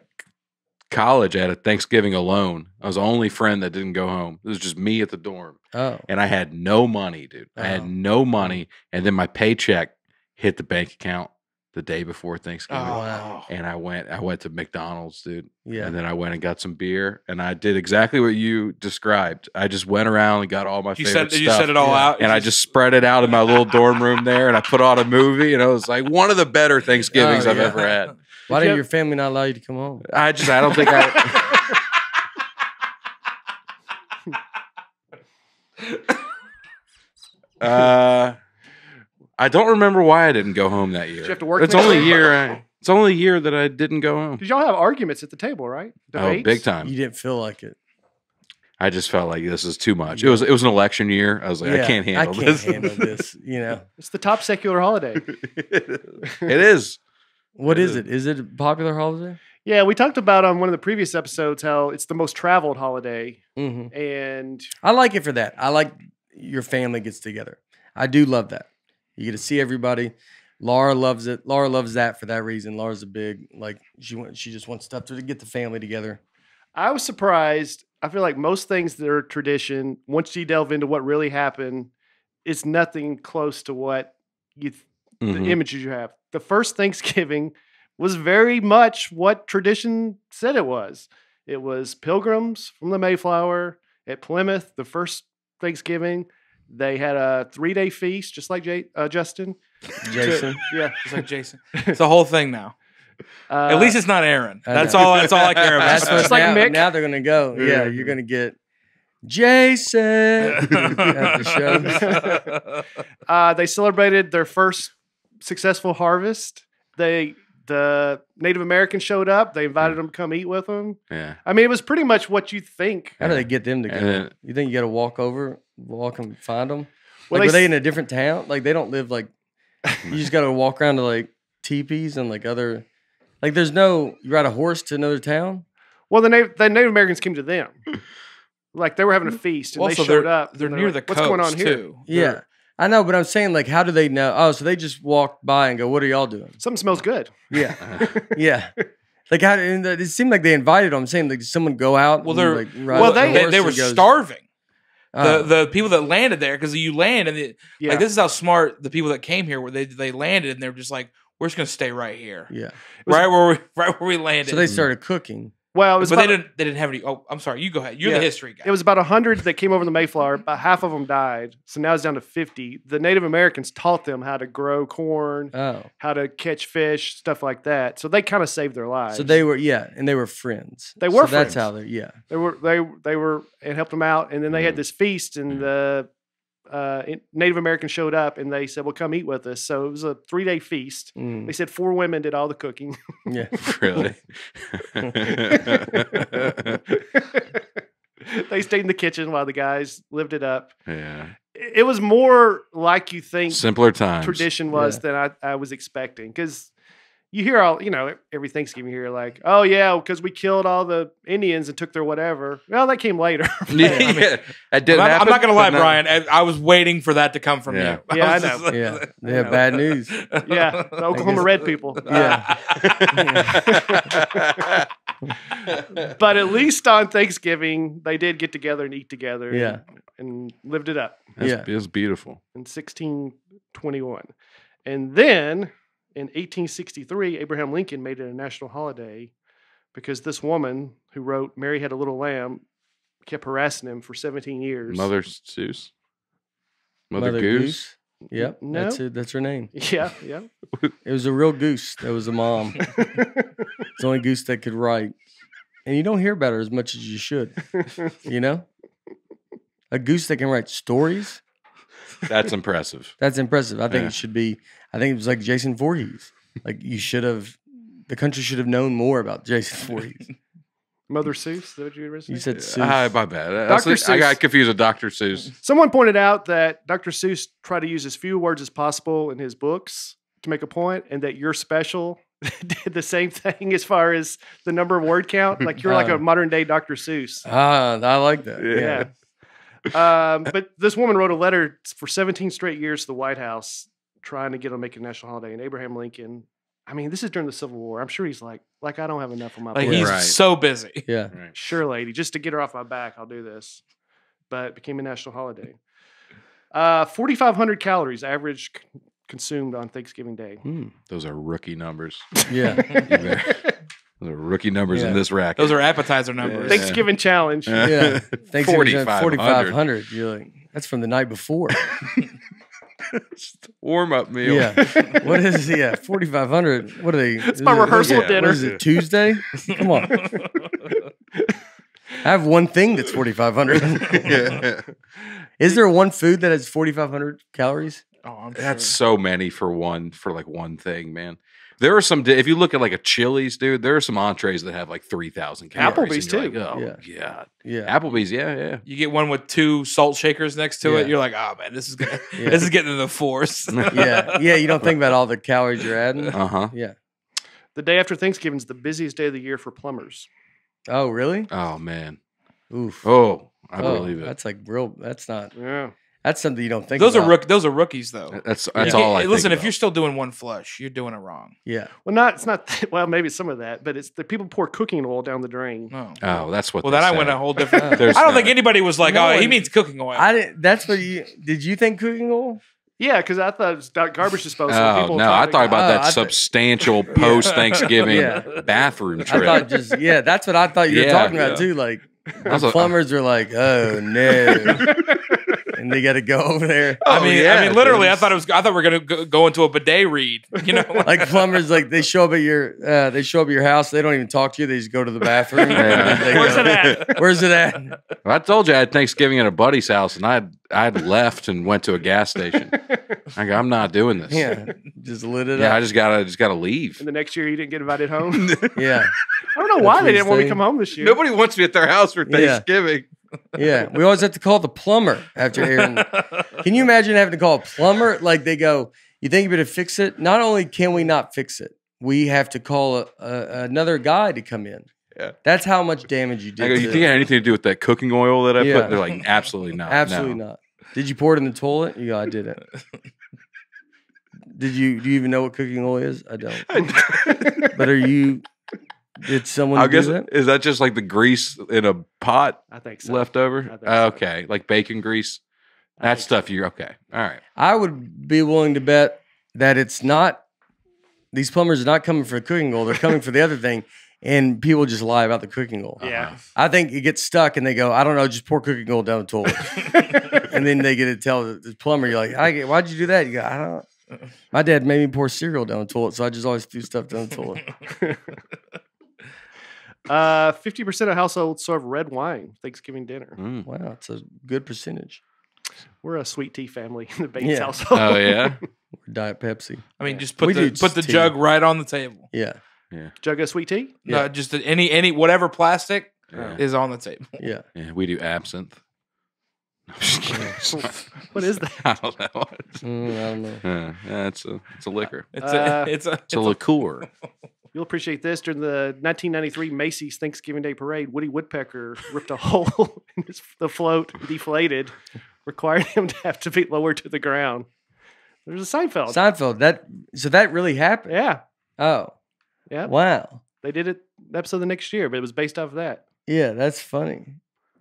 college, I had a Thanksgiving alone. I was the only friend that didn't go home. It was just me at the dorm. Oh. And I had no money, dude. Oh. I had no money. And then my paycheck hit the bank account the day before Thanksgiving. Oh, wow. And I went, I went to McDonald's, dude. Yeah. And then I went and got some beer. And I did exactly what you described. I just went around and got all my you favorite said, stuff. You set it all yeah. out. And I just spread it out in my little dorm room there. And I put on a movie. And it was like one of the better Thanksgivings oh, yeah. I've ever had. Why did your family not allow you to come home? I just, I don't think I... uh... I don't remember why I didn't go home that year. Did you have to work? It's only a year. I, it's only a year that I didn't go home. Did y'all have arguments at the table, right? Debates? Oh, big time. You didn't feel like it. I just felt like this is too much. It was. It was an election year. I was like, yeah, I can't handle this. I can't this. handle this. You know, it's the top secular holiday. It is. What is it? Is it a popular holiday? Yeah, we talked about on one of the previous episodes how it's the most traveled holiday, mm-hmm. and I like it for that. I like your family gets together. I do love that. You get to see everybody. Laura loves it. Laura loves that for that reason. Laura's a big, like, she went, she just wants stuff to get the family together. I was surprised. I feel like most things that are tradition, once you delve into what really happened, it's nothing close to what you, mm-hmm. the images you have. The first Thanksgiving was very much what tradition said it was. It was pilgrims from the Mayflower at Plymouth, the first Thanksgiving. They had a three-day feast, just like Jay, uh, Justin. Jason. To, yeah. It's like Jason. It's the whole thing now. Uh, At least it's not Aaron. That's all That's all I care about. That's it's now, like Mick. Now they're going to go. Yeah, you're going to get Jason at the show. Uh, they celebrated their first successful harvest. They The Native Americans showed up. They invited them to come eat with them. Yeah. I mean, it was pretty much what you think. How do they get them to go? You think you got to walk over, walk and find them? Well, like, they, were they in a different town? Like, they don't live like, you just got to walk around to like teepees and like other, like there's no, you ride a horse to another town? Well, the, Na the Native Americans came to them. Like, they were having a feast and well, they so showed they're, up. They're, they're near like, the coast, what's going on here? Too. Yeah. They're, I know, but I'm saying, like, how do they know? Oh, so they just walk by and go, what are y'all doing? Something smells good. Yeah. yeah. Like, how, and it seemed like they invited them. I'm saying, like, did someone go out? Well, they're, and, like, ride well, they, they, they were goes, starving. Uh, the the people that landed there, because you land, and the, yeah. like, this is how smart the people that came here were. They, they landed, and they were just like, we're just going to stay right here. Yeah. Was, right, where we, right where we landed. So they started cooking. Well, it was but about, they didn't. They didn't have any. Oh, I'm sorry. You go ahead. You're yeah, the history guy. It was about a hundred that came over the Mayflower. About half of them died, so now it's down to fifty. The Native Americans taught them how to grow corn, oh. how to catch fish, stuff like that. So they kind of saved their lives. So they were, yeah, and they were friends. They were. So friends. That's how they. Yeah, they were. They they were and helped them out, and then they mm. had this feast, and mm. the uh, Native Americans showed up, and they said, "Well, come eat with us." So it was a three day feast. Mm. They said four women did all the cooking. Yeah, really. They stayed in the kitchen while the guys lived it up. Yeah, it was more like you think simpler times tradition was yeah. than I, I was expecting, because you hear all you know every Thanksgiving you hear like, oh yeah, because we killed all the Indians and took their whatever. Well, that came later. yeah, I mean, yeah, that didn't I'm, happen, I'm not gonna lie, no. Brian. I, I was waiting for that to come from yeah. you. Yeah, I, I know. Like, yeah, yeah I know. Bad news. Yeah, the Oklahoma Red people. Yeah. yeah. But at least on Thanksgiving, they did get together and eat together yeah. and, and lived it up. That's, yeah. It was beautiful. In sixteen twenty-one. And then In eighteen sixty-three, Abraham Lincoln made it a national holiday because this woman who wrote Mary Had a Little Lamb kept harassing him for seventeen years. Mother Seuss? Mother, Mother Goose? Goose? Yep, no? that's it. That's her name. Yeah, yeah. It was a real goose. That was a mom. It's the only goose that could write. And you don't hear about her as much as you should, you know? A goose that can write stories? That's impressive. That's impressive. I think yeah. it should be, I think it was like Jason Voorhees. Like you should have, the country should have known more about Jason Voorhees. Mother Seuss? That you, you said Seuss. Uh, my bad. I, Doctor Seuss. I got confused with Doctor Seuss. Someone pointed out that Doctor Seuss tried to use as few words as possible in his books to make a point, and that You're Special did the same thing as far as the number of word count. Like you're uh, like a modern day Doctor Seuss. Ah, I like that. Yeah. yeah. Um, but this woman wrote a letter for seventeen straight years to the White House trying to get them to make a national holiday, and Abraham Lincoln, I mean, this is during the Civil War. I'm sure he's like, like I don't have enough on my plate. Like he's right. so busy. Yeah. Right. Sure, lady. Just to get her off my back, I'll do this. But it became a national holiday. Uh, forty-five hundred calories average consumed on Thanksgiving Day. Mm. Those are rookie numbers. Yeah. Those are rookie numbers yeah. in this rack. Those are appetizer numbers. Yeah. Thanksgiving yeah. challenge. Yeah. forty-five hundred. You're like, that's from the night before. Warm up meal. Yeah. What is it? Yeah. forty-five hundred. What are they? It's my it, rehearsal yeah. dinner. What is it? Tuesday? Come on. I have one thing that's forty-five hundred. yeah. Is there one food that has forty-five hundred calories? Oh, I'm that's sure. so many for one, for like one thing, man. There are some, if you look at like a Chili's, dude, there are some entrees that have like three thousand calories. Applebee's too. Like, oh, yeah. God. Yeah. Applebee's, yeah, yeah. You get one with two salt shakers next to yeah. it. You're like, oh, man, this is gonna, yeah. this is getting to the force. yeah. Yeah. You don't think about all the calories you're adding. Uh huh. Yeah. The day after Thanksgiving is the busiest day of the year for plumbers. Oh, really? Oh, man. Oof. Oh, I oh, believe it. That's like real, that's not. Yeah. That's something you don't think those about. Are rook, those are rookies, though. That's that's yeah. all I think Listen, about. If you're still doing one flush, you're doing it wrong. Yeah. Well, not it's not. That, well, maybe some of that, but it's the people pour cooking oil down the drain. Oh, oh that's what. Well, then I went a whole different. I don't no. think anybody was like, no, "Oh, he means cooking oil." I didn't. That's what you did. You think cooking oil? Yeah, because I thought it was garbage disposal. Oh people no, I thought about oh, that I substantial th post Thanksgiving yeah. bathroom trip. I thought just yeah, that's what I thought you yeah, were talking yeah. about too. Like the plumbers like, are like, "Oh no." And they got to go over there. Oh, I mean, yeah, I mean, literally, I thought it was. I thought we we're gonna go, go into a bidet read. You know, like plumbers, like they show up at your, uh, they show up at your house. They don't even talk to you. They just go to the bathroom. Yeah. Where's go, it at? Where's it at? Well, I told you I had Thanksgiving at a buddy's house, and I had, I had left and went to a gas station. I go, I'm not doing this. Yeah, just lit it. Yeah, up. I just gotta, just gotta leave. And the next year, you didn't get invited home. yeah, I don't know That's why they didn't saying. want me to come home this year. Nobody wants me at their house for Thanksgiving. Yeah. Yeah, we always have to call the plumber after Aaron. Can you imagine having to call a plumber? Like they go, you think you're going to fix it? Not only can we not fix it, we have to call a, a, another guy to come in. Yeah, that's how much damage you did. I go, you think it had anything to do with that cooking oil that I yeah. put? They're like, absolutely not. Absolutely no. not. Did you pour it in the toilet? You go, I didn't. Did you? Do you even know what cooking oil is? I don't. But are you? Did someone I guess, do that? Is that just like the grease in a pot? I think so. Left over? I think so. Okay. Like bacon grease? I that stuff so. You're okay. All right. I would be willing to bet that it's not, these plumbers are not coming for the cooking oil. They're coming for the other thing. And people just lie about the cooking oil. Yeah. Uh-huh. I think it gets stuck and they go, I don't know, just pour cooking oil down the toilet. And then they get to tell the plumber, you're like, I get, why'd you do that? You go, I don't know. My dad made me pour cereal down the toilet. So I just always threw stuff down the toilet. Uh, fifty percent of households serve red wine Thanksgiving dinner. Mm. Wow, it's a good percentage. We're a sweet tea family in the Bates yeah. household. Oh yeah, Diet Pepsi. I mean, yeah. just put we the put the tea. jug right on the table. Yeah, yeah. Jug of sweet tea. Yeah. No, just any any whatever plastic yeah. is on the table. Yeah, yeah. We do absinthe. I'm just kidding. What is that? I don't know. Mm, I don't know. Yeah, yeah, it's a it's a liquor. It's uh, a it's a it's, it's a liqueur. You'll appreciate this. During the nineteen ninety-three Macy's Thanksgiving Day Parade, Woody Woodpecker ripped a hole in his, the float, deflated, required him to have to be lowered to the ground. There's a Seinfeld. Seinfeld. That so that really happened? Yeah. Oh. Yeah. Wow. They did it episode the next year, but it was based off of that. Yeah, that's funny.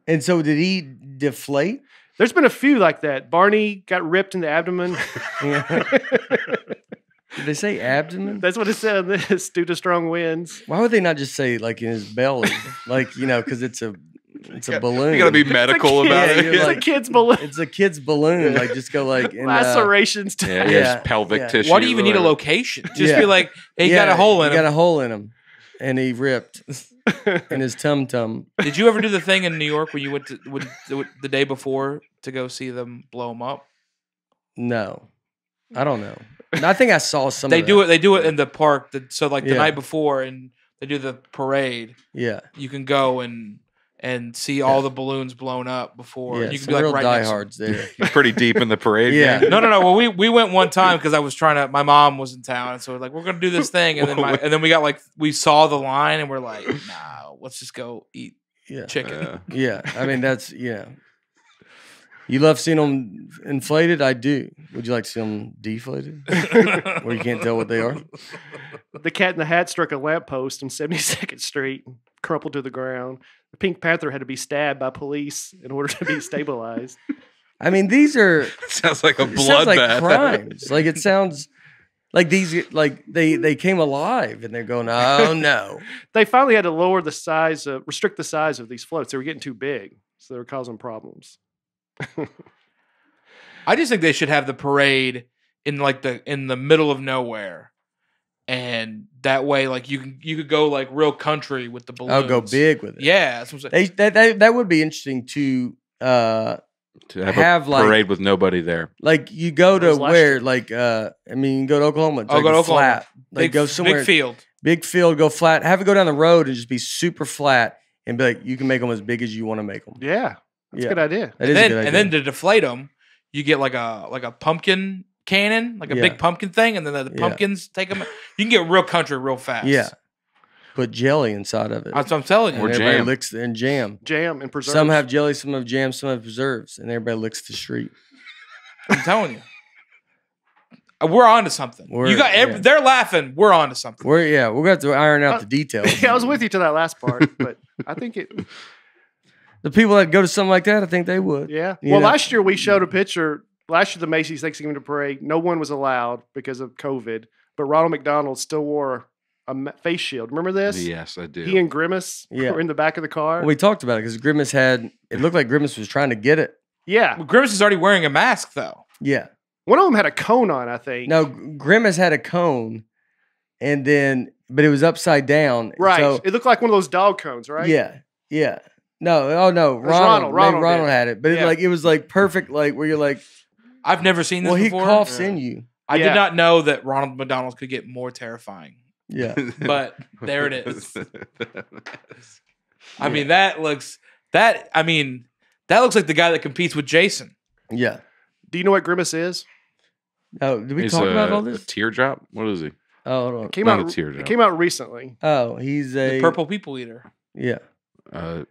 And so did he deflate? There's been a few like that. Barney got ripped in the abdomen. Did they say abdomen? That's what it said on this. Due to strong winds. Why would they not just say like in his belly? Like, you know, because it's a it's a balloon. You gotta be medical about it. It's a kid's balloon. It's a kid's balloons. Like just go like in, lacerations. Uh, yeah, yeah, pelvic yeah. tissue. Why do you even need a location? Just yeah. be like, hey, you yeah, got a hole in him. Got a hole in him, and he ripped. In his tum tum. Did you ever do the thing in New York where you went to, would, the day before to go see them blow them up? No, I don't know. I think I saw some. They of do that. it. They do it in the park. The, so like the yeah. night before, and they do the parade. Yeah, you can go and and see yeah. all the balloons blown up before. Yeah, and you can be like real right diehards there. You're pretty deep in the parade. Yeah. Man. No, no, no. Well, we we went one time because I was trying to. My mom was in town, and so we're like, we're gonna do this thing, and then my, and then we got like we saw the line, and we're like, nah, let's just go eat yeah. chicken. Uh, yeah, I mean that's yeah. You love seeing them inflated? I do. Would you like to see them deflated? Where you can't tell what they are? The Cat in the Hat struck a lamppost on seventy-second Street and crumpled to the ground. The Pink Panther had to be stabbed by police in order to be stabilized. I mean, these are... Sounds like a bloodbath. Like crimes. Like, it sounds... Like these, like they they came alive and they're going, oh no! They finally had to lower the size, of, restrict the size of these floats. They were getting too big, so they were causing problems. I just think they should have the parade in like the in the middle of nowhere, and that way, like you can you could go like real country with the balloons. I'll go big with it. Yeah, that's what I'm saying. They, that, that that would be interesting to uh to have, have a parade like, with nobody there. Like you go to where, year. like uh I mean, you can go to Oklahoma. It's oh, like go to flat. Oklahoma. Like big, go somewhere big field, big field, go flat. Have it go down the road and just be super flat, and be like, you can make them as big as you want to make them. Yeah. That's yeah. a good idea. And then, good idea. And then to deflate them, you get like a like a pumpkin cannon, like a yeah. big pumpkin thing, and then the, the pumpkins yeah. take them. You can get real country real fast. Yeah. Put jelly inside of it. That's what I'm telling you. Or jam. Licks and jam. Jam and preserves. Some have jelly, some have jam, some have preserves, and everybody licks the street. I'm telling you. We're on to something. We're, you got every, yeah. They're laughing. We're on to something. We're, yeah, we're going to have to iron out uh, the details. Yeah, I was with you to that last part, but I think it... The people that go to something like that, I think they would. Yeah. You well, know? last year we showed a picture. Last year, the Macy's Thanksgiving Parade, no one was allowed because of COVID, but Ronald McDonald still wore a face shield. Remember this? Yes, I do. He and Grimace yeah. were in the back of the car. Well, we talked about it because Grimace had, it looked like Grimace was trying to get it. Yeah. Well, Grimace is already wearing a mask, though. Yeah. One of them had a cone on, I think. No, Grimace had a cone, and then, but it was upside down. Right. So, it looked like one of those dog cones, right? Yeah. Yeah. No, oh no, Ronald, Ronald, Ronald, Ronald had it, but yeah. it, like it was like perfect, like where you're like, I've never seen this. Well, he before. coughs yeah. in you. I yeah. did not know that Ronald McDonald could get more terrifying. Yeah, but there it is. yeah. I mean, that looks that. I mean, that looks like the guy that competes with Jason. Yeah. Do you know what Grimace is? Oh, did we he's talk a, about all this? A teardrop. What is he? Oh, hold on. It came not out. A teardrop. It came out recently. Oh, he's a the purple people eater. Yeah. Uh.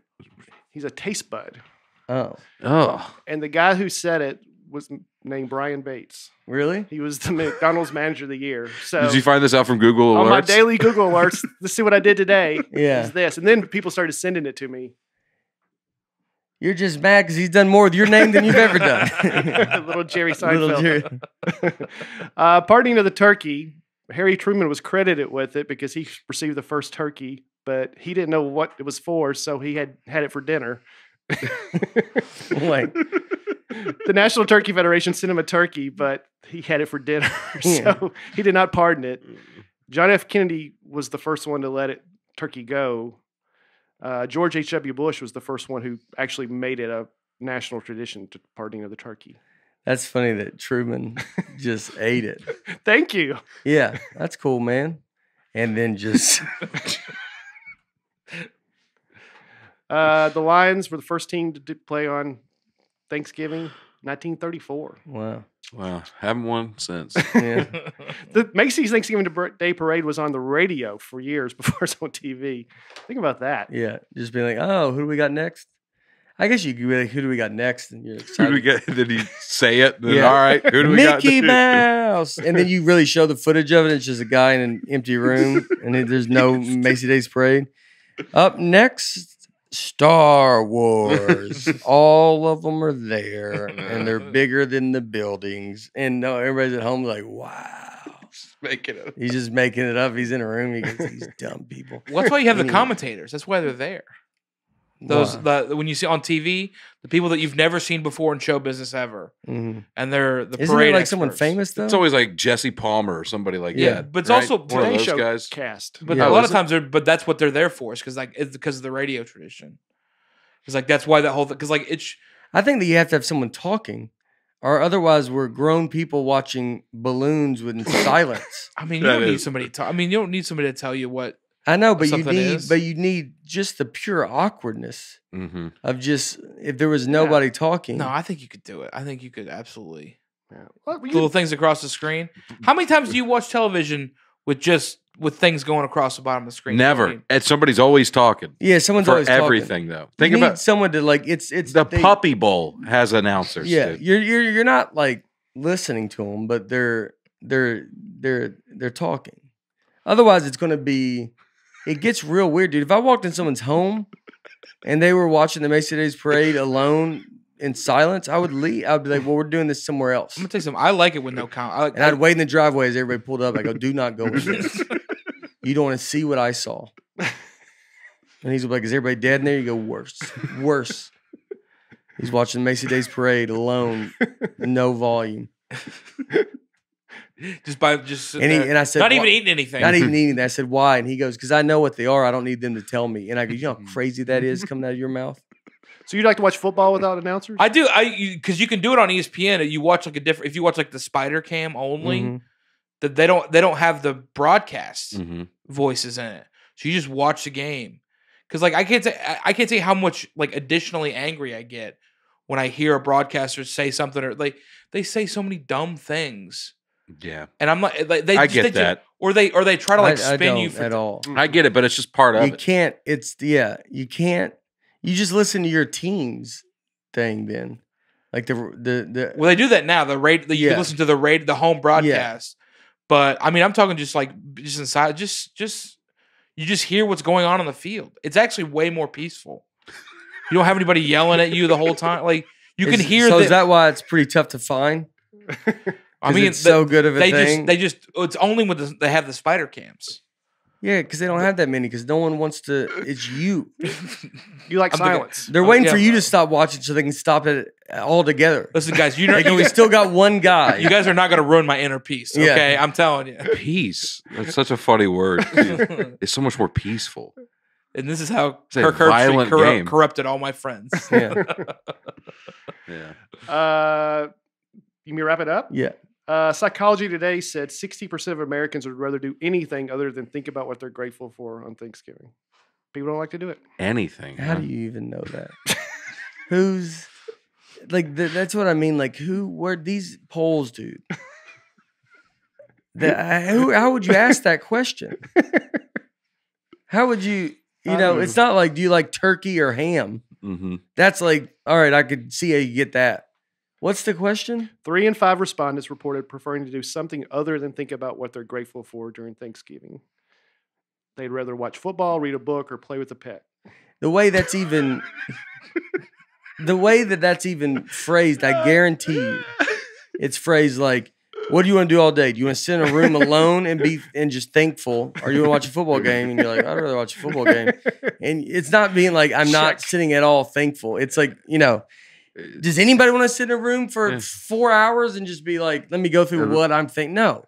He's a taste bud. Oh. Oh. And the guy who said it was named Brian Bates. Really? He was the McDonald's manager of the year. So did you find this out from Google Alerts? On my daily Google Alerts, let's see what I did today. Yeah. Is this. And then people started sending it to me. You're just mad because he's done more with your name than you've ever done. Little Jerry Seinfeld. Little Jerry. uh, parting of the turkey, Harry Truman was credited with it because he received the first turkey, but he didn't know what it was for, so he had had it for dinner. Like, the National Turkey Federation sent him a turkey, but he had it for dinner, yeah. so he did not pardon it. John F. Kennedy was the first one to let it turkey go. Uh, George H W Bush was the first one who actually made it a national tradition to pardoning of the turkey. That's funny that Truman just ate it. Thank you. Yeah, that's cool, man. And then just... Uh, the Lions were the first team to play on Thanksgiving, nineteen thirty-four. Wow. Wow. Haven't won since. Yeah. The Macy's Thanksgiving Day Parade was on the radio for years before it's on T V. Think about that. Yeah. Just being like, oh, who do we got next? I guess you could be like, who do we got next? And you're excited. Who do we got? Did he say it? Then, yeah. All right. Who do we got? Mickey Mouse. And then you really show the footage of it. It's just a guy in an empty room, and there's no Macy's Day's Parade. Up next... Star Wars. All of them are there, and they're bigger than the buildings. And no, everybody's at home like, wow. making it up. He's just making it up. He's in a room. He goes, these dumb people. Well, that's why you have the commentators. That's why they're there. Those wow. the, when you see on T V, the people that you've never seen before in show business ever, mm-hmm. and they're the Isn't parade. It like experts. Someone famous though, it's always like Jesse Palmer or somebody like yeah. that. But it's right? also Today Show guys. Cast. But yeah. a lot of times, they're, but that's what they're there for, is because like it's because of the radio tradition. It's like that's why that whole thing. Because like it's, I think that you have to have someone talking, or otherwise we're grown people watching balloons with silence. I mean, you that don't is. need somebody. To, I mean, you don't need somebody to tell you what. I know, but you need, is. but you need just the pure awkwardness mm-hmm. of just if there was nobody yeah. talking. No, I think you could do it. I think you could absolutely yeah. what, little you... things across the screen. How many times do you watch television with just with things going across the bottom of the screen? Never. You know I mean? Somebody's always talking. Yeah, someone's for always everything talking. Though. Think you about need someone to like. It's it's the they, Puppy Bowl has announcers. Yeah, dude. you're you're you're not like listening to them, but they're they're they're they're talking. Otherwise, it's going to be. It gets real weird, dude. If I walked in someone's home and they were watching the Macy Day's Parade alone in silence, I would leave. I'd be like, well, we're doing this somewhere else. I'm going to take some. I like it with no comment. I like, and I'd I, wait in the driveway as everybody pulled up. I go, do not go in this. You don't want to see what I saw. And he's like, is everybody dead in there? You go, worse. Worse. He's watching the Macy Day's Parade alone. No volume. Just by just and, he, and I said, not why? even eating anything. Not even eating that. I said, why? And he goes, because I know what they are. I don't need them to tell me. And I go, you know how crazy that is coming out of your mouth. So you like to watch football without announcers? I do. I because you, you can do it on E S P N. You watch like a different. If you watch like the Spider Cam only, mm-hmm. that they don't they don't have the broadcast mm-hmm. voices in it. So you just watch the game. Because like I can't say I can't say how much like additionally angry I get when I hear a broadcaster say something or like they say so many dumb things. Yeah, and I'm not, like they. I get they, that, or they or they try to like I, spin I you for at all. I get it, but it's just part of you it. You can't. It's yeah. You can't. You just listen to your team's thing then, like the the the. Well, they do that now. The radio. The, yeah. You listen to the radio, the home broadcast. Yeah. But I mean, I'm talking just like just inside. Just just you just hear what's going on on the field. It's actually way more peaceful. You don't have anybody yelling at you the whole time. Like you it's, can hear. So the, is that why it's pretty tough to find? I mean, it's so good of a they thing. Just, they just, it's only when the, they have the spider cams. Yeah, because they don't have that many because no one wants to, it's you. You like I'm silence. The, they're I'm waiting the for you to stop watching so they can stop it altogether. Listen, guys, you know, we still got one guy. You guys are not going to ruin my inner peace, okay? Yeah. I'm telling you. Peace. That's such a funny word. Dude. It's so much more peaceful. And this is how Kirk Herbstreit corrupt, corrupted all my friends. Yeah. yeah. Uh, you mean wrap it up? Yeah. Uh, Psychology Today said sixty percent of Americans would rather do anything other than think about what they're grateful for on Thanksgiving. People don't like to do it. Anything. How huh? do you even know that? Who's, like, the, that's what I mean. Like, who, where these polls, dude? the, I, who, how would you ask that question? How would you, you know, it's not like, do you like turkey or ham? Mm-hmm. That's like, all right, I could see how you get that. What's the question? Three in five respondents reported preferring to do something other than think about what they're grateful for during Thanksgiving. They'd rather watch football, read a book, or play with a pet. The way that's even... the way that that's even phrased, I guarantee you, it's phrased like, what do you want to do all day? Do you want to sit in a room alone and be and just thankful? Or do you want to watch a football game? And you're like, I'd rather watch a football game. And it's not being like, I'm Check. not sitting at all thankful. It's like, you know... Does anybody want to sit in a room for yeah. four hours and just be like, let me go through uh-huh. what I'm thinking? No.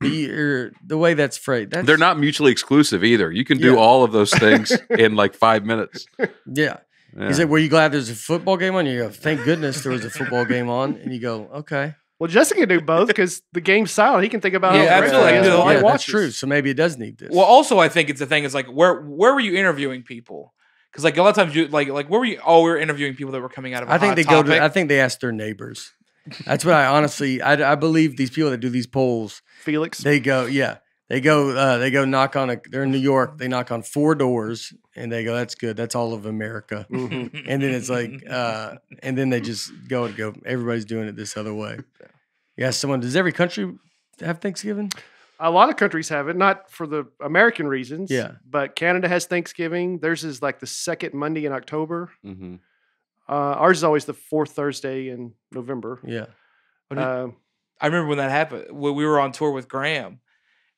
The, the way that's phrased. That's, They're not mutually exclusive either. You can do yeah. all of those things in like five minutes. Yeah. yeah. He's like, were you glad there's a football game on? You go, thank goodness there was a football game on. And you go, okay. Well, Justin can do both because the game's silent. He can think about it. Yeah, absolutely. Right. Yeah, yeah, that's true. So maybe it does need this. Well, also, I think it's the thing is like, where where were you interviewing people? Because like a lot of times you like like where were you? Oh, we were interviewing people that were coming out of. A I think hot they topic. go to. I think they asked their neighbors. That's what I honestly. I, I believe these people that do these polls. Felix. They go. Yeah. They go. Uh, they go knock on a. They're in New York. They knock on four doors and they go. That's good. That's all of America. and then it's like. Uh, and then they just go and go. Everybody's doing it this other way. Yeah. Someone. Does every country have Thanksgiving? A lot of countries have it, not for the American reasons. Yeah, but Canada has Thanksgiving. Theirs is like the second Monday in October. Mm-hmm. uh, ours is always the fourth Thursday in November. Yeah, uh, I remember when that happened. When we were on tour with Graham,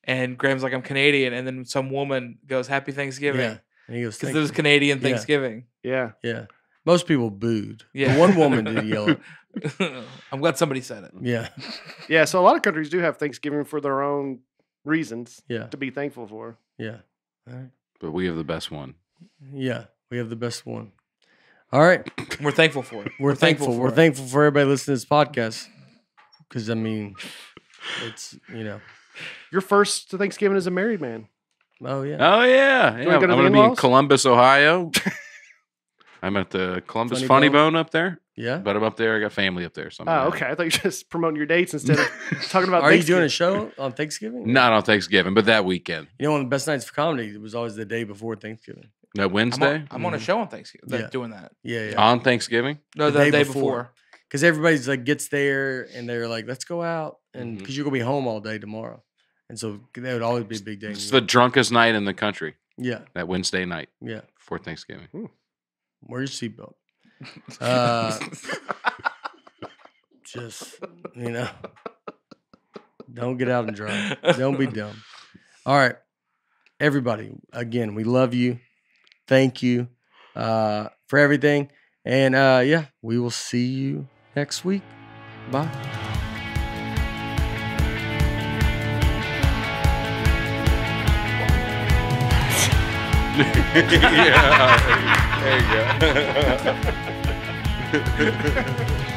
And Graham's like, I'm Canadian. And then some woman goes, Happy Thanksgiving. Yeah. And he goes, because it was Canadian Thanksgiving. Yeah. Yeah. Yeah. Most people booed. Yeah. But one woman did yell it. I'm glad somebody said it. Yeah. Yeah. So a lot of countries do have Thanksgiving for their own reasons yeah. to be thankful for. Yeah. All right. But we have the best one. Yeah. We have the best one. All right. We're thankful for it. We're, We're thankful. thankful for We're it. thankful for everybody listening to this podcast. Because, I mean, it's, you know. Your first Thanksgiving as a married man. Oh, yeah. Oh, yeah. yeah. Go I'm going to be in Columbus, Ohio. I'm at the Columbus Funny, Funny Bone. Bone up there. Yeah. But I'm up there. I got family up there. So oh, okay. I thought you were just promoting your dates instead of talking about Are you doing a show on Thanksgiving? Not on Thanksgiving, but that weekend. You know, one of the best nights for comedy was always the day before Thanksgiving. No, Wednesday? I'm on, I'm mm-hmm. on a show on Thanksgiving. They're yeah. doing that. Yeah, yeah. On Thanksgiving? No, the, the day, day before. Because everybody's like gets there and they're like, let's go out. And because mm-hmm. you're going to be home all day tomorrow. And so that would always be a big day. It's the drunkest night in the country. Yeah. That Wednesday night. Yeah. Before Thanksgiving. Ooh. Wear your seatbelt. Uh, just, you know, don't get out and drive. Don't be dumb. All right. Everybody, again, we love you. Thank you uh, for everything. And uh, yeah, we will see you next week. Bye. Yeah, there you go.